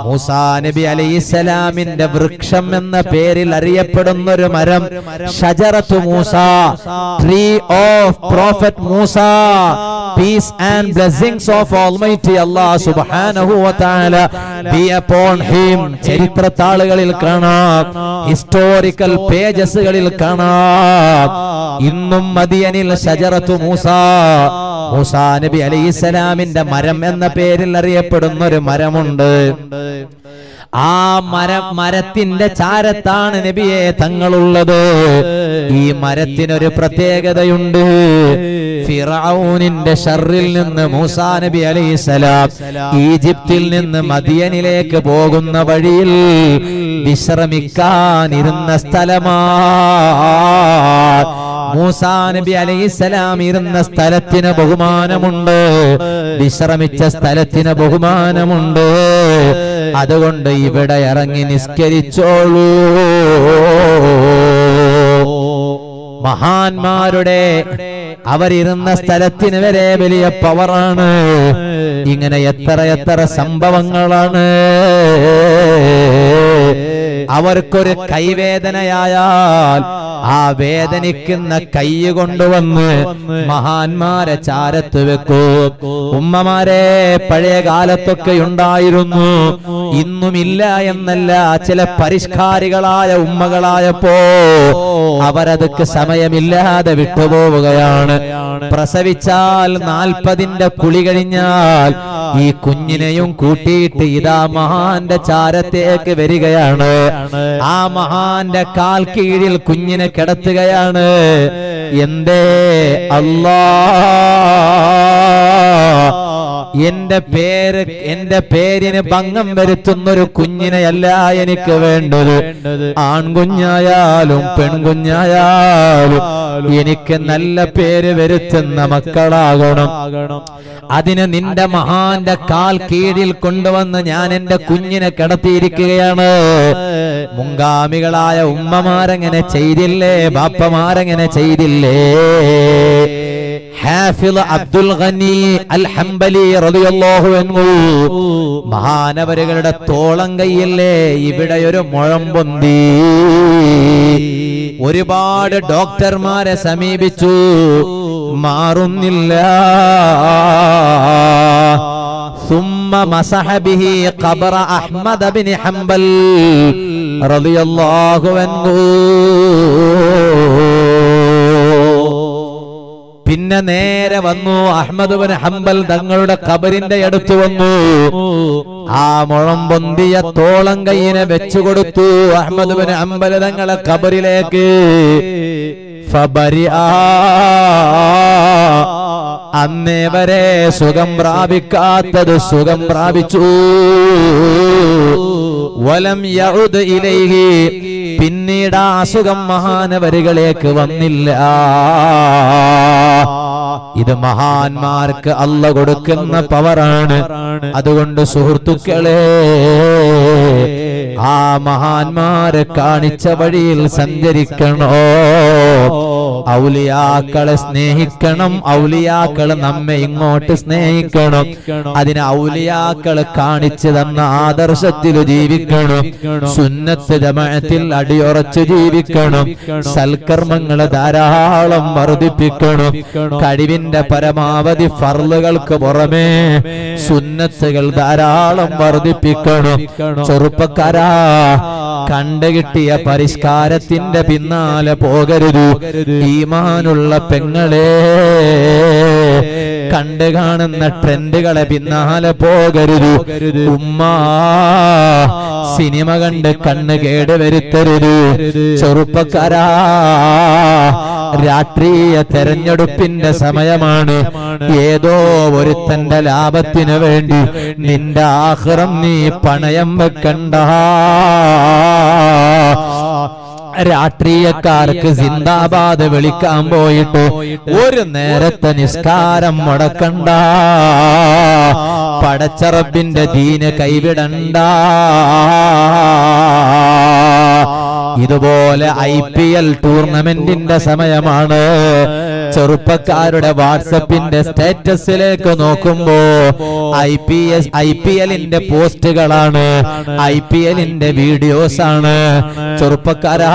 മൂസാ നബി അലൈഹിസ്സലാമിന്റെ വൃക്ഷം എന്ന പേരിൽ അറിയപ്പെടുന്ന ഒരു മരം, ഷജറത്തു Musa, tree of prophet Musa, peace and blessings of almighty Allah സുബ്ഹാനഹു വ തആല ബി അപ്പോൺ ഹിം. ചരിത്രത്താളുകളിൽ കാണാം, ഹിസ്റ്റോറിക്കൽ പേജസുകളിൽ കാണാം. ഇന്നും മദിയനിൽ ഷജറത്തു മൂസ, മൂസാ നബി അലൈഹിസ്സലാമിന്റെ മരം എന്ന പേരിൽ അറിയപ്പെടുന്ന ഒരു മരമുണ്ട്. ആ മരത്തിന്റെ ചാരത്താണ് നബിയെ തങ്ങളുള്ളത്. ഈ മരത്തിനൊരു പ്രത്യേകതയുണ്ട്. ഫിറഔനിന്റെ ഷർറിൽ നിന്ന് മൂസാ നബി അലൈഹിസ്സലാം ഈജിപ്തിൽ നിന്ന് മദിയനിലേക്ക് പോകുന്ന വഴിയിൽ വിശ്രമിക്കാനിരുന്ന സ്ഥലമാണ് മൂസാ നബി അലൈഹിസ്സലാം ഇരുന്ന സ്ഥലത്തിന് ബഹുമാനമുണ്ട്, വിശ്രമിച്ച സ്ഥലത്തിന് ബഹുമാനമുണ്ട്. അതുകൊണ്ട് ഇവിടെ ഇറങ്ങി നിസ്കരിച്ചോളൂ. മഹാന്മാരുടെ അവരിരുന്ന സ്ഥലത്തിന് വരെ വലിയ പവറാണ്. ഇങ്ങനെ എത്ര എത്ര സംഭവങ്ങളാണ്. അവർക്കൊരു കൈവേദനയായാൽ ആ വേദനിക്കുന്ന കൈ കൊണ്ടുവന്ന് മഹാന്മാരെ ചാരത്ത് വെക്കൂ. ഉമ്മമാരെ പഴയ കാലത്തൊക്കെ ഉണ്ടായിരുന്നു, ഇന്നുമില്ല എന്നല്ല. ചില പരിഷ്കാരികളായ ഉമ്മകളായപ്പോ അവരതൊക്കെ സമയമില്ലാതെ വിട്ടുപോവുകയാണ്. പ്രസവിച്ചാൽ 40ന്റെ കുളി കഴിഞ്ഞാൽ ഈ കുഞ്ഞിനെയും കൂട്ടിയിട്ട് ഇതാ മഹാന്റെ ചാരത്തേക്ക് വരികയാണ്. ആ മഹാന്റെ കാൽ കീഴിൽ കുഞ്ഞിനെ കിടത്തുകയാണ്. എന്തേ അല്ലാ, എന്റെ പേരിന് ഭംഗം വരുത്തുന്നൊരു കുഞ്ഞിനെയല്ല എനിക്ക് വേണ്ടത്. ആൺകുഞ്ഞായാലും പെൺകുഞ്ഞായാലും എനിക്ക് നല്ല പേര് വരുത്തുന്ന മക്കളാകണം. അതിന് നിന്റെ മഹാന്റെ കാൽ കീഴിൽ കൊണ്ടുവന്ന് ഞാൻ എന്റെ കുഞ്ഞിനെ കിടത്തിയിരിക്കുകയാണ്. മുങ്കാമികളായ ഉമ്മമാരെങ്ങനെ ചെയ്തില്ലേ, ബാപ്പമാരെങ്ങനെ ചെയ്തില്ലേ? ഹാഫിള് അബ്ദുൽ ഗനി അൽ ഹംബലി റളിയല്ലാഹു അൻഹു മഹാനവരുടെ തോളം കയ്യില്ലേ, ഇവിടെ ഒരു മുഴമ്പൊന്തി. ഒരുപാട് ഡോക്ടർമാരെ സമീപിച്ചു, മാറുന്നില്ല. സുമ്മ മസഹ ബിഹി ഖബറ അഹ്മദ് ഇബ്നു ഹംബൽ റളിയല്ലാഹു അൻഹു. പിന്നെ നേരെ വന്നു അഹ്മദ് ഇബ്നു ഹംബൽ തങ്ങളുടെ ഖബറിന്റെ അടുത്ത് വന്നു. ആ മുഴമ്പൊന്തിയ തോളം കൈയിനെ വെച്ചുകൊടുത്തു അഹ്മദ് ഇബ്നു ഹംബൽ തങ്ങളെ ഖബറിലേക്ക്. അന്നേ വരെ സുഖം പ്രാപിക്കാത്തത് സുഖം പ്രാപിച്ചു. വലം യഉദ് ഇലൈഹി, പിന്നീട് ആ സുഖം മഹാനവരികളിലേക്ക് വന്നില്ല. ഇത് മഹാന്മാർക്ക് അള്ള കൊടുക്കുന്ന പവറാണ്. അതുകൊണ്ട് സുഹൃത്തുക്കളെ, ആ മഹാന്മാരെ കാണിച്ച വഴിയിൽ സഞ്ചരിക്കണോ, ഔലിയാക്കളെ സ്നേഹിക്കണം, ഔലിയാക്കൾ നമ്മെ ഇങ്ങോട്ട് സ്നേഹിക്കണം. അതിന് ഔലിയാക്കൾ കാണിച്ചു തന്ന ആദർശത്തിൽ ജീവിക്കണം. സുന്നത്ത് ജമാഅത്തിൽ അടിയുറച്ചു ജീവിക്കണം. സൽക്കർമ്മങ്ങൾ ധാരാളം വർദ്ധിപ്പിക്കണം. കഴിവിന്റെ പരമാവധി ഫർളുകൾക്ക് പുറമേ സുന്നത്തുകൾ ധാരാളം വർദ്ധിപ്പിക്കണം. ചെറുപ്പക്കാരാ, കണ്ടുകിട്ടിയ പരിഷ്കാരത്തിന്റെ പിന്നാലെ പോകരുത്. ഈമാനുള്ള പെങ്ങളെ, കണ്ടു കാണുന്ന ട്രെൻഡുകളെ പിന്നാലെ പോകരുത്. ഉമ്മ, സിനിമ കണ്ട് കണ്ണ് കേടുവരുത്തരുത്. ചെറുപ്പക്കാരാ, രാഷ്ട്രീയ തെരഞ്ഞെടുപ്പിന്റെ സമയമാണ്. ഏതോ ഒരുത്തന്റെ ലാഭത്തിനു വേണ്ടി നിന്റെ ആഖിറം നീ പണയം വെക്കണ്ട. രാഷ്ട്രീയക്കാർക്ക് സിന്ദാബാദ് വിളിക്കാൻ പോയിട്ട് ഒരു നേരത്തെ നിസ്കാരം മുടക്കണ്ട. പടച്ചറബിന്റെ ദീന് കൈവിടണ്ട. ഇതുപോലെ IPL ടൂർണമെന്റിന്റെ സമയമാണ്. ചെറുപ്പക്കാരുടെ വാട്സപ്പിന്റെ സ്റ്റാറ്റസിലേക്ക് നോക്കുമ്പോ IPLന്റെ പോസ്റ്റുകളാണ്, IPLന്റെ വീഡിയോസ് ആണ്. ചെറുപ്പക്കാരാ,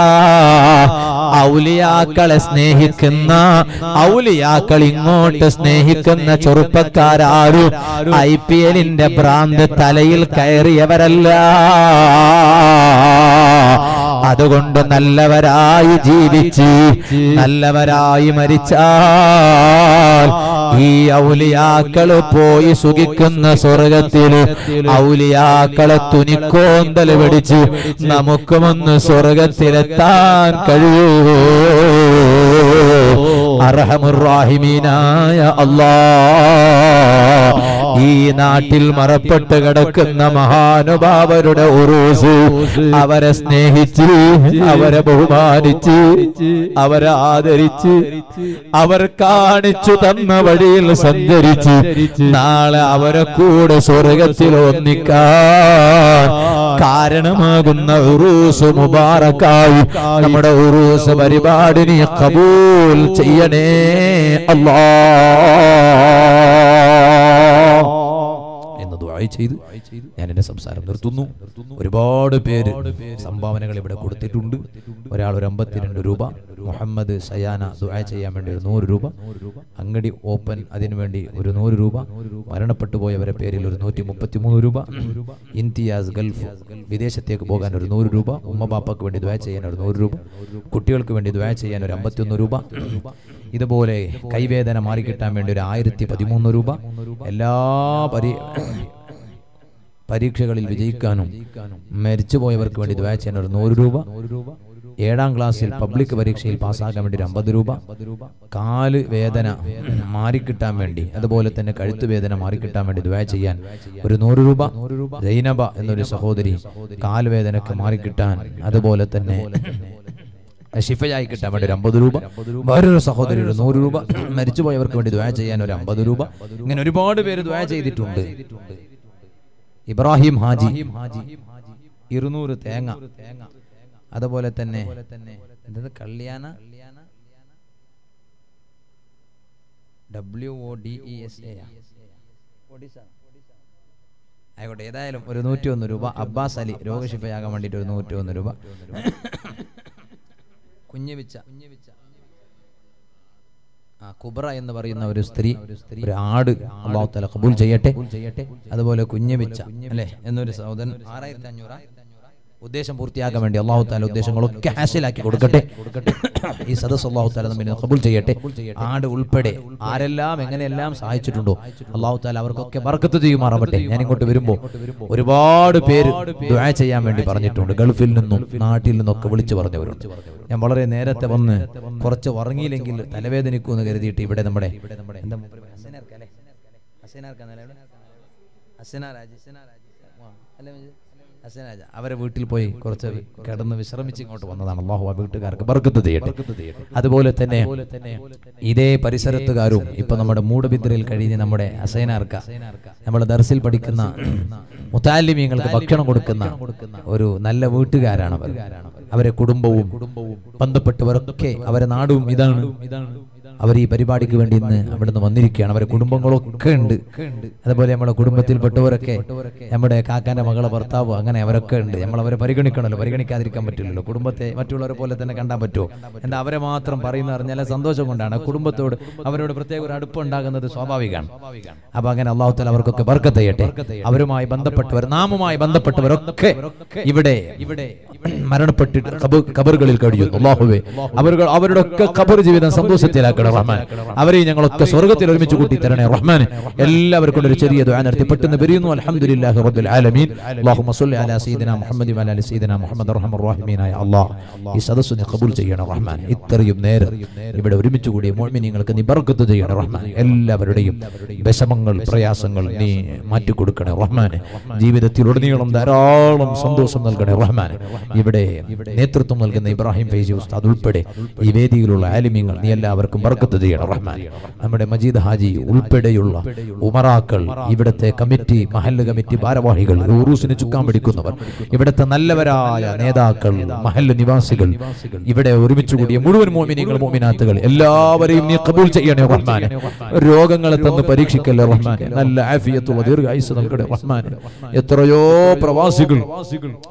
ഔലിയാക്കളെ സ്നേഹിക്കുന്ന, ഔലിയാക്കൾ ഇങ്ങോട്ട് സ്നേഹിക്കുന്ന ചെറുപ്പക്കാരാരും IPLന്റെ ഭ്രാന്ത് തലയിൽ കയറിയവരല്ല. അതുകൊണ്ട് നല്ലവരായി ജീവിച്ച് നല്ലവരായി മരിച്ചാൽ ഈ ഔലിയാക്കള് പോയി സുഖിക്കുന്ന സ്വർഗത്തില് ഔലിയാക്കളെ തുനിക്കോന്തൽ പിടിച്ച് നമുക്കുമൊന്ന് സ്വർഗത്തിലെത്താൻ കഴിയൂ. അർഹമുർറാഹിമീനായ അല്ലാ, ഈ നാട്ടിൽ മറപ്പെട്ട് കിടക്കുന്ന മഹാനുഭാവരുടെ ഉറൂസ്, അവരെ സ്നേഹിച്ച്, അവരെ ബഹുമാനിച്ച്, അവരെ ആദരിച്ച്, അവർ കാണിച്ചു തന്ന വഴിയിൽ സഞ്ചരിച്ച് നാളെ അവരെ കൂടെ സ്വർഗത്തിൽ ഒന്നിക്കാൻ കാരണമാകുന്ന ഉറൂസ് മുബാറക്കായി നമ്മുടെ ഉറൂസ് പരിപാടിനെ ഖബൂൽ ചെയ്യണേ അല്ലാഹ്. ദുആ ചെയ്തു ഞാൻ എൻ്റെ സംസാരം നിർത്തുന്നു. ഒരുപാട് പേര് സംഭാവനകൾ ഇവിടെ കൊടുത്തിട്ടുണ്ട്. ഒരാൾ ഒരു 52 രൂപ, മുഹമ്മദ് സയാന ദുആ ചെയ്യാൻ വേണ്ടി ഒരു 100 രൂപ, അങ്ങടി ഓപ്പൺ അതിനുവേണ്ടി ഒരു 100 രൂപ, മരണപ്പെട്ടു പോയവരെ പേരിൽ ഒരു 133 രൂപ, ഇംതിയാസ് ഗൾഫ് വിദേശത്തേക്ക് പോകാൻ ഒരു 100 രൂപ, ഉമ്മ ബാപ്പയ്ക്ക് വേണ്ടി ദുആ ചെയ്യാൻ ഒരു 100 രൂപ, കുട്ടികൾക്ക് വേണ്ടി ദുആ ചെയ്യാൻ ഒരു 51 രൂപ, ഇതുപോലെ കൈവേദന മാറിക്കിട്ടാൻ വേണ്ടി ഒരു 1013 രൂപ, എല്ലാ പരീക്ഷകളിൽ വിജയിക്കാനും മരിച്ചുപോയവർക്ക് വേണ്ടി ദുആ ചെയ്യാൻ ഒരു 100 രൂപ, 7ാം ക്ലാസ്സിൽ പബ്ലിക് പരീക്ഷയിൽ പാസ്സാക്കാൻ വേണ്ടി ഒരു 50 രൂപ, കാല് വേദന മാറിക്കിട്ടാൻ വേണ്ടി അതുപോലെ തന്നെ കഴുത്ത് വേദന മാറിക്കിട്ടാൻ വേണ്ടി ദുആ ചെയ്യാൻ ഒരു 100 രൂപ, ജൈനബ എന്നൊരു സഹോദരി കാൽവേദനക്ക് മാറിക്കിട്ടാൻ അതുപോലെ തന്നെ ഷിഫയായി കിട്ടാൻ വേണ്ടി ഒരു 50 രൂപ, വേറൊരു സഹോദരി ഒരു 100 രൂപ, മരിച്ചുപോയവർക്ക് വേണ്ടി ദുആ ചെയ്യാൻ ഒരു 50 രൂപ. ഇങ്ങനെ ഒരുപാട് പേര് ദുആ ചെയ്തിട്ടുണ്ട്. ഇബ്രാഹിം ഹാജി 200 തേങ്ങ, അതുപോലെ തന്നെ കല്യാണ ആയിക്കോട്ടെ, ഏതായാലും ഒരു 101 രൂപ. അബ്ബാസ് അലി രോഗശിഫയാകാൻ വേണ്ടിയിട്ട് ഒരു 101 രൂപ. കുഞ്ഞുവിച്ച കുബ്ര എന്ന് പറയുന്ന ഒരു സ്ത്രീ ഒരു ആട് അല്ലാഹു തആല ഖബൂൽ ചെയ്യട്ടെ. അതുപോലെ കുഞ്ഞുവിച്ച അല്ലേ എന്നൊരു സഹോദരൻ 6500 ഉദ്ദേശം പൂർത്തിയാക്കാൻ വേണ്ടി അല്ലാഹു തആല ഉദ്ദേശങ്ങളൊക്കെ ഹാസിലാക്കി കൊടുക്കട്ടെ. ഈ സദസ് അല്ലാഹു തആല നമ്മെ ഖബൂൽ ചെയ്യട്ടെ. ആട് ഉൾപ്പെടെ ആരെല്ലാം എങ്ങനെയെല്ലാം സഹായിച്ചിട്ടുണ്ടോ അല്ലാഹു തആല അവർക്കൊക്കെ ബർക്കത്ത് ചെയ്യുമാറാവട്ടെ. ഞാൻ ഇങ്ങോട്ട് വരുമ്പോൾ ഒരുപാട് പേര് ദുആ ചെയ്യാൻ വേണ്ടി പറഞ്ഞിട്ടുണ്ട്. ഗൾഫിൽ നിന്നും നാട്ടിൽ നിന്നൊക്കെ വിളിച്ചു പറഞ്ഞവരുണ്ട്. ഞാൻ വളരെ നേരത്തെ വന്ന് കുറച്ച് ഉറങ്ങിയില്ലെങ്കിൽ തലവേദനിക്കുമെന്ന് കരുതിയിട്ട് ഇവിടെ നമ്മുടെ അവരെ വീട്ടിൽ പോയി കുറച്ച് കിടന്ന് വിശ്രമിച്ച് ഇങ്ങോട്ട് വന്നതാണ്. അല്ലാഹു ആ വീട്ടുകാർക്ക് ബർക്കത്ത് ചെയ്യട്ടെ. അതുപോലെ തന്നെ ഇതേ പരിസരത്തുകാരും ഇപ്പൊ നമ്മുടെ മൂടബിദ്രയിൽ കഴിഞ്ഞ് നമ്മുടെ അസൈനാർക്ക നമ്മുടെ ദർസിൽ പഠിക്കുന്ന മുതാലിമീങ്ങൾക്ക് ഭക്ഷണം കൊടുക്കുന്ന ഒരു നല്ല വീട്ടുകാരാണ് അവർ. അവരെ കുടുംബവും ബന്ധപ്പെട്ടവരൊക്കെ അവരെ നാടും ഇതാണ്. അവർ ഈ പരിപാടിക്ക് വേണ്ടി ഇന്ന് അവിടുന്ന് വന്നിരിക്കുകയാണ്. അവരെ കുടുംബങ്ങളൊക്കെ ഉണ്ട്. അതുപോലെ നമ്മുടെ കുടുംബത്തിൽപ്പെട്ടവരൊക്കെ നമ്മുടെ കാക്കാന്റെ മകളെ ഭർത്താവ് അങ്ങനെ അവരൊക്കെ ഉണ്ട്. നമ്മൾ അവരെ പരിഗണിക്കണമല്ലോ, പരിഗണിക്കാതിരിക്കാൻ പറ്റില്ലല്ലോ. കുടുംബത്തെ മറ്റുള്ളവരെ പോലെ തന്നെ കണ്ടാൻ പറ്റുമോ? എന്താ അവരെ മാത്രം പറയുന്ന അറിഞ്ഞാൽ സന്തോഷം കൊണ്ടാണ്. കുടുംബത്തോട് അവരോട് പ്രത്യേക ഒരു അടുപ്പുണ്ടാകുന്നത് സ്വാഭാവികമാണ്. അപ്പൊ അങ്ങനെ അല്ലാഹു തആല അവർക്കൊക്കെ ബർക്കത്ത് ചെയ്യട്ടെ. അവരുമായി ബന്ധപ്പെട്ടവർ നാമുമായി ബന്ധപ്പെട്ടവരൊക്കെ ഇവിടെ മരണപ്പെട്ടിട്ട് ഖബറുകളിൽ കഴിയുന്നു. അല്ലാഹുവേ അവരുടെ ഒക്കെ ഖബർ ജീവിതം സന്തോഷത്തിലാക്കണം റഹ്മാൻ. അവരെയും ഞങ്ങളൊക്കെ സ്വർഗ്ഗത്തിൽ ഒരുമിച്ച് കൂട്ടി തരണേ റഹ്മാൻ. എല്ലാവർക്കും ഒരു ചെറിയ ദുആ നടത്തി പെട്ടെന്ന് പിരിയുന്നു. അൽഹംദുലില്ലാഹി റബ്ബിൽ ആലമീൻ. അല്ലാഹുമ്മ സല്ലി അലാ സയ്യിദിനാ മുഹമ്മദി വഅലാ അലി സയ്യിദിനാ മുഹമ്മദ് റഹ്മാൻ റഹീമീൻ. യാ അല്ലാഹ് ഈ സദസ്സ് നീ ഖബൂൽ ചെയ്യണേ റഹ്മാൻ. ഇത്രയും നേരം ഇവിടെ ഒരുമിച്ച് കൂടിയ മുഅ്മിനീങ്ങൾക്ക് നീ ബർക്കത്ത് ചെയ്യണേ റഹ്മാൻ. എല്ലാവരുടെയും വിഷമങ്ങൾ പ്രയാസങ്ങൾ നീ മാറ്റി കൊടുക്കണേ റഹ്മാൻ. ജീവിതത്തിലുടനീളം ധാരാളം സന്തോഷം നൽകണേ റഹ്മാൻ. ഇവിടെ നേതൃത്വം നൽകുന്ന ഇബ്രാഹിം ഫൈസി ഉസ്താദ് ഉൾപ്പെടെ ഈ വേദിയിലുള്ള ആലിമീങ്ങൾ നീ എല്ലാവർക്കും ബർക്കത്ത് ചെയ്യണം റഹ്മാൻ. നമ്മുടെ മജീദ് ഹാജി ഉൾപ്പെടെയുള്ള ഉമറാക്കൾ, ഇവിടുത്തെ കമ്മിറ്റി മഹല്ല് കമ്മിറ്റി ഭാരവാഹികൾ, ഉറൂസിന് ചുക്കാൻ പിടിക്കുന്നവർ, ഇവിടുത്തെ നല്ലവരായ നേതാക്കൾ, മഹല്ല് നിവാസികൾ, ഇവിടെ ഒരുമിച്ച് കൂടിയ മുഴുവൻ മോമിനികൾ മോമിനാത്തുകൾ എല്ലാവരെയും നീ ഖബൂൽ ചെയ്യണേ റഹ്മാൻ. രോഗങ്ങളെ തന്ന് പരീക്ഷിക്കല്ലേ റഹ്മാൻ. നല്ല ആഫിയത്തുള്ള ദീർഘായുസ് നൽകണേ റഹ്മാൻ. എത്രയോ പ്രവാസികൾ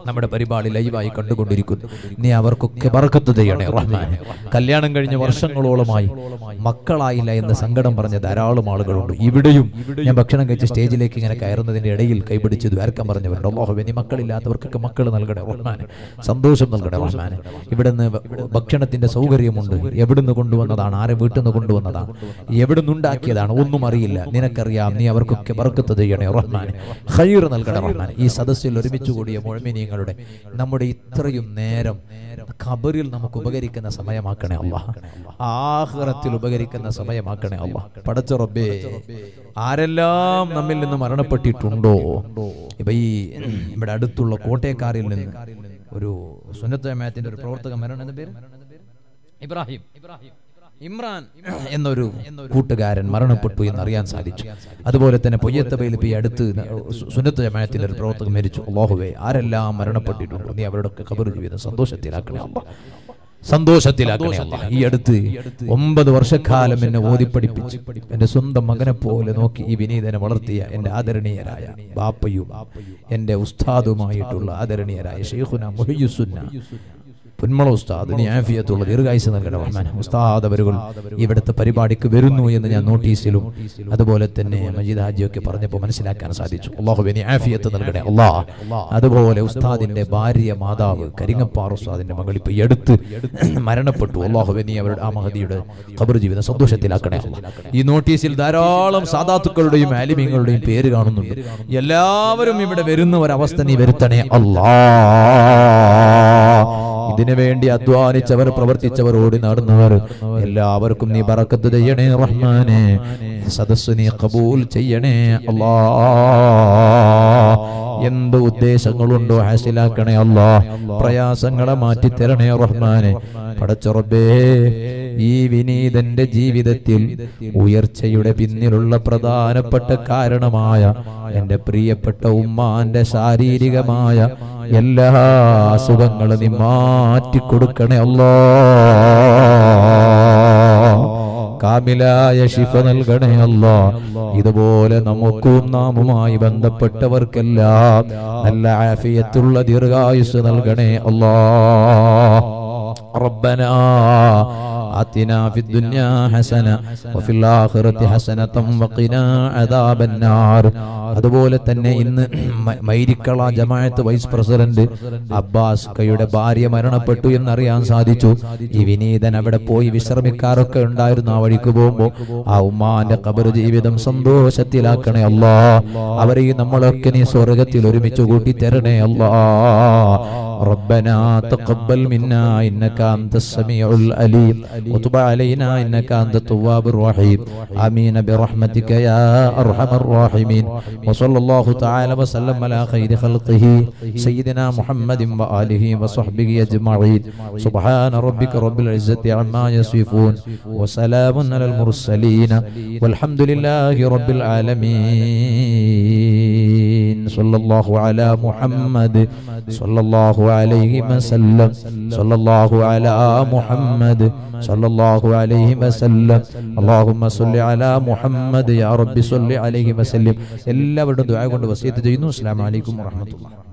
നമ്മുടെ പരിപാടി ലൈവായി കണ്ടുകൊണ്ടിരിക്കുന്നു. നീ അവർക്കൊക്കെ ബർക്കത്ത് ചെയ്യണേ റഹ്മാൻ. കല്യാണം കഴിഞ്ഞ വർഷങ്ങളോളമായി മക്കളായില്ല എന്ന് സങ്കടം പറഞ്ഞ ധാരാളം ആളുകളുണ്ട്. ഇവിടെയും ഞാൻ ഭക്ഷണം കഴിച്ച് സ്റ്റേജിലേക്ക് ഇങ്ങനെ കയറുന്നതിന്റെ ഇടയിൽ കൈപിടിച്ച് ദ്വാരക്കാൻ പറഞ്ഞവരുണ്ട്. അല്ലാഹുവേ നീ മക്കളില്ലാത്തവർക്കൊക്കെ മക്കൾ നൽകണേ റഹ്മാൻ. സന്തോഷം നൽകണേ റഹ്മാൻ. ഇവിടുന്ന് ഭക്ഷണത്തിന്റെ സൗകര്യമുണ്ട്. എവിടുന്ന് കൊണ്ടുവന്നതാണ്, ആരെ വീട്ടിൽ നിന്ന് കൊണ്ടുവന്നതാണ്, എവിടുന്ന് ഉണ്ടാക്കിയതാണ് ഒന്നും അറിയില്ല. നിനക്കറിയാം. നീ അവർക്കൊക്കെ ബർക്കത്ത് ചെയ്യണേ റഹ്മാൻ. ഖൈർ നൽകണേ റഹ്മാൻ. ഈ സദസ്സിൽ ഒരുമിച്ച് കൂടിയ മുഅ്മിനീങ്ങളുടെ നമ്മുടെ ഇത്രയും നേരം ഖബറിൽ നമുക്ക് ഉപകരിക്കുന്ന സമയമാക്കണേ അല്ലാഹ്. ആഖിറത്തിൽ ഉപകരിക്കുന്ന സമയമാക്കണേ അല്ലാഹ്. പടച്ച റബ്ബേ ആരെല്ലാം നമ്മിൽ നിന്ന് മരണപ്പെട്ടിട്ടുണ്ടോ, ഇപ്പൊ ഈ ഇവിടെ അടുത്തുള്ള കോട്ടയക്കാരിൽ നിന്ന് ഒരു സുന്നത്ത് ജമാഅത്തിന്റെ ഒരു പ്രവർത്തകൻ മരണം, പേര് ഇബ്രാഹിം ഇമ്രാൻ എന്നൊരു കൂട്ടുകാരൻ മരണപ്പെട്ടു എന്നറിയാൻ സാധിച്ചു. അതുപോലെ തന്നെ പൊയ്യത്തബയിൽ പോയി അടുത്ത് സുന്നത്ത് ജമാഅത്തിന്റെ ഒരു പ്രവർത്തകൻ മരിച്ചു. അല്ലാഹുവേ ആരെല്ലാം മരണപ്പെട്ടിട്ടുണ്ടോ നീ അവരുടെ ഖബർ ജീവിതം സന്തോഷത്തിലാക്കണേ അല്ലാഹ്. സന്തോഷത്തിലാക്കണേ അല്ലാഹ്. ഈ അടുത്ത് 9 വർഷക്കാലം എന്നെ ഓതി പഠിപ്പിച്ച് എൻ്റെ സ്വന്തം മകനെ പോലെ നോക്കി ഈ വിനീതനെ വളർത്തിയ എൻ്റെ ആദരണീയരായ ബാപ്പയും എൻ്റെ ഉസ്താദുമായിട്ടുള്ള ആദരണീയരായ ഷെയ്ഖുന മുഹയ്യിസുന്ന പുന്മള ഉസ്താദ് ആഫിയത്തുള്ള ദീർഘായുസ് നൽകണം. ഉസ്താദ് അവരുകൾ ഇവിടുത്തെ പരിപാടിക്ക് വരുന്നു എന്ന് ഞാൻ നോട്ടീസിലും അതുപോലെ തന്നെ മജീദ് ഹാജിയൊക്കെ പറഞ്ഞപ്പോൾ മനസ്സിലാക്കാൻ സാധിച്ചു. അല്ലാഹുവിനെ ആഫിയത്ത് നൽകണേ അല്ലാഹ്. അതുപോലെ ഉസ്താദിൻ്റെ ഭാര്യ മാതാവ് കരിങ്ങപ്പാറ ഉസ്താദിൻ്റെ മകൾ ഇപ്പോൾ ഈ അടുത്ത് മരണപ്പെട്ടു. അല്ലാഹുവിനെ അവരുടെ ആ മഹദിയുടെ ഖബർ ജീവിതം സന്തോഷത്തിലാക്കണേ അല്ലാഹ്. ഈ നോട്ടീസിൽ ധാരാളം സാദാത്തുക്കളുടെയും ആലിമീങ്ങളുടെയും പേര് കാണുന്നുണ്ട്. എല്ലാവരും ഇവിടെ വരുന്ന ഒരവസ്ഥ നീ വരുത്തണേ അല്ലാഹ്. ഇതിനു വേണ്ടി അധ്വാനിച്ചവർ പ്രവർത്തിച്ചവർ ഓടി നടന്നവർ എല്ലാവർക്കും നീ ബറക്കത്ത് ചെയ്യണേ റഹ്മാനേ. സദസ് നീ ഖബൂൽ ചെയ്യണേ അല്ലാഹ്. എന്ത് ഉദ്ദേശങ്ങളുണ്ടോ ഹാസിലാക്കണേ അല്ലാഹ്. പ്രയാസങ്ങളെ മാറ്റി തരണേ റഹ്മാനേ. പടച്ചറബേ, ഈ വിനീതന്റെ ജീവിതത്തിൽ ഉയർച്ചയുടെ പിന്നിലുള്ള പ്രധാനപ്പെട്ട കാരണമായ എൻ്റെ പ്രിയപ്പെട്ട ഉമ്മാന്റെ ശാരീരികമായ എല്ലാ അസുഖങ്ങളും നീ മാറ്റിക്കൊടുക്കണേ അല്ലാഹ്. കാമിലായ ശിഫ നൽകണേ അല്ലാഹ്. ഇതുപോലെ നമുക്കും നാമുമായി ബന്ധപ്പെട്ടവർക്കെല്ലാം നല്ല ആഫിയത്തുള്ള ദീർഘായുസ് നൽകണേ അല്ലാഹ്. ربنا آتنا في الدنيا حسنة وفي الآخرة حسنة وقنا عذاب النار. അതുപോലെ തന്നെ ഇന്ന് മൈരിക്കള ജമാഅത്ത് വൈസ് പ്രസിഡന്റ് അബ്ബാസ് കയുടെ ഭാര്യ മരണപ്പെട്ടു എന്നറിയാൻ സാധിച്ചു. ഈ വിനീതൻ അവിടെ പോയി വിശ്രമിക്കാറൊക്കെ ഉണ്ടായിരുന്നു. ആ വഴിക്ക് പോകുമ്പോൾ ആ ഉമ്മാന്റെ ഖബർ ജീവിതം സന്തോഷത്തിലാക്കണേ അല്ലാഹ്. അവരെ നമ്മളൊക്കെ നീ സ്വർഗത്തിൽ ഒരുമിച്ച് കൂട്ടി തരണേ അല്ലാഹ്. ربنا تقبل منا إنك أنت السميع العليم وتب علينا إنك أنت التواب الرحيم. آمين برحمتك يا أرحم الراحمين. وصلى الله تعالى وسلم على خير خلقه سيدنا محمد وآله وصحبه أجمعين. سبحان ربك رب العزة عما يصفون وسلام على المرسلين والحمد لله رب العالمين. صلى الله على محمد صلى الله عليه وسلم. صلى الله على محمد صلى الله عليه وسلم. اللهم صل على محمد يا رب صل عليه وسلم. എല്ലാവരുടെ ദുആ കൊണ്ട് വസീയത്ത് ചെയ്യുന്നു. അസ്സലാമു അലൈക്കും വറഹ്മത്തുള്ളാഹി.